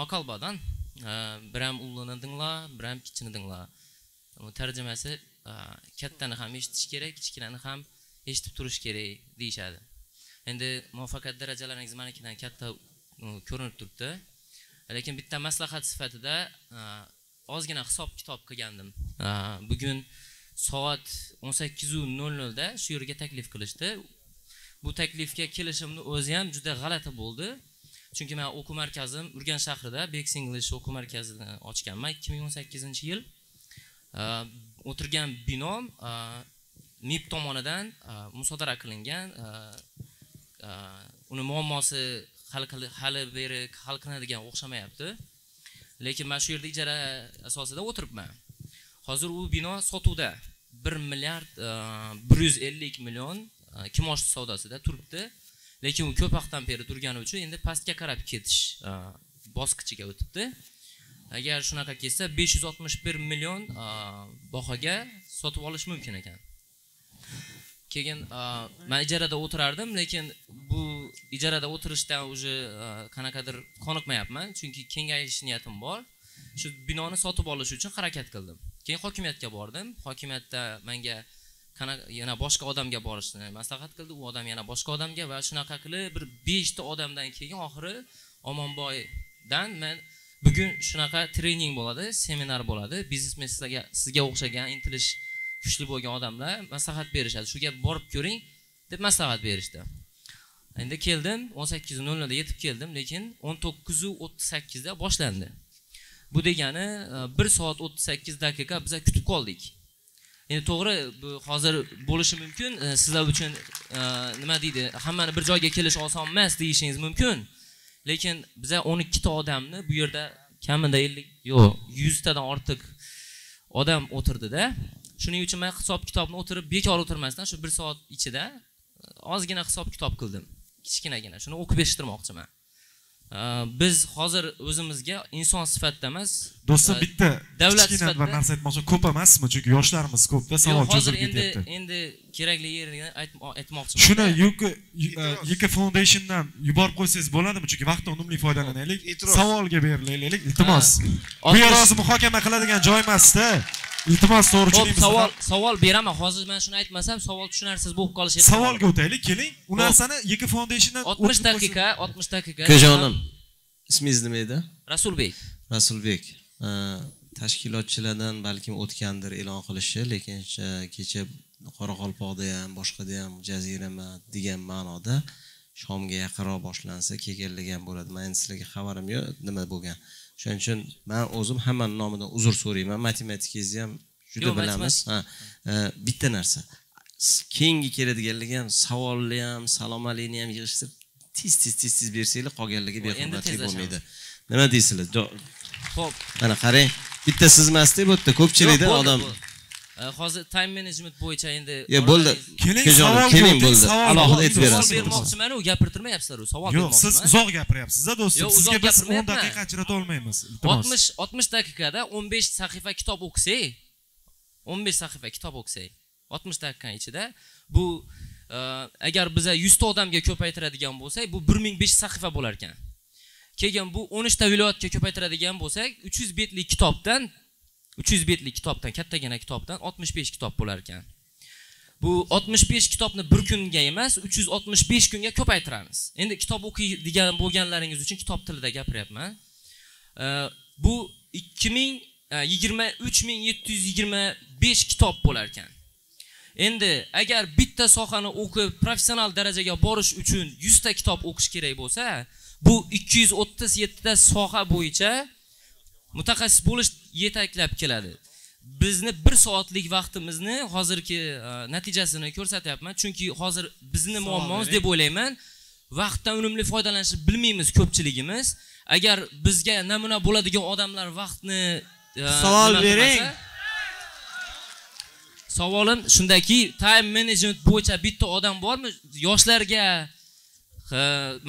maqol bordan, biram ulini dinglar, biram kichini dinglar. Bu tarjimasi kattani ham eshitish kerak, kichkinani ham eshitib turish kerak deyshadi. Endi muvaffaqiyat darajalaringiz menikidan katta ko'rinib turibdi. Lekin bitta maslahat sifatida ozgina hisob-kitob qilgandim. Bugun soat o'n sakkiz nol nol da shu yerga taklif qilishdi. Bu taklifga kelishimni o'zi ham juda g'alati bo'ldi. Chunki men o'quv markazim Urgan shahrida Big four o'quv markazini ochganman ikki ming o'n sakkizinchi yil. O'tirgan binom M I P tomonidan musodara qilingan, uni muammosi hali beri hal qilinadigan o'xshamayapti. Lekin men shu yerda ijara asosida o'tiribman. Hozir u bino sotuvda bir milliard bir yuz ellik million kimoshdi savdosida turibdi. Lekin u ko'p vaqtdan beri turgani uchun endi pastga qarab ketish bosqichiga o'tibdi. Agar shunaqa kelsa besh yuz oltmish bir million bahoga sotib olish mumkin ekan. Keyin men ijarada o'tirardim, lekin bu ijarada o'tirishdan o'zi qanaqadir qoniqmayapman, chunki kengayish niyatim bor. Shu binoni sotib olish uchun harakat qildim. Keyin hokimiyatga bordim. Hokimiyatda menga yana boshqa odamga borishni maslahat qildi. U odam yana boshqa odamga va shunaqa qilib bir besh ta odamdan keyin oxiri Omonboydan men bugun shunaqa trening bo'ladi, seminar bo'ladi. Biznesmenlarga sizga o'xshagan intilish kuchli bo'lgan odamlar maslahat berishadi. Shuga borib ko'ring deb maslahat berishdi. Endi keldim, o'n sakkiz nol nolda yetib keldim, lekin o'n to'qqiz o'ttiz sakkizda da boshlandi. Bu degani bir soat o'ttiz sakkiz daqiqa biz kutib qoldik. Endi to'g'ri, bu hozir bo'lishi mumkin. Sizlar uchun nima deydi? Hammani bir joyga kelish oson emas deyishingiz mumkin. Lekin biza o'n ikki ta odamni bu yerda kamida ellik yo'q, yuz tadan ortiq odam o'tirdi-da. Shuning uchun men hisob-kitobni o'tirib bekor o'tirmasdan shu bir soat ichida ozgina hisob-kitob qildim. Kichkinagina. Shuni o'qib eshittirmoqchiman. Biz hozir o'zimizga inson sifatida emas, do'stim bitta davlat sifatida bir narsa aytmoqchi ko'p emasmi? Chunki yoshlarimiz ko'pda savol cho'zilib ketyapti. Endi kerakli yerini aytmoqchiman. Shuni Yuka Foundation'dan yuborib qo'ysangiz bo'ladimi? Chunki vaqtdan unumli foydalanaylik. Savolga berilaylik, iltimos. Bu yer hozir muhokama qiladigan joy emas-da. Iltimos, to'g'richiligimiz. Savol, savol beraman. Hozir men shuni aytmasam, savol tushunarsiz bo'lib qolishi. Savolga o'taylik, keling. U narsani Yeki Foundation'dan oltmish daqiqa, oltmish daqiqa. Ko'jonim, ismingiz nima edi? Rasulbek. Rasulbek. Tashkilotchilardan balki o'tgandir e'lon qilishi, lekin kecha Qoraqalpoqda ham, boshqada ham jazirama degan ma'noda Shomga yaqinroq boshlansa, kelgan bo'ladi. Men sizlarga xabarim yo'q, nima bo'lgan. Shuning uchun men o'zim hammaning nomidan uzr so'rayman. Matematikangizni ham juda bilamiz. Ha, bitta narsa. Keyingi keladiganligi ham, savolni ham, salom alayni ham yig'ishtirib, tez-tez-tez bersanglar, qolganligi behurmatlik bo'lmaydi. Nima deysizlar? Xo'p, mana qarang, bitta sizmasda, bu yerda ko'pchilikda odam. Hozir time management bo'yicha endi bo'ldi. Keling, keling bo'ldi. Alohida aytib berasiz. Savol bermoqchiman, u gapirtirmayapsizlar, u savol bermoqchiman. Yo'q, siz uzoq gapiryapsiz-da, do'stim. Sizga biz o'n daqiqa ajrata olmaymiz. oltmish oltmish daqiqada o'n besh sahifa kitob o'qisak, o'n besh sahifa kitob o'qisak, oltmish daqiqa ichida bu agar biz yuz ta odamga ko'paytiradigan bo'lsak, bu bir ming besh yuz sahifa bo'lar ekan. Keyin bu o'n uch ta viloyatga ko'paytiradigan bo'lsak, uch yuz betlik kitobdan uch yuz betlik kitobdan, kattagina kitobdan oltmish besh kitob bo'lar ekan. Bu oltmish besh kitobni bir kunga emas, uch yuz oltmish besh kunga ko'paytiramiz. Endi kitob o'qiydigan bo'lganlaringiz uchun kitob tilida gapiryapman. Bu ikki ming yigirma uch ming yetti yuz yigirma besh kitob bo'lar ekan. Endi agar bitta sohani o'qib professional darajaga borish uchun yuz ta kitob o'qish kerak bo'lsa, bu ikki yuz o'ttiz yetti ta soha bo'yicha mutaxassis bo'lish yetaklab keladi. Bizni bir soatlik vaqtimizni hozirgi natijasini ko'rsatyapman, chunki hozir bizni muammomiz deb o'ylayman. Vaqtdan unumli foydalanishni bilmaymiz ko'pchiligimiz. Agar bizga namuna bo'ladigan odamlar vaqtni savol bering. Savolim shundaki, time management bo'yicha bitta odam bormi? Yoshlarga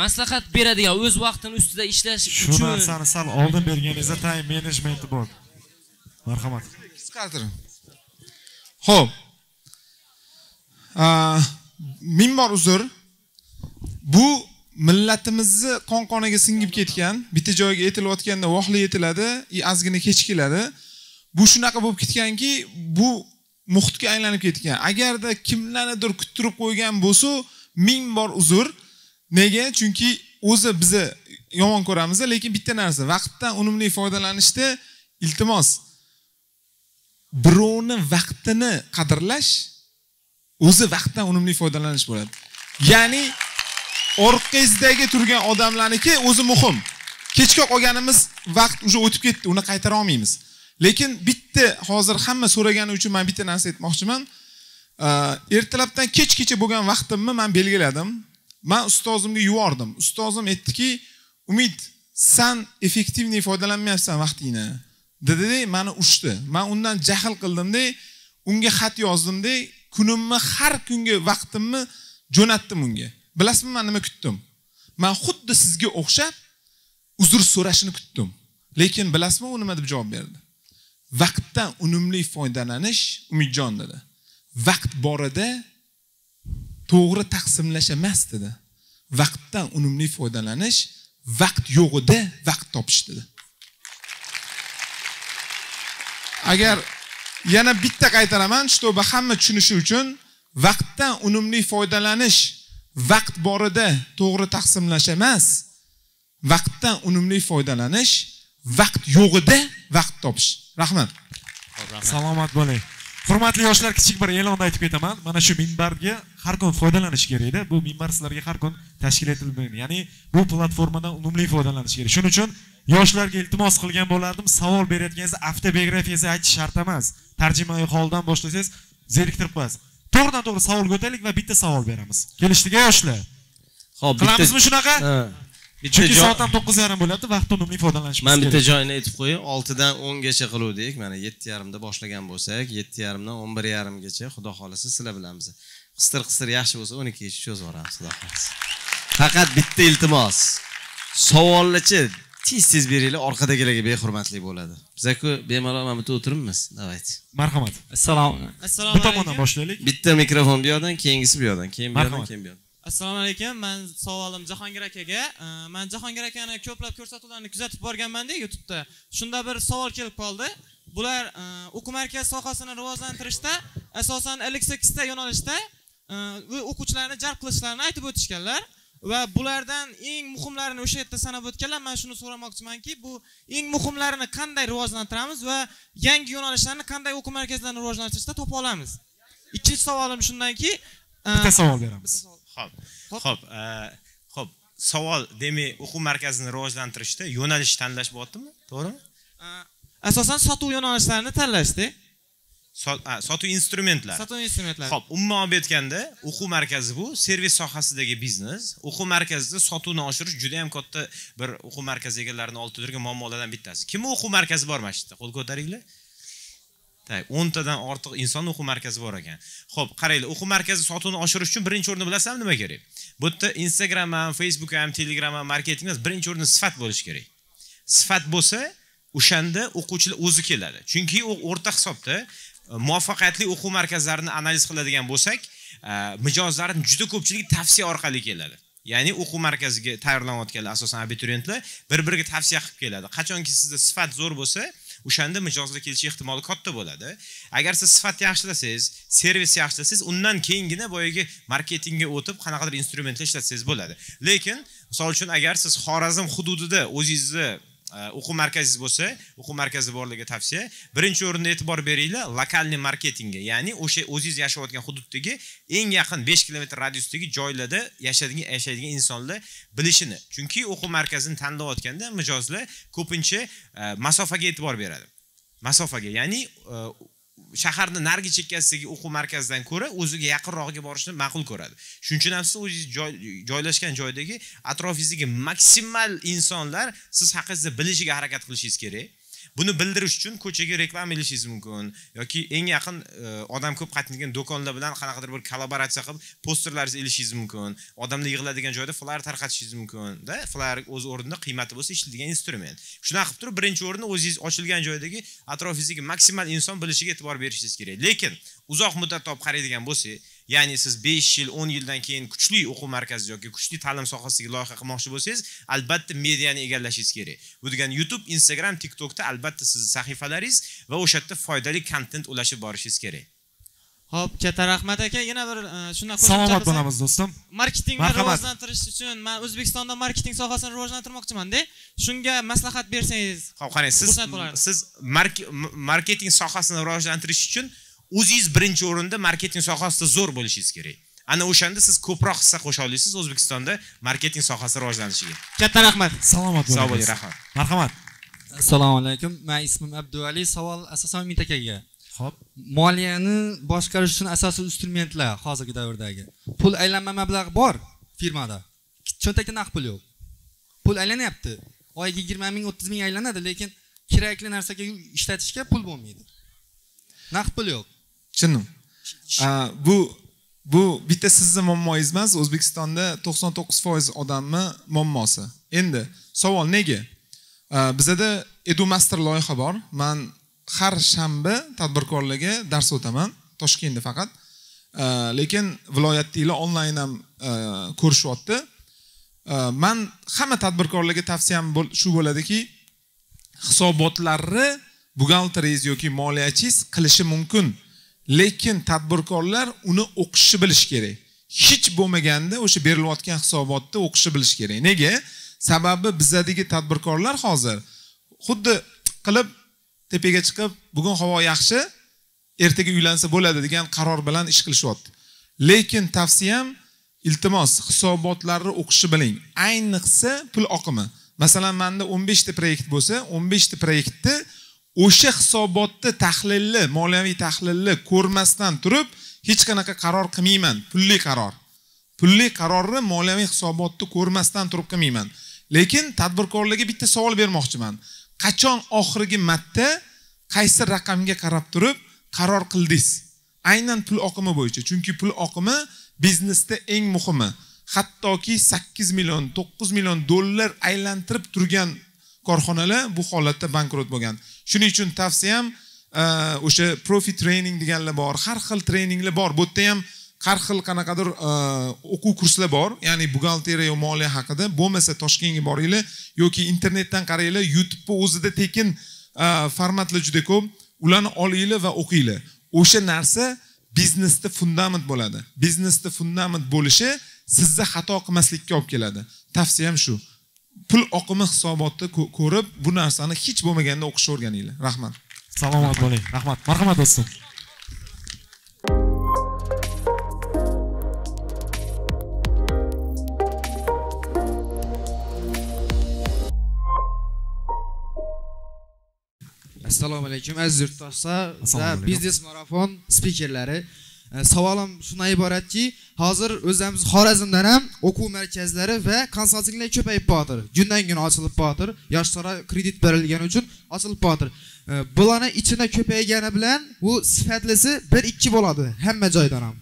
maslahat beradigan, o'z vaqtini ustida ishlash uchun shu narsani sal oldin berganingizda time managementi bor. Marhamat. Qisqartiring. Xo'p. Ming bor uzr. Bu millatimizni qon-qoniga singib ketgan, bitta joyga etilayotganda vohli etiladi, ozgina kech keladi. Bu shunaqa bo'lib ketganki, bu muhitga aylanib ketgan. Agarda kimlarnidir kuttirib qo'ygan bo'lsa, ming bor uzr. Nega? Chunki o'zi bizni yomon ko'ramiz, lekin bitta narsa, vaqtdan unumli foydalanishda iltimos birovning vaqtini qadrlash o'zi vaqtdan unumli foydalanish bo'ladi. Ya'ni orqangizdagi turgan odamlarniki o'zi muhim. Kechga qolganimiz vaqt уже o'tib ketdi, uni qaytara olmaymiz. Lekin bitta hozir hamma so'ragani uchun men bitta narsa aytmoqchiman. Ertalabdan kechgacha bo'lgan vaqtimni men belgiladim. Men ustozimga yubordim. Ustozim aytdiki, Umid, sen effektivni foydalanmayapsan vaqtingni. Dedi, meni ushdi. Men undan jahl qildim-da, unga xat yozdim-da, kunimni har kungi vaqtimni jo'natdim unga. Bilasizmi, men nima kutdim? Men xuddi sizga o'xshab uzr so'rashini kutdim. Lekin bilasizmi, u nima deb javob berdi? Vaqtdan unumli foydalanish, Umidjon dedi. Vaqt borida to'g'ri taqsimlash emas dedi. vaqtdan unumli foydalanish, vaqt yo'g'ida vaqt topish dedi. Agar yana bitta qaytaraman, shtoba hamma tushunishi uchun, vaqtdan unumli foydalanish vaqt borida to'g'ri taqsimlash emas, vaqtdan unumli foydalanish vaqt yo'g'ida vaqt topish. Rahmat. Salomat bo'ling. Hurmatli yoshlar, kichik bir e'lonni aytib ketaman. Mana shu minbarga har kun foydalanish kerak-da. Bu minbar sizlarga har kun tashkil etilgan. Ya'ni bu platformadan unumli foydalanish kerak. Shuning uchun yoshlarga iltimos qilgan bo'lardim, savol berayotganingizda avtobiografiyangizni aytish shart emas. Tarjimai holdan boshlasangiz zeriktirib qo'yasiz. To'g'ridan-to'g'ri savol ko'taylik va bitta savol beramiz. Kelishdikmi yoshlar? Xo'p, bitta shunaqa. Chunki soat ham to'qqiz yarim bo'ladi, vaqt unumli foydalanish kerak. Men bitta joyini aytib qo'yay, oltidan o'n gacha qiluvdik. Mana yetti yarim da boshlagan bo'lsak, yetti yarim dan o'n bir yarim gacha, xudo xolasa sizlar bilan biz. Qistir-qistir yaxshi bo'lsa o'n ikkigacha cho'zib boramiz, xudo xolasa. Faqat bitta iltimos. Savollarchi tez-tez beringlar, orqadagilarga behurmatlik bo'ladi. Bizakku bemalol mana bu o'tiribmiz. Davayt. Marhamat. Assalomu alaykum. Bu tomondan boshlaylik. Bitta mikrofon bu yoqdan, keyingisi bu yoqdan, keyin bu yoqdan, keyin bu yoqdan. Assalomu alaykum. Men savolim Jahongir akaga. Men Jahongir akani ko'plab ko'rsatuvlarni kuzatib borganman-da YouTube'da. Shunda bir savol kelib qoldi. Bular o'quv markazi sohasini rivojlantirishda asosan ellik sakkiz ta yo'nalishda o'quvchilarni jalb qilishlarini aytib o'tishganlar va bulardan eng muhimlarini o'sha yerda sanab o'tganlar. Men shuni so'ramoqchimanki, bu eng muhimlarini qanday rivojlantiramiz va yangi yo'nalishlarni qanday o'quv markazlarini rivojlantirishda topa olamiz? Ikkinchi savolim shundanki, bitta savol beramiz. Xo'p. Xo'p, xo'p, savol, demak, o'quv markazini rivojlantirishda yo'nalish tanlash bo'ldimi? To'g'rimi? Asosan sotuv yo'nalishlarini tanlashdi. Sotuv instrumentlari. Sotuv instrumentlari. Xo'p, umuman olib aytganda, o'quv markazi bu servis sohasidagi biznes. O'quv markazida sotuvni oshirish juda ham katta bir o'quv markazi egalarini oldida turgan muammolardan bittasi. Kim o'quv markazi bor mashda? Qo'l ko'taringlar. Tay, o'ntadan ortiq inson o'quv markazi bor ekan. Xo'p, qaranglar, o'quv markazi sotuvni oshirish uchun birinchi o'rinni bilasizmi nima kerak? Bu yerda Instagram ham, Facebook ham, Telegram ham marketingimiz birinchi o'rinda sifat bo'lishi kerak. Sifat bo'lsa, o'shanda o'quvchilar o'zi keladi. Chunki u o'rta hisobda muvaffaqiyatli o'quv markazlarini analiz qiladigan bo'lsak, mijozlarning juda ko'pchiligi tavsiya orqali keladi. Ya'ni o'quv markaziga tayyorlanayotgan asosan abituriyentlar bir-biriga tavsiya qilib keladi. Qachonki sizda sifat zo'r bo'lsa, o'shanda mijozlar kelishi ehtimoli katta bo'ladi. Agar siz sifat yaxshilasangiz, servis yaxshilasangiz, undan keyingina boyagi marketingga o'tib, qanaqadir instrumentlar ishlatsangiz bo'ladi. Lekin, misol uchun agar siz Xorazm hududida o'zingizni o'quv markazingiz bo'lsa, o'quv markazi borligiga tavsiya, birinchi o'rinda e'tibor beringlar lokalniy marketingga, ya'ni o'sha o'zingiz yashayotgan hududdagi eng yaqin besh kilometr radiusdagi joylarda yashadigan yashaydigan insonlar bilishini. Chunki o'quv markazini tanlayotganda mijozlar ko'pincha masofaga e'tibor beradi. Masofaga, ya'ni shaharning narigi chekkasidagi o'quv markazidan ko'ra o'ziga yaqinroqga borishni ma'qul ko'radi. Shuning uchun ham siz o'zingiz joylashgan joydagi atrofingizdagi maksimal insonlar siz haqingizda bilishiga harakat qilishingiz kerak. Buni bildirish uchun ko'chaga reklama ilishingiz mumkin yoki eng yaqin odam ko'p qatnaydigan do'konlar bilan qanaqadir bir kollaboratsiya qilib posterlaringizni ilishingiz mumkin. Odamlar yig'iladigan joyda flyer tarqatishingiz mumkin-da. Flyer o'z o'rnida qiymati bo'lsa ishlatilgan instrument. Shunaqa qilib turib birinchi o'rinda o'zingiz ochilgan joydagi atrofingizdagi maksimal inson bilishiga e'tibor berishingiz kerak. Lekin uzoq muddat to'p qaraydigan bo'lsangiz, ya'ni siz besh yil, o'n yildan keyin kuchli o'quv markazi yoki kuchli ta'lim sohasidagi loyiha qilmoqchi bo'lsangiz, albatta mediani egallashingiz kerak. Bu degani YouTube, Instagram, TikTokda albatta sizning sahifalaringiz va o'sha yerda foydali kontent ulashib borishingiz kerak. Xo'p, katta rahmat aka. Yana bir shunday qo'shimcha. Salomat bo'lamiz do'stim. Marketingni rivojlantirish uchun men O'zbekistonda marketing sohasini rivojlantirmoqchiman-da. Shunga maslahat bersangiz. Xo'p, qarang, siz siz marketing sohasini rivojlantirish uchun o'zingiz birinchi o'rinda marketing sohasida zo'r bo'lishingiz kerak. Ana o'shanda siz ko'proq hissa qo'sha olasiz O'zbekistonda marketing sohasi rivojlanishiga. Katta rahmat. Salomat bo'ling. Sog' bo'ling, rahmat. Marhamat. Assalomu alaykum. Men ismim Abduali. Savol asosan Umid akaga. Xo'p. Moliyani boshqarish uchun asosiy instrumentlar hozirgi davrdagi. Pul aylanma mablag'i bor firmada. Cho'ntakda naqd pul yo'q. Pul aylanyapti. Oyiga yigirma ming, o'ttiz ming aylanadi, lekin kerakli narsaga ishlatishga pul bo'lmaydi. Naqd pul yo'q. Chinim. Bu bu bitta sizning muammoingiz emas, O'zbekistonda to'qson to'qqiz foiz odamni muammosi. Endi savol nega? Bizda EdoMaster loyiha bor. Men har shanba tadbirkorlarga dars o'taman, Toshkentda faqat. Lekin viloyatdagilar onlayn ham ko'rishyapti. Men hamma tadbirkorlarga tavsiyam shu bo'ladiki, hisobotlarni buxgalteringiz yoki moliyachingiz qilishi mumkin, lekin tadbirkorlar uni o'qishni bilish kerak. Hech bo'lmaganda o'sha berilayotgan hisobotni o'qishni bilish kerak. Nega? Sababi bizadagi tadbirkorlar hozir xuddi qilib tepaga chiqib, bugun havo yaxshi, ertaga uylansa bo'ladi degan qaror bilan ish qilishyapti. Lekin tavsiyam, iltimos, hisobotlarni o'qishni biling. Ayniqsa pul oqimi. Masalan, menda o'n besh ta loyiha bo'lsa, o'n besh ta loyihani o'sha hisobotni tahlilli, moliyaviy tahlilli ko'rmasdan turib, hech qanaqa qaror qilmayman, pulli qaror. Pulli qarorni moliyaviy hisobotni ko'rmasdan turib qilmayman. Lekin tadbirkorlarga bitta savol bermoqchiman. Qachon oxirgi marta qaysi raqamga qarab turib qaror qildingiz? Aynan pul oqimi bo'yicha. Chunki pul oqimi biznesda eng muhimi. Hattoki sakkiz million, to'qqiz million dollar aylantirib turgan korxonalar bu holatda bankrot bo'lgan. Shuning uchun tavsiyam o'sha profit training deganlar bor, har xil treninglar bor. Bu yerda ham har xil qanaqadir o'quv kurslar bor, ya'ni buxgalteriya va moliya haqida. Bo'lmasa Toshkentga boringlar yoki internetdan qaranglar, YouTube'da o'zida tekin formatlar juda ko'p. Ularni olinglar va o'qinglar. O'sha narsa biznesda fundament bo'ladi. Biznesda fundament bo'lishi sizga xato qilmaslikka olib keladi. Tavsiyam shu. Pul oqimi hisobotni ko'rib, bu narsani hech bo'lmaganda o'qishni o'rganinglar. Rahmat. Salomat bo'ling. Rahmat. Marhamat do'stim. Assalomu alaykum aziz yurtdoshlar va biznes marafon spikerlari. Savolim shundan iboratki, hozir o'zimiz Xorazmdan ham o'quv markazlari va konsaltinglar ko'payib botir. Kundan-kun ochilib botir. Yoshlarga kredit berilgani uchun ochilib botir. Bularning ichida ko'paygani bilan u sifatlisi bir ikki bo'ladi hamma joydan ham.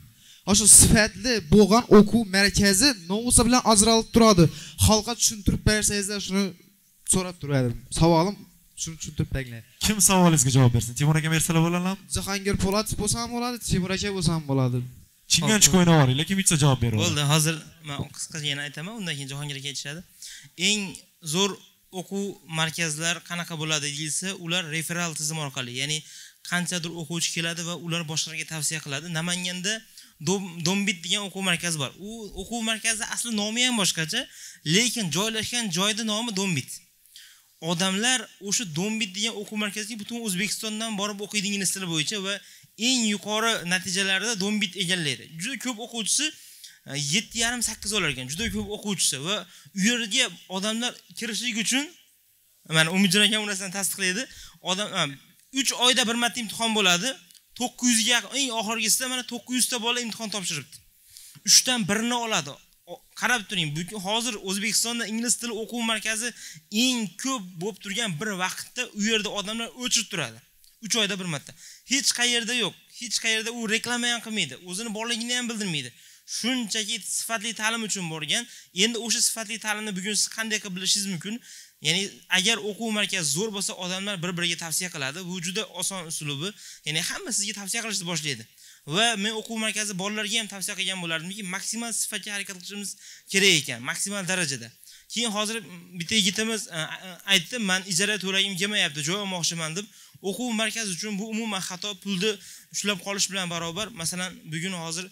Osha sifatli bo'lgan o'quv markazi nomusa bilan ajralib turadi. Xalqqa tushuntirib bersangizlar shuni so'rab turadim. Savolim shuni tushuntirib tanglar. Kim savolingizga javob bersin? Temur aka bersalar bo'ladimi? Jahongir Po'latov bo'lsa ham bo'ladi, Temur aka bo'lsa ham bo'ladi. Chinganchik o'ynab oling, lekin bitta javob bering. Bo'ldi, hozir men qisqacha yana aytaman, undan keyin Jahongir aka aytishadi. Eng zo'r o'quv markazlar qanaqa bo'ladi deyilsa, ular referral tizimi orqali, ya'ni qanchadir o'quvchi keladi va ular boshqalarga tavsiya qiladi. Namanganda Dombit degan o'quv markazi bor. U o'quv markazi asli nomi ham boshqacha, lekin joylashgan joyda nomi Dombit. Odamlar o'sha Dombit degan o'quv markaziga butun O'zbekistondan borib o'qiydigan inglizlar bo'yicha va eng yuqori natijalarda Dombit egallaydi. Juda ko'p o'quvchisi yetti yarim sakkiz olar ekan, juda ko'p o'quvchisi va u yerga odamlar kirishlik uchun mana Umidjon aka bu narsani tasdiqlaydi. Odam uch oyda bir marta imtihon bo'ladi. to'qqiz yuz ga eng oxirgisida mana to'qqiz yuz ta bola imtihon topshiribdi. uchdan birini oladi. Qarab turing, butun hozir O'zbekistonda ingliz tili o'quv markazi eng ko'p bo'lib turgan bir vaqtda u yerda odamlar o'chirib turadi. uch oyda bir marta. Hech qayerda yo'q. Hech qayerda u reklama ham qilmaydi, o'zini borligini ham bildirmaydi. Shunchaki sifatli ta'lim uchun borgan. Endi o'sha sifatli ta'limni bugun siz qanday qilib bilishingiz mumkin? Ya'ni agar o'quv markazi zo'r bo'lsa, odamlar bir-biriga tavsiya qiladi. Bu juda oson uslubi. Ya'ni hamma sizga tavsiya qilishni boshlaydi. Va men o'quv markazi bolalarga ham tavsiya qilgan bo'lardimki, maksimal sifatga harakat qilishimiz kerak ekan, maksimal darajada. Keyin hozir bitta yigitimiz aytdi, "Men ijara to'lagim kelmayapti, joy olmoqchiman" deb. O'quv markazi uchun bu umuman xato, pulni ushlab qolish bilan barobar. Masalan, bugun hozir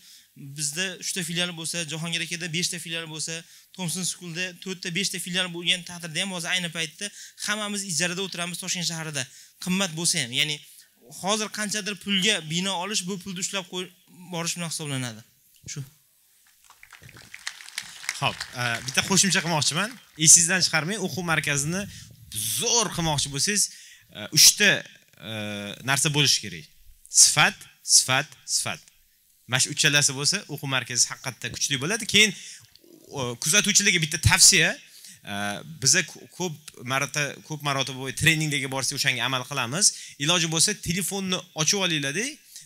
bizda uchta filial bo'lsa, Jahongir akada beshta filial bo'lsa, Thomson School'da to'rtta beshta filial bo'lgan taqdirda ham hozir ayni paytda hammamiz ijarada o'tiramiz Toshkent shahrida. Qimmat bo'lsa ham, ya'ni hozir qanchadir pulga bino olish bu pulni ushlab borish bilan hisoblanadi. Shu. Xo'p, bitta qo'shimcha qilmoqchiman. Esingizdan chiqarmang, o'quv markazini zo'r qilmoqchi bo'lsangiz, uchta narsa bo'lishi kerak. Sifat, sifat, sifat. Mana shu uchalasi bo'lsa, o'quv markazi haqiqatda kuchli bo'ladi. Keyin kuzatuvchilarga bitta tavsiya, biza ko'p marta ko'p marotaba bo'y treninglarga borsak o'shanga amal qilamiz. Iloji bo'lsa telefonni ochib olinglar-da,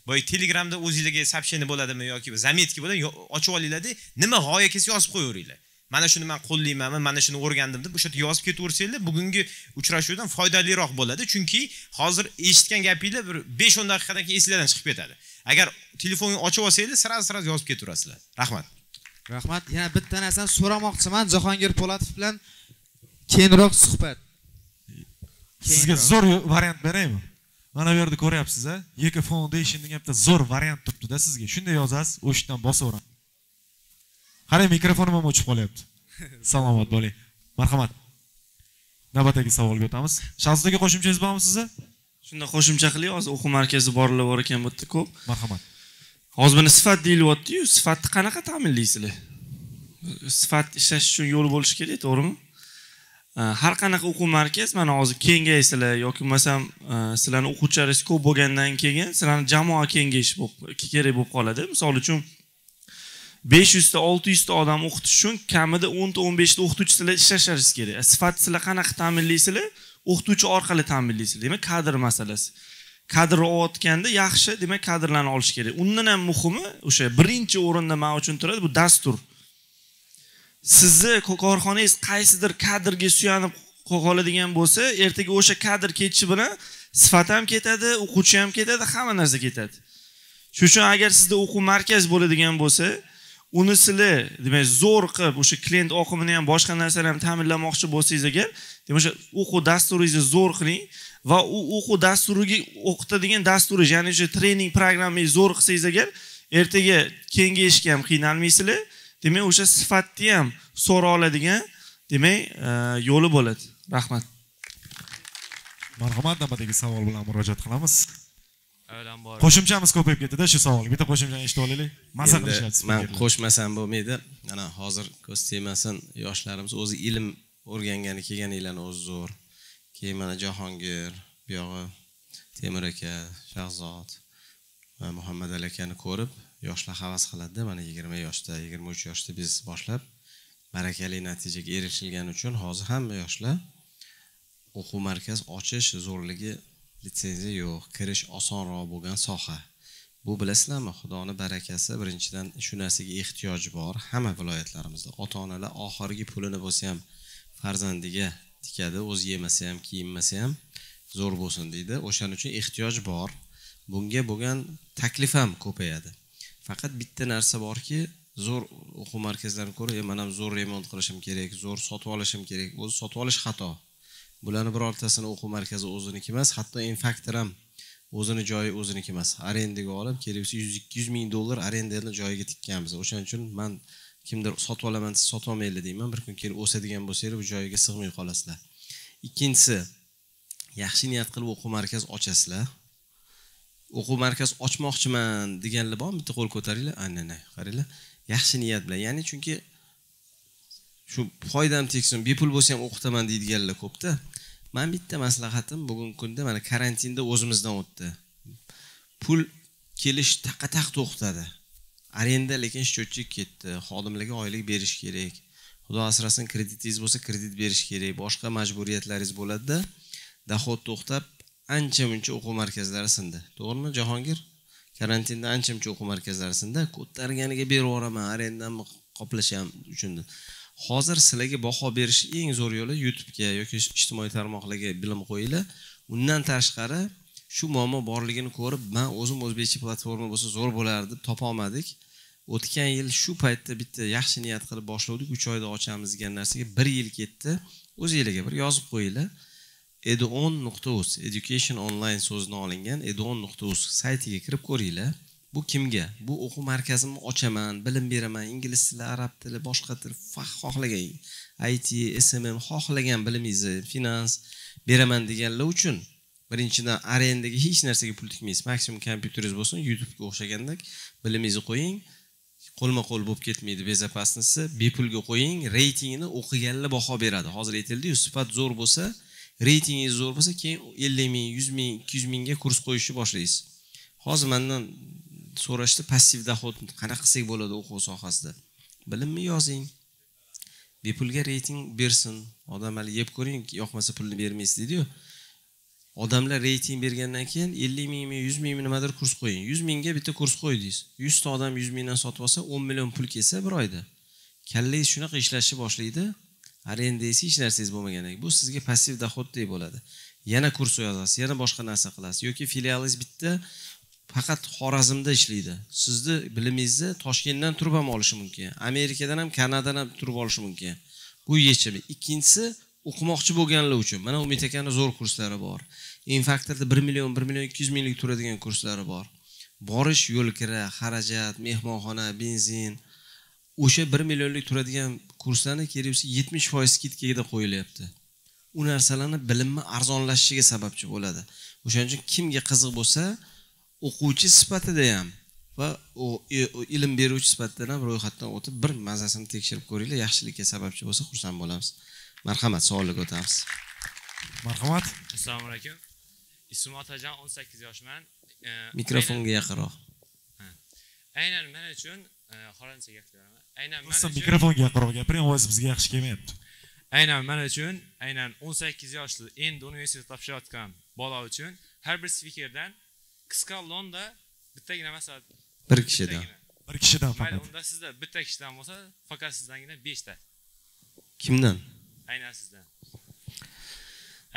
bo'y Telegramda o'zingizlarga subscription bo'ladimi yoki zametki bo'ladi, ochib olinglar-da, nima g'oyakasi yozib qo'yaveringlar. Mana shuni men qo'llaymanmi, mana shuni o'rgandim deb o'sha yozib ketaversanglar, bugungi uchrashuvdan foydaliroq bo'ladi, chunki hozir eshitgan gapinglar bir besh o'n daqiqadan keyin esingizdan chiqib ketadi. Agar telefonni ochib olsangiz, sira-sira yozib ketaverasizlar. Rahmat. Rahmat. Yana bitta narsani so'ramoqchiman. Jahongir Po'latov bilan keyinroq suhbat. Sizga zo'r variant beraymi? Mana bu yerda ko'ryapsiz, ha? Yeka Foundation degan bitta zo'r variant turibdi-da sizga. Shunday yozasiz, o'shdan bosaverasiz. Qarang, mikrofonim ham o'chib qolyapti. Salomat bo'ling. Marhamat. Navbatdagi savolga o'tamiz. Shahzodaga qo'shimchangiz bormi sizga? Shunda qo'shimcha qiling, hozir o'quv markazi borilib bor ekan bu yerda ko'p. Marhamat. Hozir buni sifat deyilyapti-yu, sifatni qanaqa ta'minlaysizlar? Sifat ishlash uchun yo'l bo'lishi kerak, to'g'rimi? Har qanaqa o'quv markaz mana hozir kengaysizlar yoki bo'lmasam sizlarning o'quvchilaringiz ko'p bo'lgandan keyin sizlarning jamoa kengayishi kerak bo'lib qoladi. Misol uchun besh yuz ta olti yuz ta odam o'qitish uchun kamida o'n ta o'n besh ta o'qituvchilar ishlashingiz kerak. Sifat sizlar qanaqa ta'minlaysizlar? O'qituvchi orqali ta'minlaysizlar. Demak, kadr masalasi. Kadr o'tganda yaxshi, demak, kadrlarni olish kerak. Undan ham muhimi o'sha birinchi o'rinda men uchun turadi bu dastur. Sizni korxonangiz qaysidir kadrga suyanib qoladigan bo'lsa, ertaga o'sha kadr ketishi bilan sifat ham ketadi, o'quvchi ham ketadi, hamma narsa ketadi. Shuning uchun agar sizda o'quv markazi bo'ladigan bo'lsa, uni sizlar, demak, zo'r qilib o'sha klient oqimini ham boshqa narsalarni ham ta'minlamoqchi bo'lsangiz agar, demak, o'sha o'quv dasturingizni zo'r qiling va u o'quv dasturiga o'qitadigan dasturingiz, ya'ni o'sha trening programmangizni zo'r qilsangiz agar, ertaga kengayishga ham qiynalmaysizlar. Demak, o'sha sifatni ham so'ra oladigan, demak, yo'li bo'ladi. Rahmat. Marhamat, navbatdagi savol bilan murojaat qilamiz. Avvalambor. Qo'shimchamiz ko'payib ketdi-da shu savolga. Bitta qo'shimchani eshitib olaylik. Mazza qilishingiz. Men qo'shmasam bo'lmaydi. Mana hozir ko'z tegmasin, yoshlarimiz o'zi ilm o'rgangani kelganinglarni o'zi zo'r. Keyin mana Jahongir, bu yog'i Temur aka, Shahzod va Muhammad Ali akani ko'rib yoshlar havas qiladi-da, mana yigirma yoshda, yigirma uch yoshda biz boshlab marakali natijaga erishilgani uchun hozir hamma yoshlar o'quv markaz ochish zo'rligi, litsenziya yo'q, kirish osonroq bo'lgan soha. Bu bilasizlarmi, Xudoning barakasi, birinchidan shu narsaga ehtiyoj bor hamma viloyatlarimizda. Ota-onalar oxirgi pulini bo'lsa ham farzandiga tikadi, o'z yemasa ham, kiyinmasa ham zo'r bo'lsin deydi. O'shaning uchun ehtiyoj bor. Bunga bo'lgan taklif ham ko'payadi. Faqat bitta narsa borki, zo'r o'quv markazlariga ko'ra, men ham zo'r remont qilishim kerak, zo'r sotib olishim kerak. O'zi sotib olish xato. Bularni birortasini o'quv markazi o'ziniki emas, hatto infaktor ham o'zini joyi o'ziniki emas. Arendaga olib, kelgusi yuz ikki yuz ming dollar arendani joyiga tikkanmiz. O'shaning uchun men kimdir sotib olaman, siz sota olmaylar deyman. Bir kun kelib o'sadigan bo'lsangiz, bu joyiga sig'may qolasizlar. Ikkinchisi, yaxshi niyat qilib o'quv markaz ochasizlar. O'quv markaz ochmoqchiman deganlar bormi? Bitta qo'l ko'taringlar. Ana-na, qaranglar. Yaxshi niyat bilan, ya'ni chunki shu foydam teksin, bepul bo'lsa ham o'qitaman deydiganlar ko'p-da. Men bitta maslahatim bugungi kunda mana karantinda o'zimizdan o'tdi. Pul kelish taqataq to'xtadi. Arenda lekin счетчик ketdi. Xodimlarga oylik berish kerak. Xudo asrasin, kreditingiz bo'lsa kredit berish kerak. Boshqa majburiyatlaringiz bo'ladi-da. Dahod to'xtab, ancha-muncha o'quv markazlari sindi. To'g'rimi, Jahongir? Karantinda ancha-muncha o'quv markazlari sindi. Ko'targaniga berib yuboraman, arendamni qoplasham uchun. Hozir sizlarga baho berish eng zo'r yo'li YouTube ga yoki ijtimoiy tarmoqlarga bilim qo'yinglar. Undan tashqari shu muammo borligini ko'rib, men o'zim o'zbekcha platforma bo'lsa zo'r bo'lardi deb topa olmadik. O'tgan yil shu paytda bitta yaxshi niyat qilib boshladik, uch oyda ochamiz degan narsaga bir yil ketdi. O'zingizlarga bir yozib qo'yinglar. edun.uz, education online so'zidan olingan edun.uz saytiga kirib ko'ringlar. Bu kimga? Bu o'quv markazimni ochaman, bilim beraman, ingliz tili, arab tili, boshqa til, xohlagan I T, S M M, xohlagan bilimingizni, finans beraman deganlar uchun. Birinchidan arendaga hech narsaga pul tikmaysiz. Maksimum kompyuteringiz bo'lsin, YouTube ga o'xshagandek bilimingizni qo'ying. Qo'lma-qo'l bo'lib ketmaydi bezapasnisi. Bepulga qo'ying, reytingini o'qiganlar baho beradi. Hozir aytildi-yu, sifat zo'r bo'lsa, reytingingiz zo'r bo'lsa, keyin ellik ming, yuz ming, ikki yuz mingga kurs qo'yishni boshlaysiz. Hozir mendan so'rashdi, passiv dahod qanaqa qilsak bo'ladi o'quv sohasida? Bilimni yozing. Bepulga reyting bersin. Odamlar yeb ko'ring, yoqmasa pulni bermaysiz deydi-yu. Odamlar reyting bergandan keyin ellik mingmi, yuz mingmi nimadir kurs qo'ying. yuz mingga bitta kurs qo'ydingiz. yuz ta odam yuz mingdan sotib olsa, o'n million pul kelsa bir oyda. Kallangiz shunaqa ishlashni boshlaydi. Arendangiz hech narsangiz bo'lmagandek, bu sizga passiv dohoddek bo'ladi. Yana kurs yozasiz, yana boshqa narsa qilasiz yoki filialingiz bitta fakat Xorazmda ishlaydi. Sizni bilimingizni Toshkentdan turib ham olishi mumkin, Amerikadan ham, Kanadadan ham turib olishi mumkin. Bu yechimi. Ikkinchisi o'qimoqchi bo'lganlar uchun. Mana Umid akaning zo'r kurslari bor. Infaktorda bir million, bir million ikki yuz minglik turadigan kurslari bor. Borish yo'l kira, xarajat, mehmonxona, benzin. O'sha bir millionlik turadigan kurslarni kelibsi yetmish foiz skidkada qo'yilyapti. U narsalarni bilimni arzonlashishiga sababchi bo'ladi. O'shaning uchun kimga qiziq bo'lsa, o'quvchi sifatida ham va ilm beruvchi sifatida ham ro'yxatdan o'tib bir mazasini tekshirib ko'ringlar, yaxshilikka sababchi bo'lsa xursand bo'lamiz. Marhamat, savollarga o'tamiz. Marhamat. Assalomu alaykum. Ismim Otajon, o'n sakkiz yoshman. Mikrofonga yaqinroq. Ha. Aynan men uchun xoransaga aytiraman. Aynan men uchun mikrofonga yaqinroq gapiring, ovoz bizga yaxshi kelmayapti. Aynan men uchun, aynan o'n sakkiz yoshli endi universitet topshirayotgan bola uchun har bir speakerdan qisqa londa bittagina masalan bir kishidan. Bir kishidan faqat. Unda sizda bitta kishidan bo'lsa, faqat sizdangina besh ta. Kimdan? Aynan sizdan.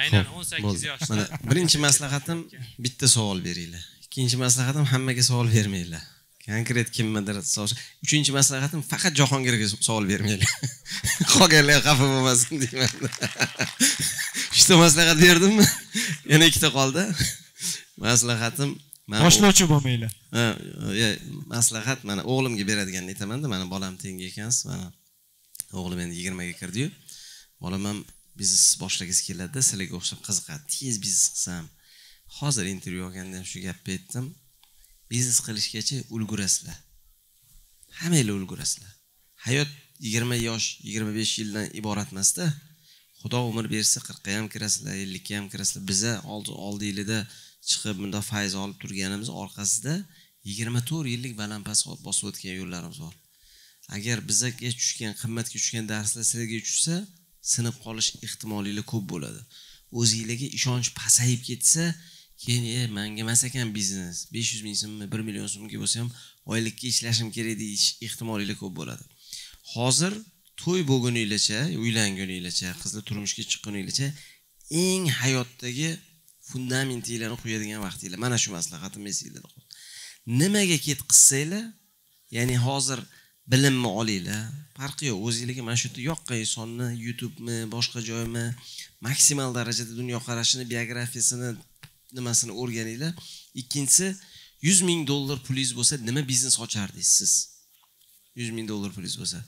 Aynan o'n sakkiz yoshda. Mana birinchi maslahatim bitta savol beringlar. Ikkinchi maslahatim hammaga savol bermanglar. Konkret kimmidir savol. Uchinchi maslahatim faqat Jahongirga savol bermanglar. Qolganlar xafa bo'lmasin deyman. Ikkita maslahat berdimmi? Yana ikkita qoldi. Maslahatim boshlovchi bo'lmanglar. Ha, maslahat mana o'g'limga beradiganini aytaman-da, mana bolam tengi ekansiz, mana o'g'lim endi yigirmaga kirdi-yu. Bolam ham biznes boshlagisi keladi-da, sizlarga o'xshab qiziqadi. Tez biznes qilsam. Hozir intervyu olganda ham shu gapni aytdim. Biznes qilishgacha ulgurasizlar. Hammanglar ulgurasizlar. Hayot yigirma yosh, yigirma besh yildan iborat emas-da. Xudo umr bersa qirqqa ham kirasizlar, ellikka ham kirasizlar. Biza olti yilda chiqib bunda faiz olib turganimiz orqasida yigirma to'rt yillik balandpas bosib o'tgan yo'llarimiz bor. Agar bizga tushgan, qimmatga tushgan darslar sizlarga tushsa, sinib qolish ehtimoliga ko'p bo'ladi. O'zingizlarga ishonch pasayib ketsa, keyin e, menga emas ekan biznes, besh yuz ming so'mmi, bir million so'mga bo'lsa ham oylikka ishlashim kerak deish ehtimoliga ko'p bo'ladi. Hozir to'y bo'lguningizcha, uylanguningizcha, qizlar turmushga chiqquningizcha eng hayotdagi fundamentinglarni qo'yadigan vaqtinglar. Mana shu maslahatimni esingizda qo'ying. Nimaga ket qissanglar, ya'ni hozir bilimni olinglar. Farqi yo'q. O'zingizga mana shu yoqqan insonni YouTubemi, boshqa joymi, maksimal darajada dunyo qarashini, biografiyasini, nimasini o'rganinglar. Ikkinchisi, yuz ming dollar pulingiz bo'lsa, nima biznes ochardingiz siz? yuz ming dollar pulingiz bo'lsa.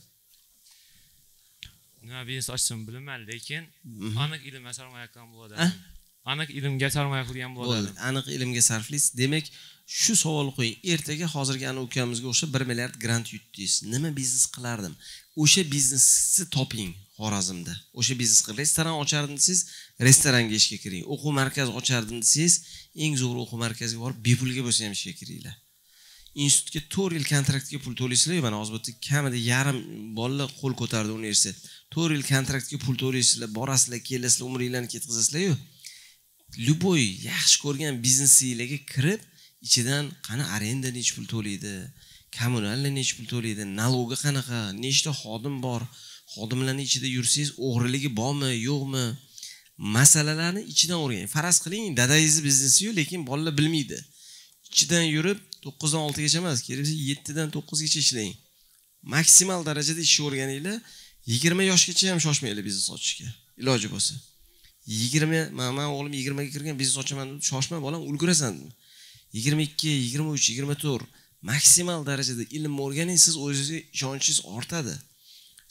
Nima biznes ochsam bilmayman, lekin aniq ilmga sarflayotgan bo'ladim. Aniq ilmga sarflay qilgan bo'ladim. Aniq ilmga sarflaysiz. Demak, shu savolni qo'ying. Ertaga hozirgi ana ukamizga o'xshab bir milliard grant yutdingiz. Nima biznes qilardim? O'sha biznesni toping Xorazmda. O'sha biznes qil, restoran ochardim desiz, restoranga ishga kiring. O'quv markazi ochardim desiz, eng zo'r o'quv markaziga borib bepulga bo'lsa ham ishga kiringlar. Institutga to'rt yil kontraktga pul to'laysizlar, mana hozirda kamida yarim bolalar qo'l ko'tardi universitet. to'rt yil kontraktga pul to'laysizlar, borasizlar, kelasizlar, umringizni ketkazasizlar-yu. Любой yaxshi ko'rgan biznesingizga kirib ichidan qani arenda nech pul to'laydi, kommunalni nech pul to'laydi, nalogi qanaqa, nechta xodim bor, xodimlarning ichida yursangiz o'g'riligi bormi, yo'qmi, masalalarni ichidan o'rganing. Faraz qiling, dadangizni biznesi-yu, lekin bolalar bilmaydi. Ichidan yurib to'qqizdan oltigacha emas, keraksa yettidan to'qqizgacha ishlang. Maksimal darajada ish o'rganinglar, yigirma yoshgacha ham shoshmanglar biznes ochishga. Iloji bo'lsa. yigirma, mana o'g'lim yigirmaga kirgan, biznes ochaman deb shoshma bolam, ulgurasan. yigirma ikki, yigirma uch, yigirma to'rt maksimal darajada ilm o'rganing, siz o'zingizga ishonchingiz ortadi.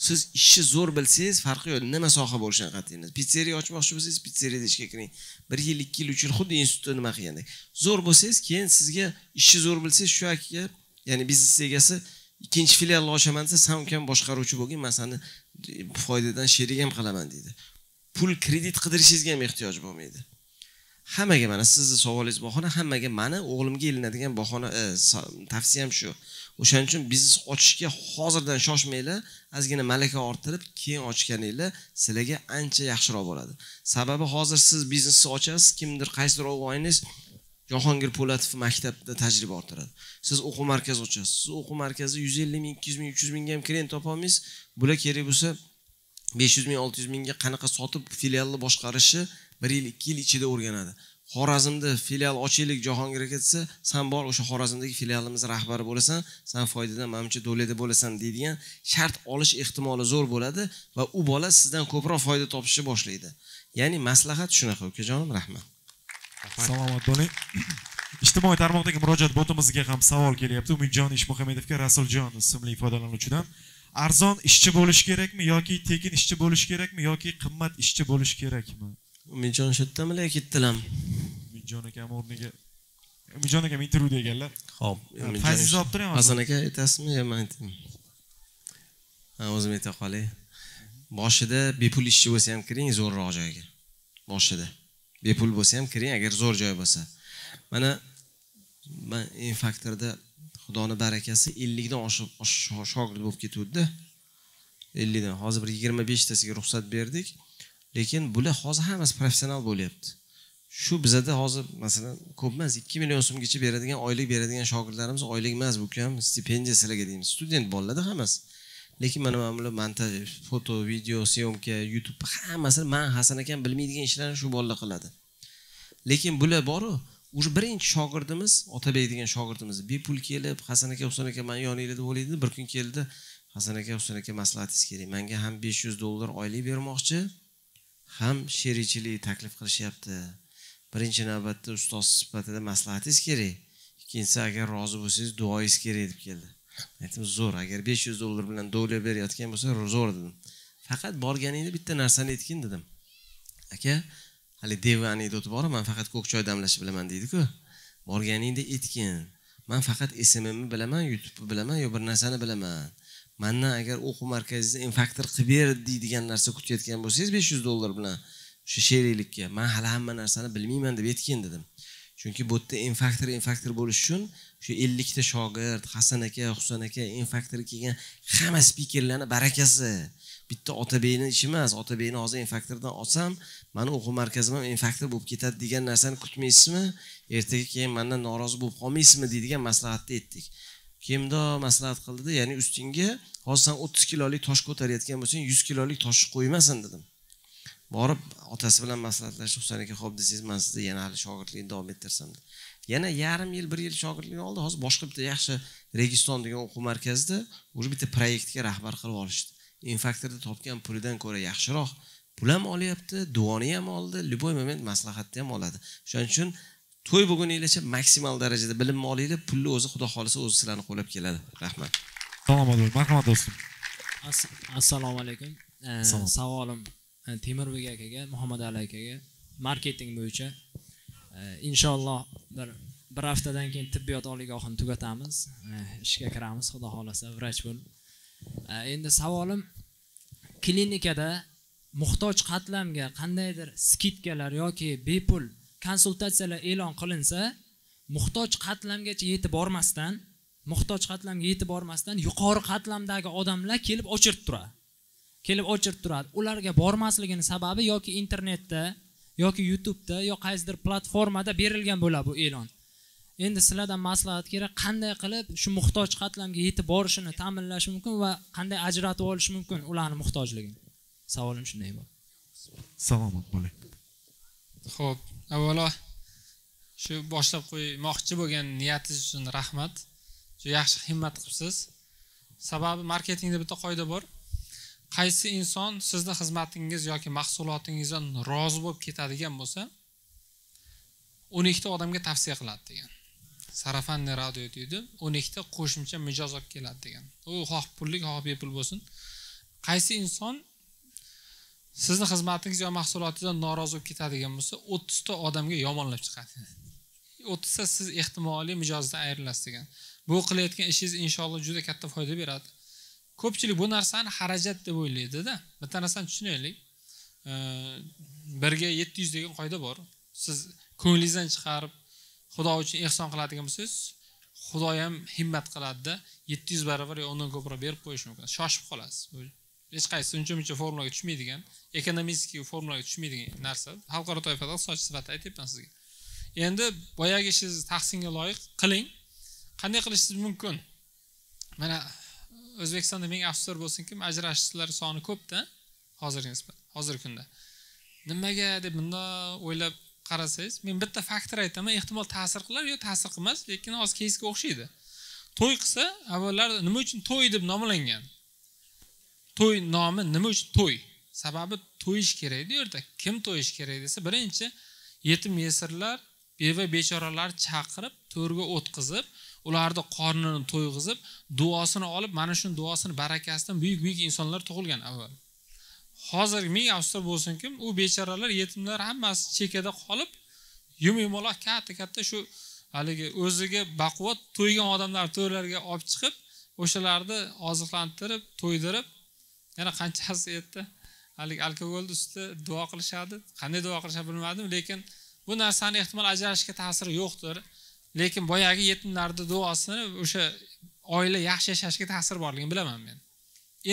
Siz ishni zo'r bilsangiz, farqi yo'q, nima soha bo'lishini qat'ingiz. Pitseriya ochmoqchi bo'lsangiz, pitseriyada ishga kiring. bir yil, ikki yil, uch yil xuddi institutda nima qilgandek. Zo'r bo'lsangiz, keyin sizga ishni zo'r bilsangiz, shu akaga, ya'ni biznes egasi ikkinchi filialni ochaman desa, sen ukam boshqaruvchi bo'lgin, men seni foydadan sherik ham qilaman deydi. Pul kredit qidirishingizga ham ehtiyoj bo'lmaydi. Hammaga mana sizni savolingiz bahona, hammaga meni o'g'limga ilinadigan bahona tavsiyam shu. O'shaning uchun biznes ochishga hozirdan shoshmanglar, azgina malaka orttirib, keyin ochganinglar sizlarga ancha yaxshiroq bo'ladi. Sababi hozir siz biznesni ochasiz, kimdir qaysidir o'g'ingiz Jahongir Po'latov maktabida tajriba orttiradi. Siz o'quv markazi ochasiz. Siz o'quv markazida yuz ellik ming, ikki yuz ming, uch yuz ming ga ham klient topa olmaysiz. Bular kerak bo'lsa besh yuz ming, olti yuz mingga qanaqa sotib filialni boshqarishi bir yil, ikki yil ichida o'rganadi. Xorazmda filial ochaylik Jahongirga ketsa, sen bor o'sha Xorazmdagi filialimiz rahbari bo'lasan, sen foydadan menimcha dolada bo'lasan deydigan shart olish ehtimoli zo'r bo'ladi va u bola sizdan ko'proq foyda topishni boshlaydi. Ya'ni maslahat shunaqa, ukajonim, rahmat. Salomat bo'ling. Ijtimoiy tarmoqdagi murojaat botimizga ham savol kelyapti. Umidjon Ishmuhammedovga Rasuljon ismli foydalanuvchidan. Arzon ishchi bo'lish kerakmi yoki tekin ishchi bo'lish kerakmi yoki qimmat ishchi bo'lish kerakmi? Umidjon shetdami lekin ketdilam. Umidjon akam o'rniga Umidjon akam intervyu deganlar. Xo'p, Faziz o'tirayapman. Hasan aka aytasizmi, yo men aytaymi? Ha, o'zim ayta qolay. Boshida bepul ishchi bo'lsa ham kiring zo'rroq joyga. Boshida bepul bo'lsa ham kiring, agar zo'r joy bo'lsa. Mana men infaktorda Xudoning barakasi ellik dan oshib shogird bo'lib ketuvdi. ellik dan. Hozir bir yigirma besh tasiga ruxsat berdik. Lekin bular hozir hammasi professional bo'lyapti. Shu bizada hozir masalan ko'p emas ikki million so'mgacha beradigan, oylik beradigan shogirdlarimiz oylik emas, bu ham stipendiya sizlarga deymiz. Student bolalarda hammasi. Lekin mana mana montaj, foto, video, syomka, YouTube hammasi men Hasan akam bilmaydigan ishlarni shu bolalar qiladi. Lekin bular bor-ku, o'sha birinchi shogirdimiz, Otabek degan shogirdimiz bepul kelib, Hasan aka, Husan aka, men yoningizda bo'laydi, bir kun keldi. Hasan aka, Husan aka, maslahatingiz kerak. Menga ham besh yuz dollar oylik bermoqchi. Ham sherichilik taklif qilishyapti. Birinchi navbatda ustoz sifatida maslahatingiz kerak. Ikkinchisi agar rozi bo'lsangiz duoingiz kerak deb keldi. Aytdim, zo'r. Agar besh yuz dollar bilan do'la berayotgan bo'lsa, zo'r dedim. Faqat borganingda bitta narsani aytgin dedim. Aka, hali deva anekdoti bor, men faqat ko'k choy damlashni bilaman deydi-ku. Borganingda aytgin. Men faqat S M M ni bilaman, YouTube bilaman, yo bir narsani bilaman. Mendan agar o'quv markazingizda infaktor qilib ber deydigan narsa kutayotgan bo'lsangiz besh yuz dollar bilan o'sha sheriklikka men hali hamma narsani bilmayman deb aytgin dedim. Chunki bu yerda infaktor infaktor bo'lish uchun o'sha ellik ta shogird, Hasan aka, Husan aka, infaktor kelgan hamma spikerlarni barakasi. Bitta Otabekning ishi emas. Otabekni hozir infaktordan olsam, meni o'quv markazim ham infaktor bo'lib ketadi degan narsani kutmaysizmi? Ertaga keyin mendan norozi bo'lib qolmaysizmi deydigan maslahatni aytdik. Kimda maslahat qildi, ya'ni ustinga hozir sen o'ttiz kilolik tosh ko'tarayotgan bo'lsang, yuz kilolik toshni qo'ymasin dedim. Borib otasi bilan maslahatlashib, "Husan aka, xo'p desangiz, men sizni yana hali shogirdlikni davom ettirsam." dedi. Yana yarim yil, bir yil shogirdlikni oldi, hozir boshqa bitta yaxshi Registon degan o'quv markazida o'sha bitta proyektga rahbar qilib olishdi. Infaktorda topgan pulidan ko'ra yaxshiroq pul ham olyapti, duoni ham oldi, любой moment maslahatni ham oladi. Shuning uchun to'y bo'lguningizcha maksimal darajada bilimni olinglar, pulni o'zi xudo xolisa o'zi sizlarni qo'llab keladi. Rahmat. Assalomu alaykum. Marhamat do'stim. Assalomu alaykum. Savolim Temurbek akaga, Muhammad Ali akaga marketing bo'yicha inshaalloh bir bir haftadan keyin tibbiyot oliygohini tugatamiz, ishga kiramiz, xudo xolisa vrach bo'lib. Endi savolim klinikada muhtoj qatlamga qandaydir skidkalar yoki bepul konsultatsiyalar e'lon qilinsa, muhtoj qatlamgacha yetib bormasdan, muhtoj qatlamga yetib bormasdan yuqori qatlamdagi odamlar kelib o'chirib turadi. Kelib o'chirib turadi. Ularga bormasligini sababi yoki internetda, yoki YouTube'da, yoki qaysidir platformada berilgan bo'ladi bu e'lon. Endi sizlardan maslahat kerak, qanday qilib shu muhtoj qatlamga yetib borishini ta'minlash mumkin va qanday ajratib olish mumkin ularning muhtojligini? Savolim shunday bo'ldi. Salomat bo'ling. Xo'p, avvalo shu boshlab qo'ymoqchi bo'lgan niyatingiz uchun rahmat. Shu yaxshi himmat qilibsiz. Sababi marketingda bitta qoida bor. Qaysi inson sizning xizmatingiz yoki mahsulotingizdan rozi bo'lib ketadigan bo'lsa, o'n ikki ta odamga tavsiya qiladi degan. Sarafanni radio deydi, o'n ikki ta qo'shimcha mijoz olib keladi degan. U xoh pullik, xoh bepul bo'lsin. Qaysi inson sizni xizmatingiz yo mahsulotingizdan norozi bo'lib ketadigan bo'lsa, o'ttiz ta odamga yomonlab chiqadi. o'ttiz ta siz ehtimoliy mijozdan ayrilasiz degan. Bu qilayotgan ishingiz inshaalloh juda katta foyda beradi. Ko'pchilik bu narsani xarajat deb o'ylaydi-da. Bitta narsani tushunaylik. Birga yetti yuz degan qoida bor. Siz ko'nglingizdan chiqarib Xudo uchun ehson qiladigan bo'lsangiz, Xudo ham himmat qiladi-da, yetti yuz barobar yo undan ko'proq berib qo'yish mumkin. Shoshib qolasiz. Hech qaysi uncha-muncha formulaga tushmaydigan, ekonomik formulaga tushmaydigan narsa. Xalqaro toifada iqtisodchi sifatida aytibman sizga. Endi boyagi siz tahsinga loyiq qiling. Qanday qilishingiz mumkin? Mana O'zbekistonda ming afsus bo'lsinki, ajrashishlar soni ko'p-da hozirgi nisbat, hozirgi kunda. Nimaga deb bunday o'ylab qarasangiz, men bitta faktor aytaman, ehtimol ta'sir qilib yo ta'sir qilmas, lekin hozir keysga o'xshaydi. To'y qilsa, avvallar nima uchun to'y deb nomlangan? To'y nomi nima uchun to'y? Sababi to'yish kerak-da yerda. Kim to'yish kerak desa, birinchi yetim yesirlar, beva bechoralar chaqirib, to'rga o'tkazib, ularni qornini to'yg'izib, duosini olib, mana shu duosini barakasidan buyuk-buyuk insonlar tug'ilgan avval. Hozir ming afsus bo'lsinki, u bechoralar, yetimlar hammasi chekada qolib, yum-yumaloq katta-katta shu haligi o'ziga baquvvat to'ygan odamlar to'ylarga olib chiqib, o'shalarni oziqlantirib, to'ydirib, yana qanchasi etdi, haligi alkogolni usti duo qilishadi. Qanday duo qilishni bilmadim, lekin bu narsani ehtimol ajrashishga ta'siri yo'qdir. Lekin boyagi yetimlarning duosini o'sha oila yaxshi yashashga ta'sir borligini bilaman men.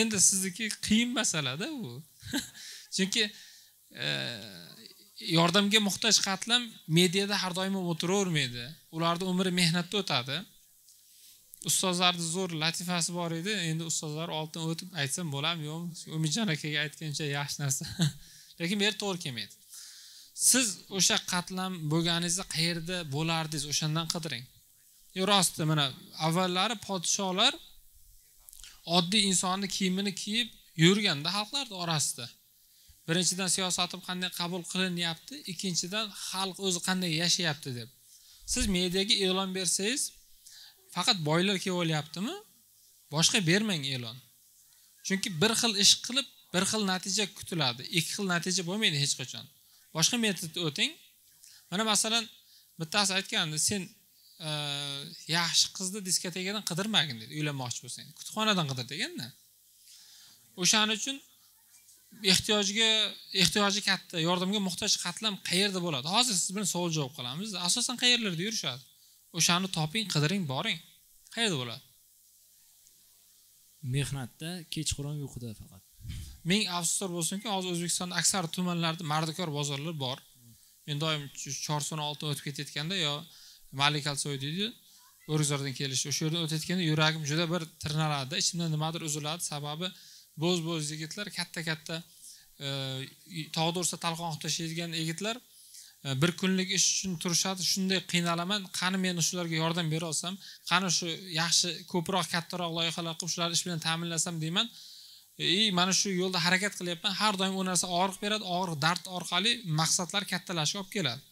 Endi sizniki qiyin masala-da u. Chunki yordamga muhtoj qatlam mediada har doim o'tiravermaydi. Ularning umri mehnatda o'tadi. Ustozlarning zo'r latifasi bor edi. Endi ustozlar oltin o'tib aytsam bo'lam, yo'q. Umidjon akaga aytgancha yaxshi narsa. Lekin bu yer to'g'ri kelmaydi. Siz o'sha qatlam bo'lganingizda qayerda bo'lardingiz, o'shandan qidiring. Yo rosti mana avvallari podsholar oddiy insonning kiyimini kiyib yurganda xalqlar orasida. Birinchidan siyosatim qanday qabul qilinyapti, ikkinchidan xalq o'zi qanday yashayapti deb. Siz mediaga e'lon bersangiz, faqat boylar kelib olyaptimi? Boshqa bermang e'lon. Chunki bir xil ish qilib, bir xil natija kutiladi. Ikki xil natija bo'lmaydi hech qachon. Boshqa metodni o'ting. Mana masalan, bittasi aytganda, sen e, yaxshi qizni diskotekadan qidirmagin dedi, uylanmoqchi bo'lsang, kutubxonadan qidir deganda. O'shaning uchun ehtiyojiga, ehtiyoji katta, yordamga muhtoj qatlam qayerda bo'ladi? Hozir siz bilan savol javob qilamiz. Asosan qayerlarda yurishadi? O'shani toping, qidiring, boring. Qayerda bo'ladi? Mehnatda, kechqurungi uyquda faqat. Ming afsuslar bo'lsinki, hozir O'zbekistonda aksar tumanlarda mardikor bozorlar bor. Men doim to'rt so'm olti o'tib ketayotganda yo Malik ibn Dinar Urgandan kelish, o'sha yerdan o'tayotganda yuragim juda bir tirnaladi, ichimdan nimadir uziladi, sababi bo'z-bo'z yigitlar, katta-katta tog'dursa talqon qilib tashlaydigan yigitlar bir kunlik ish uchun turishadi. Shunday qiynalaman, qani men ularga yordam bera olsam, qani shu yaxshi ko'proq kattaroq loyihalar qilib shularni ish bilan ta'minlasam deyman. E, mana shu yo'lda harakat qilyapman. Har doim u narsa og'riq beradi, og'riq dard orqali maqsadlar kattalashib olib keladi.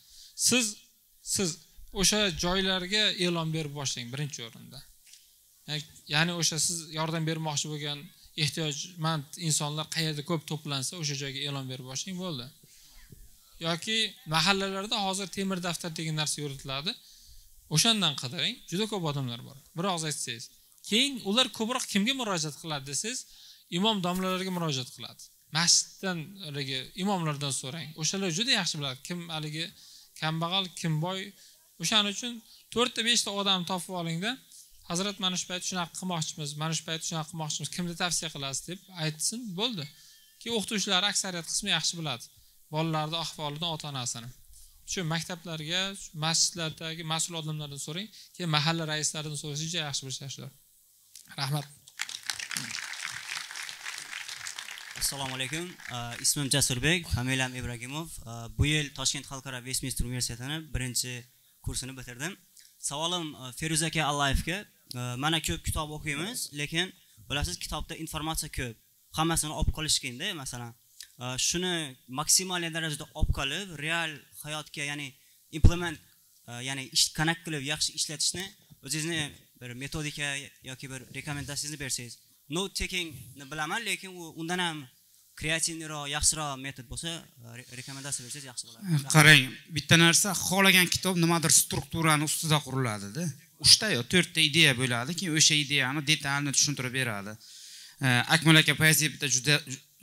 Siz siz o'sha joylarga e'lon berib boshlang birinchi o'rinda. Ya'ni o'sha siz yordam bermoqchi bo'lgan ehtiyojmand insonlar qayerda ko'p to'plansa, o'sha joyga e'lon berib boshlang bo'ldi. Yoki mahallalarda hozir temir daftar degan narsa yuritiladi. O'shandan qidiring, juda ko'p odamlar bor. Biroz aytsangiz, keyin ular ko'proq kimga murojaat qiladi desiz, imom domlalarga murojaat qiladi. Masjiddan haligi imomlardan so'rang. O'shalar juda yaxshi biladi kim haligi kambag'al, kim boy. O'shaning uchun to'rt ta besh ta odam topib olingda, hazrat mana shu payt shunaqa qilmoqchimiz, mana shu payt shunaqa qilmoqchimiz, kimni tavsiya qilasiz deb aytsin, bo'ldi. Ki o'qituvchilar aksariyat qismi yaxshi biladi bolalarning ahvolidan, ota-onasini. Shu maktablarga, masjidlardagi mas'ul odamlardan so'rang, keyin mahalla raislaridan so'rasangiz juda yaxshi bilishadilar. Rahmat. Assalomu alaykum. Ismim Jasurbek, familiyam Ibragimov. Bu yil Toshkent xalqaro Westminster universitetini birinchi kursini bitirdim. Savolim Feruz aka Allayevga. Mana ko'p kitob o'qiymiz, lekin bilasiz, kitobda informatsiya ko'p. Hammasini olib qolish qiyin-da, masalan. Shuni maksimal darajada olib qolib, real hayotga, ya'ni implement, ya'ni ish connect qilib yaxshi ishlatishni o'zingizni bir metodika yoki bir rekomendatsiyangizni bersangiz. Note taking ni bilaman, lekin u undan ham kreativroq, yaxshiroq metod bo'lsa, rekomendatsiya bersangiz yaxshi bo'lardi. Qarang, bitta narsa, xohlagan kitob nimadir strukturani ustida quriladi-da. uch ta yo to'rt ta ideya bo'ladi, keyin o'sha ideyani detalni tushuntirib beradi. Akmal aka poeziya bitta juda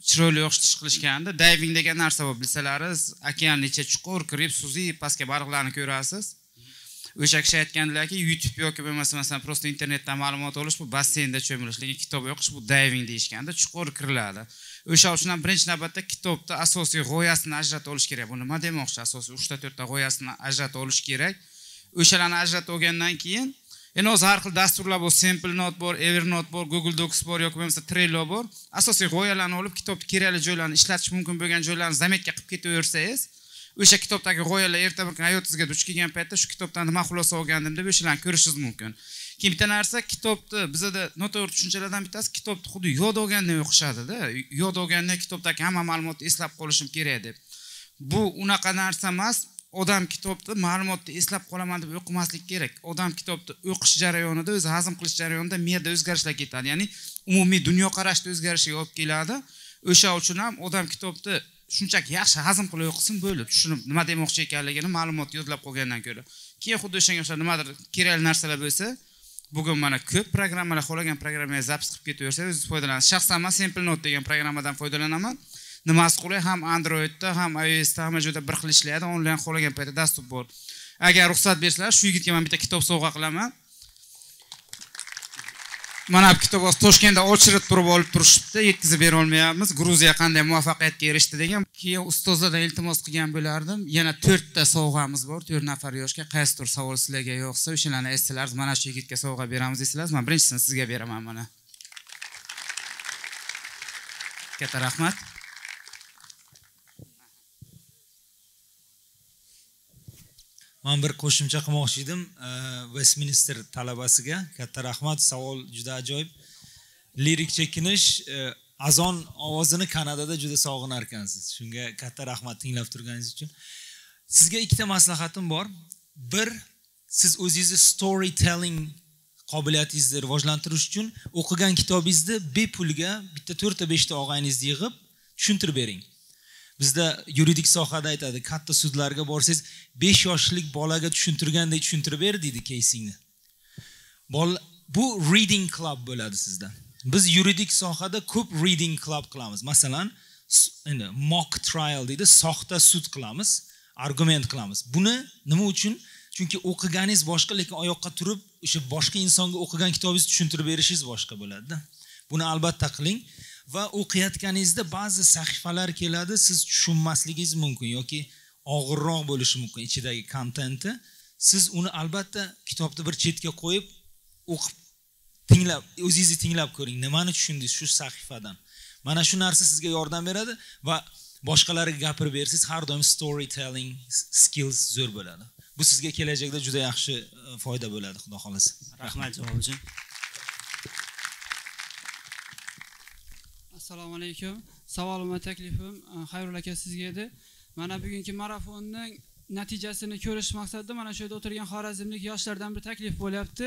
chiroyli o'qitish qilishganda, diving degan narsa bor, bilsalaringiz, okean necha chuqur, kirib suzib, pastga baliqlarni ko'rasiz. O'sha kishi aytganlarki, YouTube yoki bo'lmasa masalan, prosta internetdan ma'lumot olish bu bassenda cho'milish, lekin kitob o'qish bu diving deyishganda chuqur kiriladi. O'sha uchun birinchi navbatda kitobda asosiy g'oyasini ajrata olish kerak. Bu nima demoqchi? Asosiy uch ta to'rt ta g'oyasini ajrata olish kerak. O'shalarni ajrata olgandan keyin, endi o'z har xil dasturlar bor, Sample Note bor, Evernote bor, Google Docs bor yoki bo'lmasa Trello bor. Asosiy g'oyalarni olib, kitobning kerakli joylarini ishlatish mumkin bo'lgan joylarni zametga qilib ketaversangiz, o'sha kitobdagi g'oyalar erta bir kun hayotingizga duch kelgan paytda shu kitobdan nima xulosa olgandim deb o'shalarni ko'rishingiz mumkin. Keyin bitta narsa, kitobni bizada noto'g'ri tushunchalardan bittasi kitobni xuddi yod olganday o'qishadi-da. Yod olganda kitobdagi hamma ma'lumotni eslab qolishim kerak deb. Bu unaqa narsa emas. Odam kitobni ma'lumotni eslab qolaman deb o'qimaslik kerak. Odam kitobni o'qish jarayonida, o'zi hazm qilish jarayonida miyada o'zgarishlar ketadi. Ya'ni umumiy dunyoqarashda o'zgarishga olib keladi. O'sha uchun ham odam kitobni shunchaki yaxshi hazm qilib o'qisin, bo'lib tushunib nima demoqchi ekanligini ma'lumotni yodlab qolgandan ko'ra. Keyin xuddi o'shanga o'xshab nimadir kerakli narsalar bo'lsa, bugun mana ko'p programmalar, xohlagan programmaga zapis qilib ketaversangiz, o'zingiz foydalanasiz. Shaxsan men Simple Note degan programmadan foydalanaman. Nimasi qulay, ham Androidda, ham iOSda hamma joyda bir xil ishlaydi. Onlayn xohlagan paytda dastur bor. Agar ruxsat bersalar, shu yigitga men bitta kitob sovg'a qilaman. Mana bu kitob hozir Toshkentda ochirib turib olib turishibdi, yetkazib bera olmayapmiz. Gruziya qanday muvaffaqiyatga erishdi degan. Keyin ustozlardan iltimos qilgan bo'lardim. Yana to'rt ta sovg'amiz bor, to'rt nafar yoshga. Qaysi tur savol sizlarga yoqsa, o'shalarni aytsalarsiz, mana shu yigitga sovg'a beramiz deysizlar. Men birinchisini sizga beraman mana. Katta rahmat. Men bir qo'shimcha qilmoqchi edim Westminster talabasiga. Katta rahmat, savol juda ajoyib. Lirik chekinish, azon ovozini Kanadada juda sog'inar ekansiz. Shunga katta rahmat tinglab turganingiz uchun. Sizga ikkita maslahatim bor. Bir, siz o'zingizni storytelling qobiliyatingizni rivojlantirish uchun o'qigan kitobingizni bepulga bitta to'rt ta besh ta og'ayningizni yig'ib tushuntirib bering. Bizda yuridik sohada aytadi, katta sudlarga borsangiz besh yoshlik bolaga tushuntirgandek tushuntirib ber deydi keysingni. Bu reading club bo'ladi sizda. Biz yuridik sohada ko'p reading club qilamiz. Masalan, endi mock trial deydi, soxta sud qilamiz, argument qilamiz. Buni nima uchun? Chunki o'qiganingiz boshqa, lekin oyoqqa turib o'sha boshqa insonga o'qigan kitobingizni tushuntirib berishingiz boshqa bo'ladi-da. Buni albatta qiling. Va o'qiyotganingizda ba'zi sahifalar keladi, siz tushunmasligingiz mumkin yoki og'irroq bo'lishi mumkin ichidagi kontenti. Siz uni albatta kitobni bir chetga qo'yib, o'qib, tinglab, o'zingizni tinglab ko'ring, nimani tushundingiz shu sahifadan. Mana shu narsa sizga yordam beradi va boshqalarga gapirib bersiz, har doim storytelling skills zo'r bo'ladi. Bu sizga kelajakda juda yaxshi foyda bo'ladi, xudo xolasa. Rahmat javobchi. Assalomu alaykum. Savolim va taklifim Xayrul aka sizga edi. Mana bugungi marafonning natijasini ko'rish maqsadida mana shu yerda o'tirgan xorazmlik yoshlardan bir taklif bo'lyapti.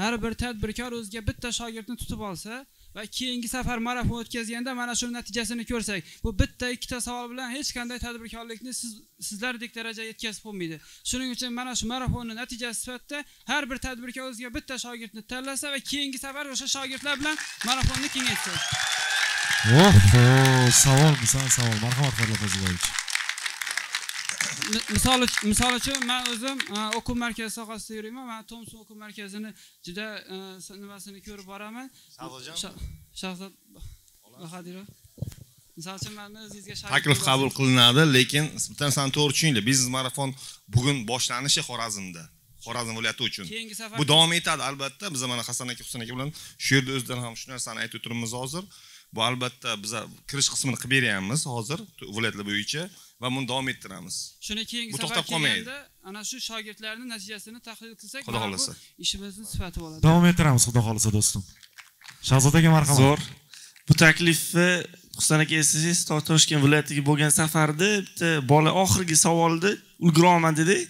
Har bir tadbirkor o'ziga bitta shogirdni tutib olsa va keyingi safar marafon o'tkazganda mana shu natijasini ko'rsak, bu bitta ikkita savol bilan hech qanday tadbirkorlikni siz sizlardek darajaga yetkazib bo'lmaydi. Shuning uchun mana shu marafonning natijasi sifatida har bir tadbirkor o'ziga bitta shogirdni tanlasa va keyingi safar o'sha shogirdlar bilan marafonni kengaytsa. Oho, savol, misol savol. Marhamat Farhod Fazilov. Misol misol uchun men o'zim o'quv markazi sohasida yurayman. Men Tomson o'quv markazini juda nimasini ko'rib boraman. Savdojon. Shahzod Bahadirov. Misol uchun men o'zingizga taklif qabul qilinadi, lekin bitta san to'g'ri tushuninglar. Biznes marafon bugun boshlanishi Xorazmda. Xorazm viloyati uchun. Bu davom etadi albatta. Biz mana Hasan aka, Husan aka bilan shu yerda o'zidan ham shu narsani aytib o'tiramiz hozir. Bu albatta biza kirish qismini qilib beryapmiz hozir viloyatlar bo'yicha va buni davom ettiramiz. Shuni keyingi safar kelganda ana shu shogirdlarning natijasini tahlil qilsak, xudo xolasa ishimizni sifati bo'ladi. Davom ettiramiz, xudo xolasa do'stim. Shahzodaga marhamat. Zo'r. Bu taklifni Husan aka aytsangiz, Toshkent viloyatiga bo'lgan safarda bitta bola oxirgi savolni ulgura olmadi dedi.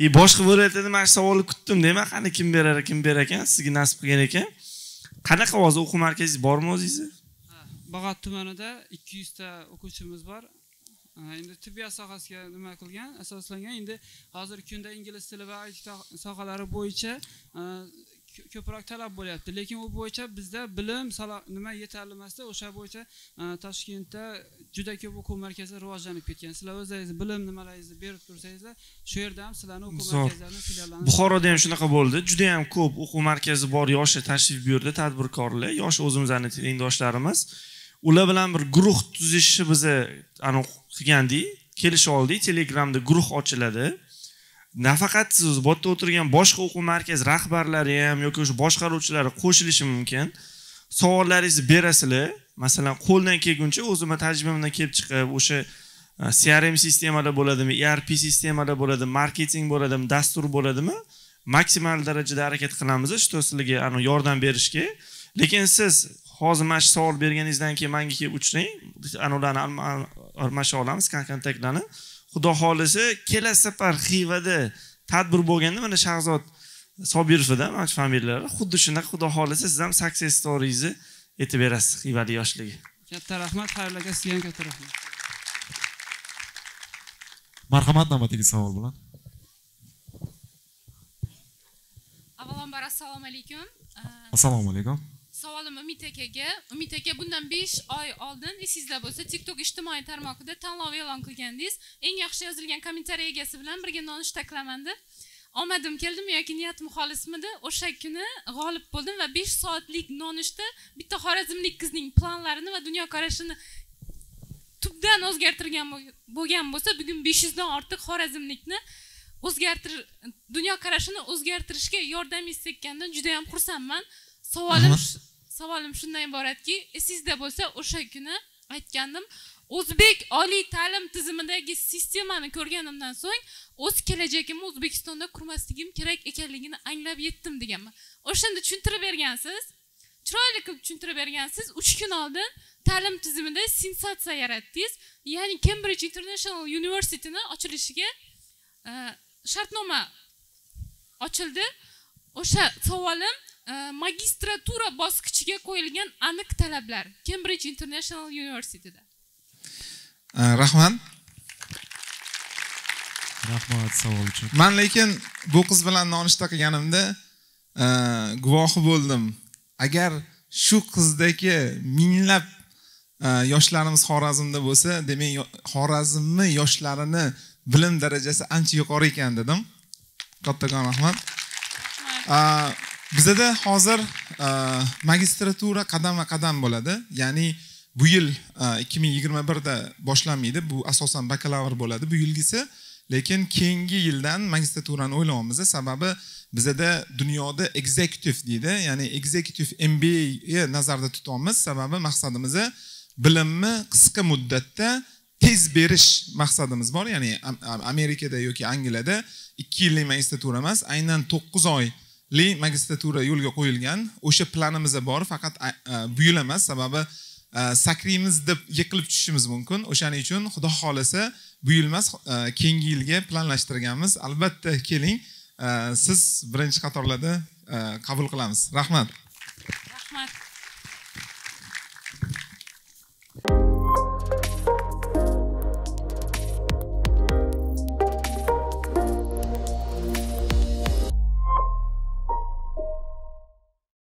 E boshqa viloyatlarda mana shu savolni kutdim, demak, qani kim berar, kim berar ekan, sizga nasib qilgan ekan. Qanaqa hozir o'quv markazingiz bormi o'zingiz? Bag'at tumanida ikki yuz ta o'quvchimiz bor. Endi tibbiyot sohasiga nima qilgan, asoslangan. Endi hozirgi kunda ingliz tili va I T sohalari bo'yicha ko'proq talab bo'lyapti, lekin u bo'yicha bizda bilim nima yetarli emasda, o'sha bo'yicha Toshkentda juda ko'p o'quv markazlari rivojlanib ketgan. Sizlar o'zingiz bilim nimalaringizni berib tursangizlar, shu yerda ham sizlarning o'quv markazlarining filiallari. Buxoroda ham shunaqa bo'ldi. Juda ham ko'p o'quv markazi bor yoshlar tashrif buyurdi, tadbirkorlar, yosh o'zimizning tengdoshlarimiz. Ular bilan bir guruh tuzishni biza aniq qilgandik, kelishib oldik. Telegramda guruh ochiladi. Nafaqat siz o'z botda o'tirgan boshqa o'quv markaz rahbarlari ham yoki o'sha boshqaruvchilari qo'shilishi mumkin. Savollaringizni berasizlar. Masalan, qo'ldan kelguncha o'zimning tajribamdan kelib chiqib, o'sha C R M sistemada bo'ladimi, E R P sistemada bo'ladimi, marketing bo'ladimi, dastur bo'ladimi, maksimal darajada harakat qilamiz, shu sizlarga ana yordam berishga. Lekin siz hozir mana shu savol berganingizdan keyin menga kelib uchring, anavlarni almasha olamiz, kontaktlarni. Xudo xolisi kelasi safar Xivada tadbir bo'lganda mana Shahzod Sobirovda mana shu familiyalari xuddi shunaqa, xudo xolisi siz ham success storyingizni aytib berasiz Xivada yoshligi. Katta rahmat, xayrli aka, sizga ham katta rahmat. Marhamat, navbatdagi savol bilan. Avvalambor assalomu alaykum. Assalomu alaykum. Savolim Umid akaga. Umid aka, bundan besh oy oldin esingizda bo'lsa, TikTok ijtimoiy tarmoqida tanlov e'lon qilgandingiz. Eng yaxshi yozilgan kommentariy egasi bilan birga nonushta qilamanda. Omadim keldimi yoki niyatim xolismidi? O'sha kuni g'olib bo'ldim va besh soatlik nonushta bitta xorazmlik qizning planlarini va dunyoqarashini tubdan o'zgartirgan bo'lgan bo'lsa, bugun besh yuzdan ortiq xorazmlikni o'zgartir dunyoqarashini o'zgartirishga yordamingiz tekkandan juda ham xursandman. Savolim savolim shundan iboratki, sizda bo'lsa o'sha kuni aytgandim, O'zbek oliy ta'lim tizimidagi sistemani ko'rganimdan so'ng o'z kelajagimni O'zbekistonda qurmasligim kerak ekanligini anglab yetdim deganman. O'shanda tushuntirib bergansiz. Chiroyli qilib tushuntirib bergansiz. uch kun oldin ta'lim tizimida sensatsiya yaratdingiz. Ya'ni Cambridge International University'ni ochilishiga shartnoma ochildi. O'sha savolim magistratura bosqichiga qo'yilgan aniq talablar Cambridge International University'da. Rahman. Rahmat savol uchun. Men lekin bu qiz bilan nonushta qilganimda guvohi bo'ldim. Agar shu qizdagi minglab yoshlarimiz Xorazmda bo'lsa, demak Xorazmni yoshlarini bilim darajasi ancha yuqori ekan dedim. Kattakon rahmat. Bizda hozir magistratura qadamma-qadam bo'ladi. Ya'ni bu yil ikki ming yigirma birda boshlanmaydi. Bu asosan bakalavr bo'ladi. Bu yilgisi, lekin keyingi yildan magistraturani o'ylaymiz. Sababi bizda dunyoda executive deydi, ya'ni executive M B A nazarda tutamiz. Sababi maqsadimiz bilimni qisqa muddatda tez berish maqsadimiz bor. Ya'ni Amerikada yoki Angliyada ikki yillik magistratura emas, aynan to'qqiz oylik magistratura yo'lga qo'yilgan. O'sha planimiz bor, faqat bu yil emas, sababi sakrimiz deb yiqilib tushishimiz mumkin. O'shaning uchun xudo xolasa bu yil emas, keyingi yilga planlashtirganmiz. Albatta keling, siz birinchi qatorlarda qabul qilamiz. Rahmat.